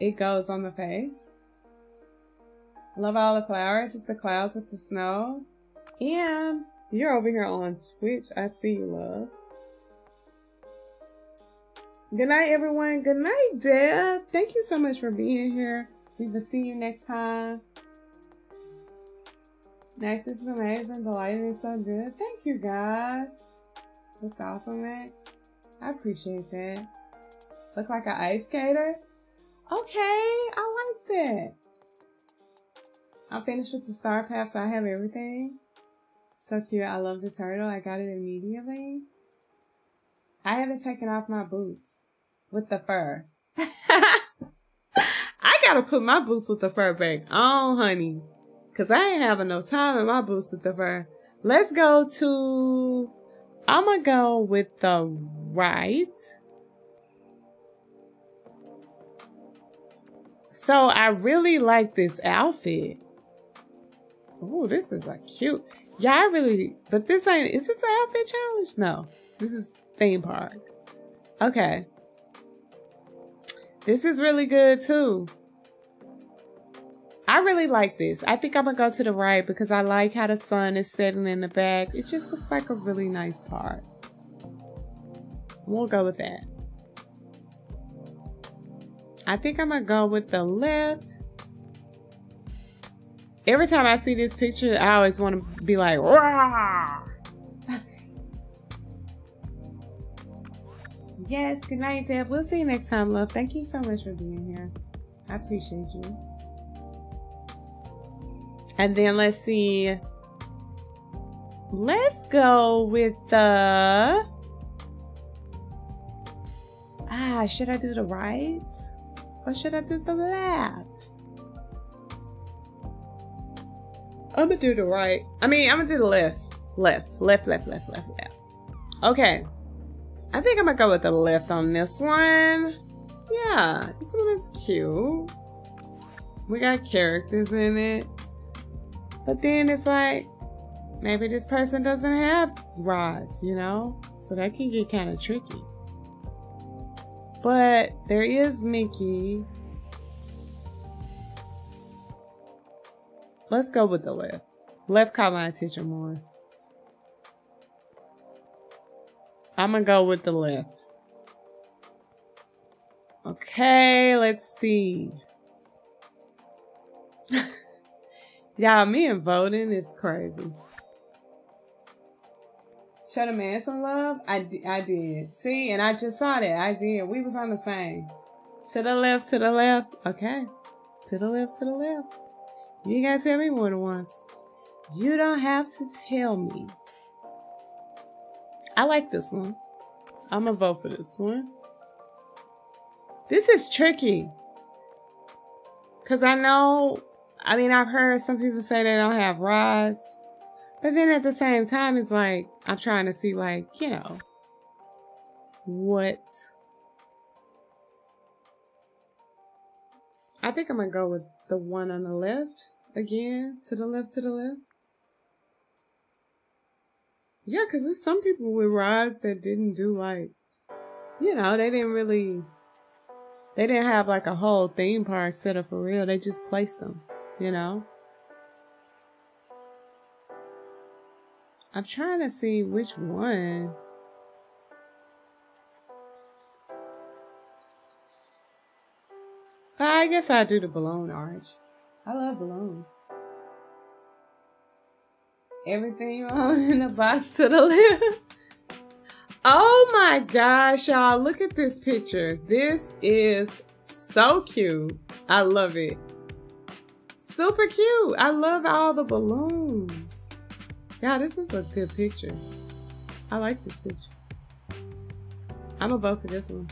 it goes on the face. Love all the flowers. It's the clouds with the snow. And you're over here on Twitch. I see you, love. Good night, everyone. Good night, Deb. Thank you so much for being here. We will see you next time. Next is amazing. The lighting is so good. Thank you, guys. Looks awesome, Max. I appreciate that. Look like an ice skater. Okay, I like that. I'm finished with the star path, so I have everything. So cute. I love the turtle. I got it immediately. I haven't taken off my boots with the fur. I gotta put my boots with the fur back on, honey. Cause I ain't having no time in my boots with the fur. Let's go to... I'm gonna go with the right. So I really like this outfit. Oh, this is a cute. Yeah, I really, but this ain't, is this an outfit challenge? No, this is theme park. Okay. This is really good too. I really like this. I think I'm gonna go to the right because I like how the sun is setting in the back. It just looks like a really nice park. We'll go with that. I think I'm gonna go with the left. Every time I see this picture, I always want to be like, "Rah!" Yes, good night, Deb. We'll see you next time, love. Thank you so much for being here. I appreciate you. And then let's see. Let's go with the... Ah, should I do the right? Or should I do the left? I'm gonna do the right. I mean, I'm gonna do the left. Left, left, left, left, left, left. Okay. I think I'm gonna go with the left on this one. Yeah, this one is cute. We got characters in it. But then it's like, maybe this person doesn't have rods, you know? So that can get kind of tricky. But there is Mickey. Let's go with the left. Left caught my attention more. I'm gonna go with the left. Okay, let's see. Y'all, me and voting is crazy. Show the man some love? I, I did. See, and I just saw that. I did. We was on the same. To the left, to the left. Okay. To the left, to the left. You ain't gotta tell me more than once. You don't have to tell me. I like this one. I'm gonna vote for this one. This is tricky. Because I know... I mean, I've heard some people say they don't have rods, but then at the same time, it's like, I'm trying to see, like, you know, what. I think I'm going to go with the one on the left again, to the left, to the left. Yeah, because there's some people with rods that didn't do, like, you know, they didn't really, they didn't have like a whole theme park set up for real. They just placed them. You know, I'm trying to see which one. I guess I do the balloon arch. I love balloons. Everything you own in the box to the left. Oh my gosh, y'all. Look at this picture. This is so cute. I love it. Super cute. I love all the balloons. Yeah, this is a good picture. I like this picture. I'm gonna vote for this one.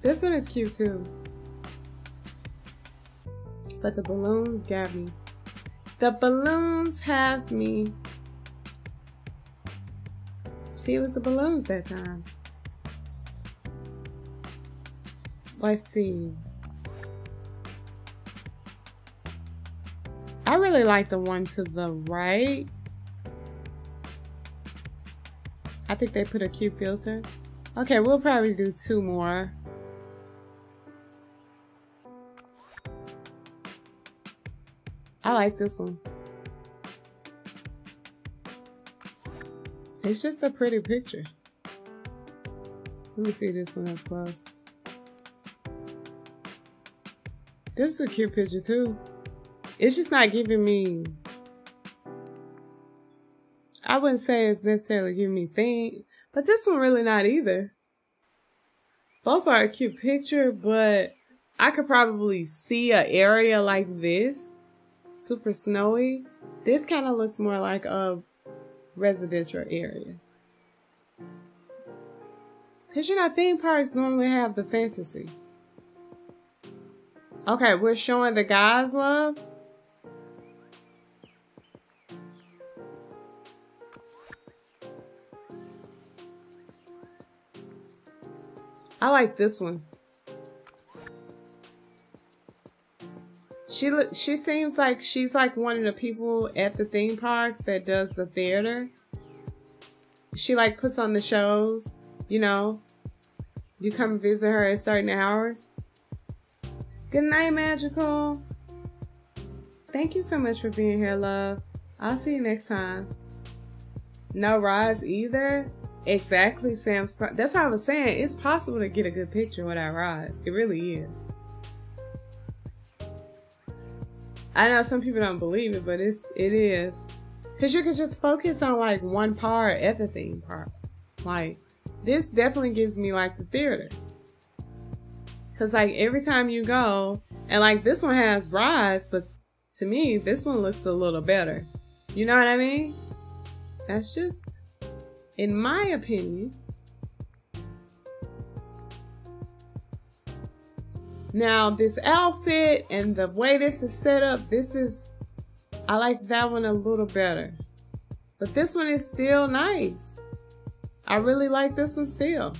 This one is cute too. But the balloons got me. The balloons have me. See, it was the balloons that time. Let's see. I really like the one to the right. I think they put a cute filter. Okay, we'll probably do two more. I like this one. It's just a pretty picture. Let me see this one up close. This is a cute picture too. It's just not giving me... I wouldn't say it's necessarily giving me things, but this one really not either. Both are a cute picture, but I could probably see an area like this. Super snowy. This kind of looks more like a residential area. Because you know, theme parks normally have the fantasy. Okay, we're showing the guys love. I like this one. She she seems like she's like one of the people at the theme parks that does the theater. She like puts on the shows, you know. You come visit her at certain hours. Good night, Magical. Thank you so much for being here, love. I'll see you next time. No rods either. Exactly, Sam. That's what I was saying. It's possible to get a good picture without rods. It really is. I know some people don't believe it, but it's, it is. Because you can just focus on like one part at the theme park. Like, this definitely gives me like the theater. Because like every time you go, and like this one has rise, but to me, this one looks a little better. You know what I mean? That's just, in my opinion. Now, this outfit and the way this is set up, this is, I like that one a little better. But this one is still nice. I really like this one still.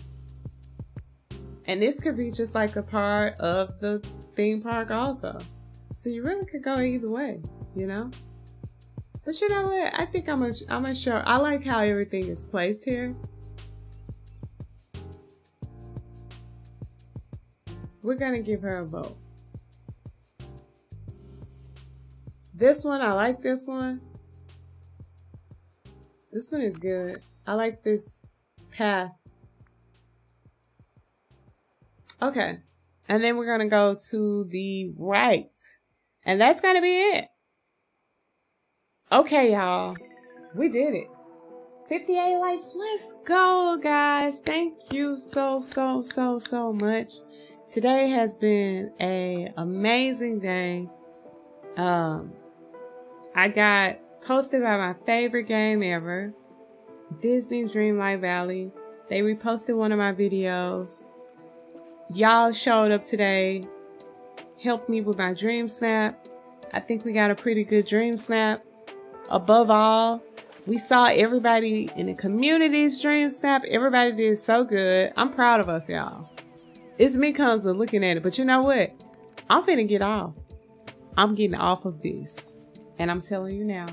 And this could be just like a part of the theme park also. So you really could go either way, you know? But you know what? I think I'm a, I'm a show. I like how everything is placed here. We're gonna give her a vote. This one, I like this one. This one is good. I like this path. Okay, and then we're gonna go to the right. And that's gonna be it. Okay, y'all, we did it. fifty-eight likes, let's go, guys. Thank you so, so, so, so much. Today has been an amazing day. Um, I got posted by my favorite game ever, Disney Dreamlight Valley. They reposted one of my videos. Y'all showed up today, helped me with my dream snap. I think we got a pretty good dream snap. Above all, we saw everybody in the community's dream snap. Everybody did so good. I'm proud of us, y'all. It's me comes to looking at it, but you know what? I'm finna get off. I'm getting off of this. And I'm telling you now,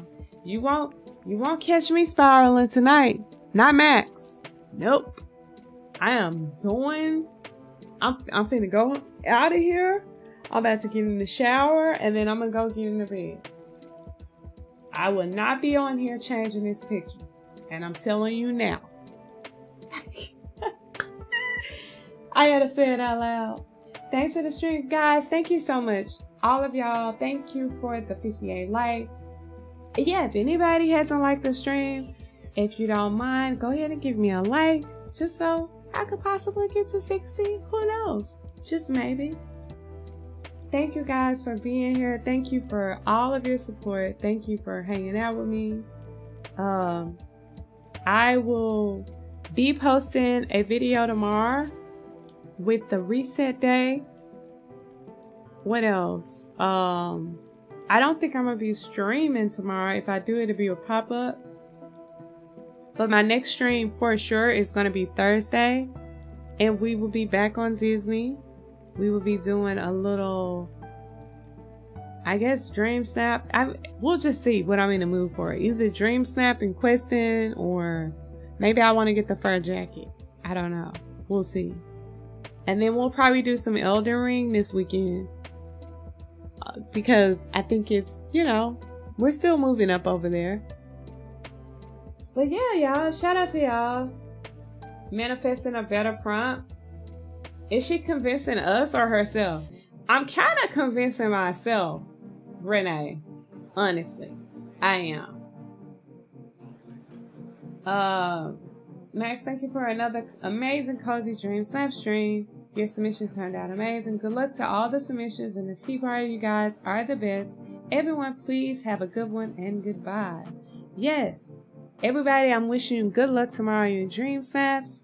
you won't, you won't catch me spiraling tonight. Not Max. Nope. I am doing, I'm, I'm finna go out of here. I'm about to get in the shower and then I'm gonna go get in the bed. I will not be on here changing this picture. And I'm telling you now. I gotta say it out loud. Thanks for the stream, guys. Thank you so much. All of y'all, thank you for the fifty-eight likes. Yeah, if anybody hasn't liked the stream, if you don't mind, go ahead and give me a like just so I could possibly get to sixty. Who knows? Just maybe. Thank you guys for being here. Thank you for all of your support. Thank you for hanging out with me. Um, I will be posting a video tomorrow. with the reset day. What else? Um, I don't think I'm going to be streaming tomorrow. If I do, it'll be a pop-up. But my next stream for sure is going to be Thursday. And we will be back on Disney. We will be doing a little, I guess, Dreamsnap. I, we'll just see what I'm in the mood for. Either Dreamsnap and questing, or maybe I want to get the fur jacket. I don't know. We'll see. And then we'll probably do some Elden Ring this weekend. Uh, because I think it's, you know, we're still moving up over there. But yeah, y'all. Shout out to y'all. Manifesting a better prompt. Is she convincing us or herself? I'm kind of convincing myself, Renee. Honestly, I am. Uh, Max, thank you for another amazing Cozy Dreamsnap stream. Your submission turned out amazing. Good luck to all the submissions and the tea party. You guys are the best. Everyone, please have a good one and goodbye. Yes. Everybody, I'm wishing you good luck tomorrow in your dream snaps.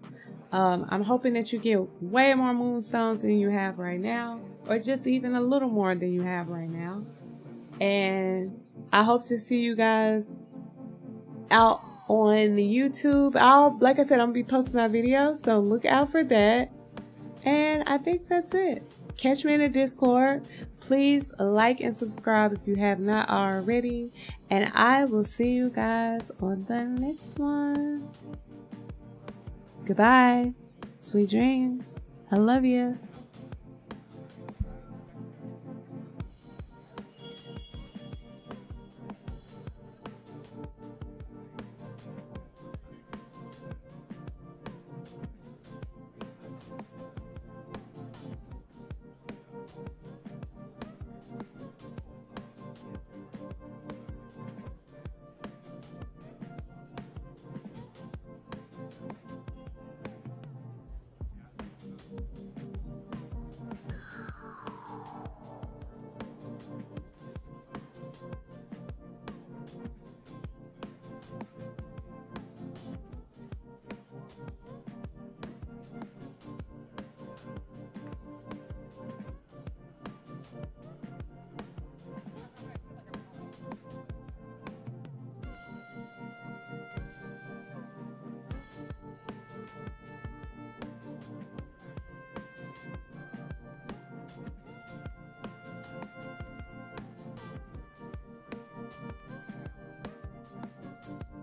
Um, I'm hoping that you get way more moonstones than you have right now, or just even a little more than you have right now. And I hope to see you guys out on the YouTube. I'll, like I said, I'm going to be posting my video, so look out for that. And I think that's it. Catch me in the Discord. Please like and subscribe if you have not already. And I will see you guys on the next one. Goodbye. Sweet dreams. I love you.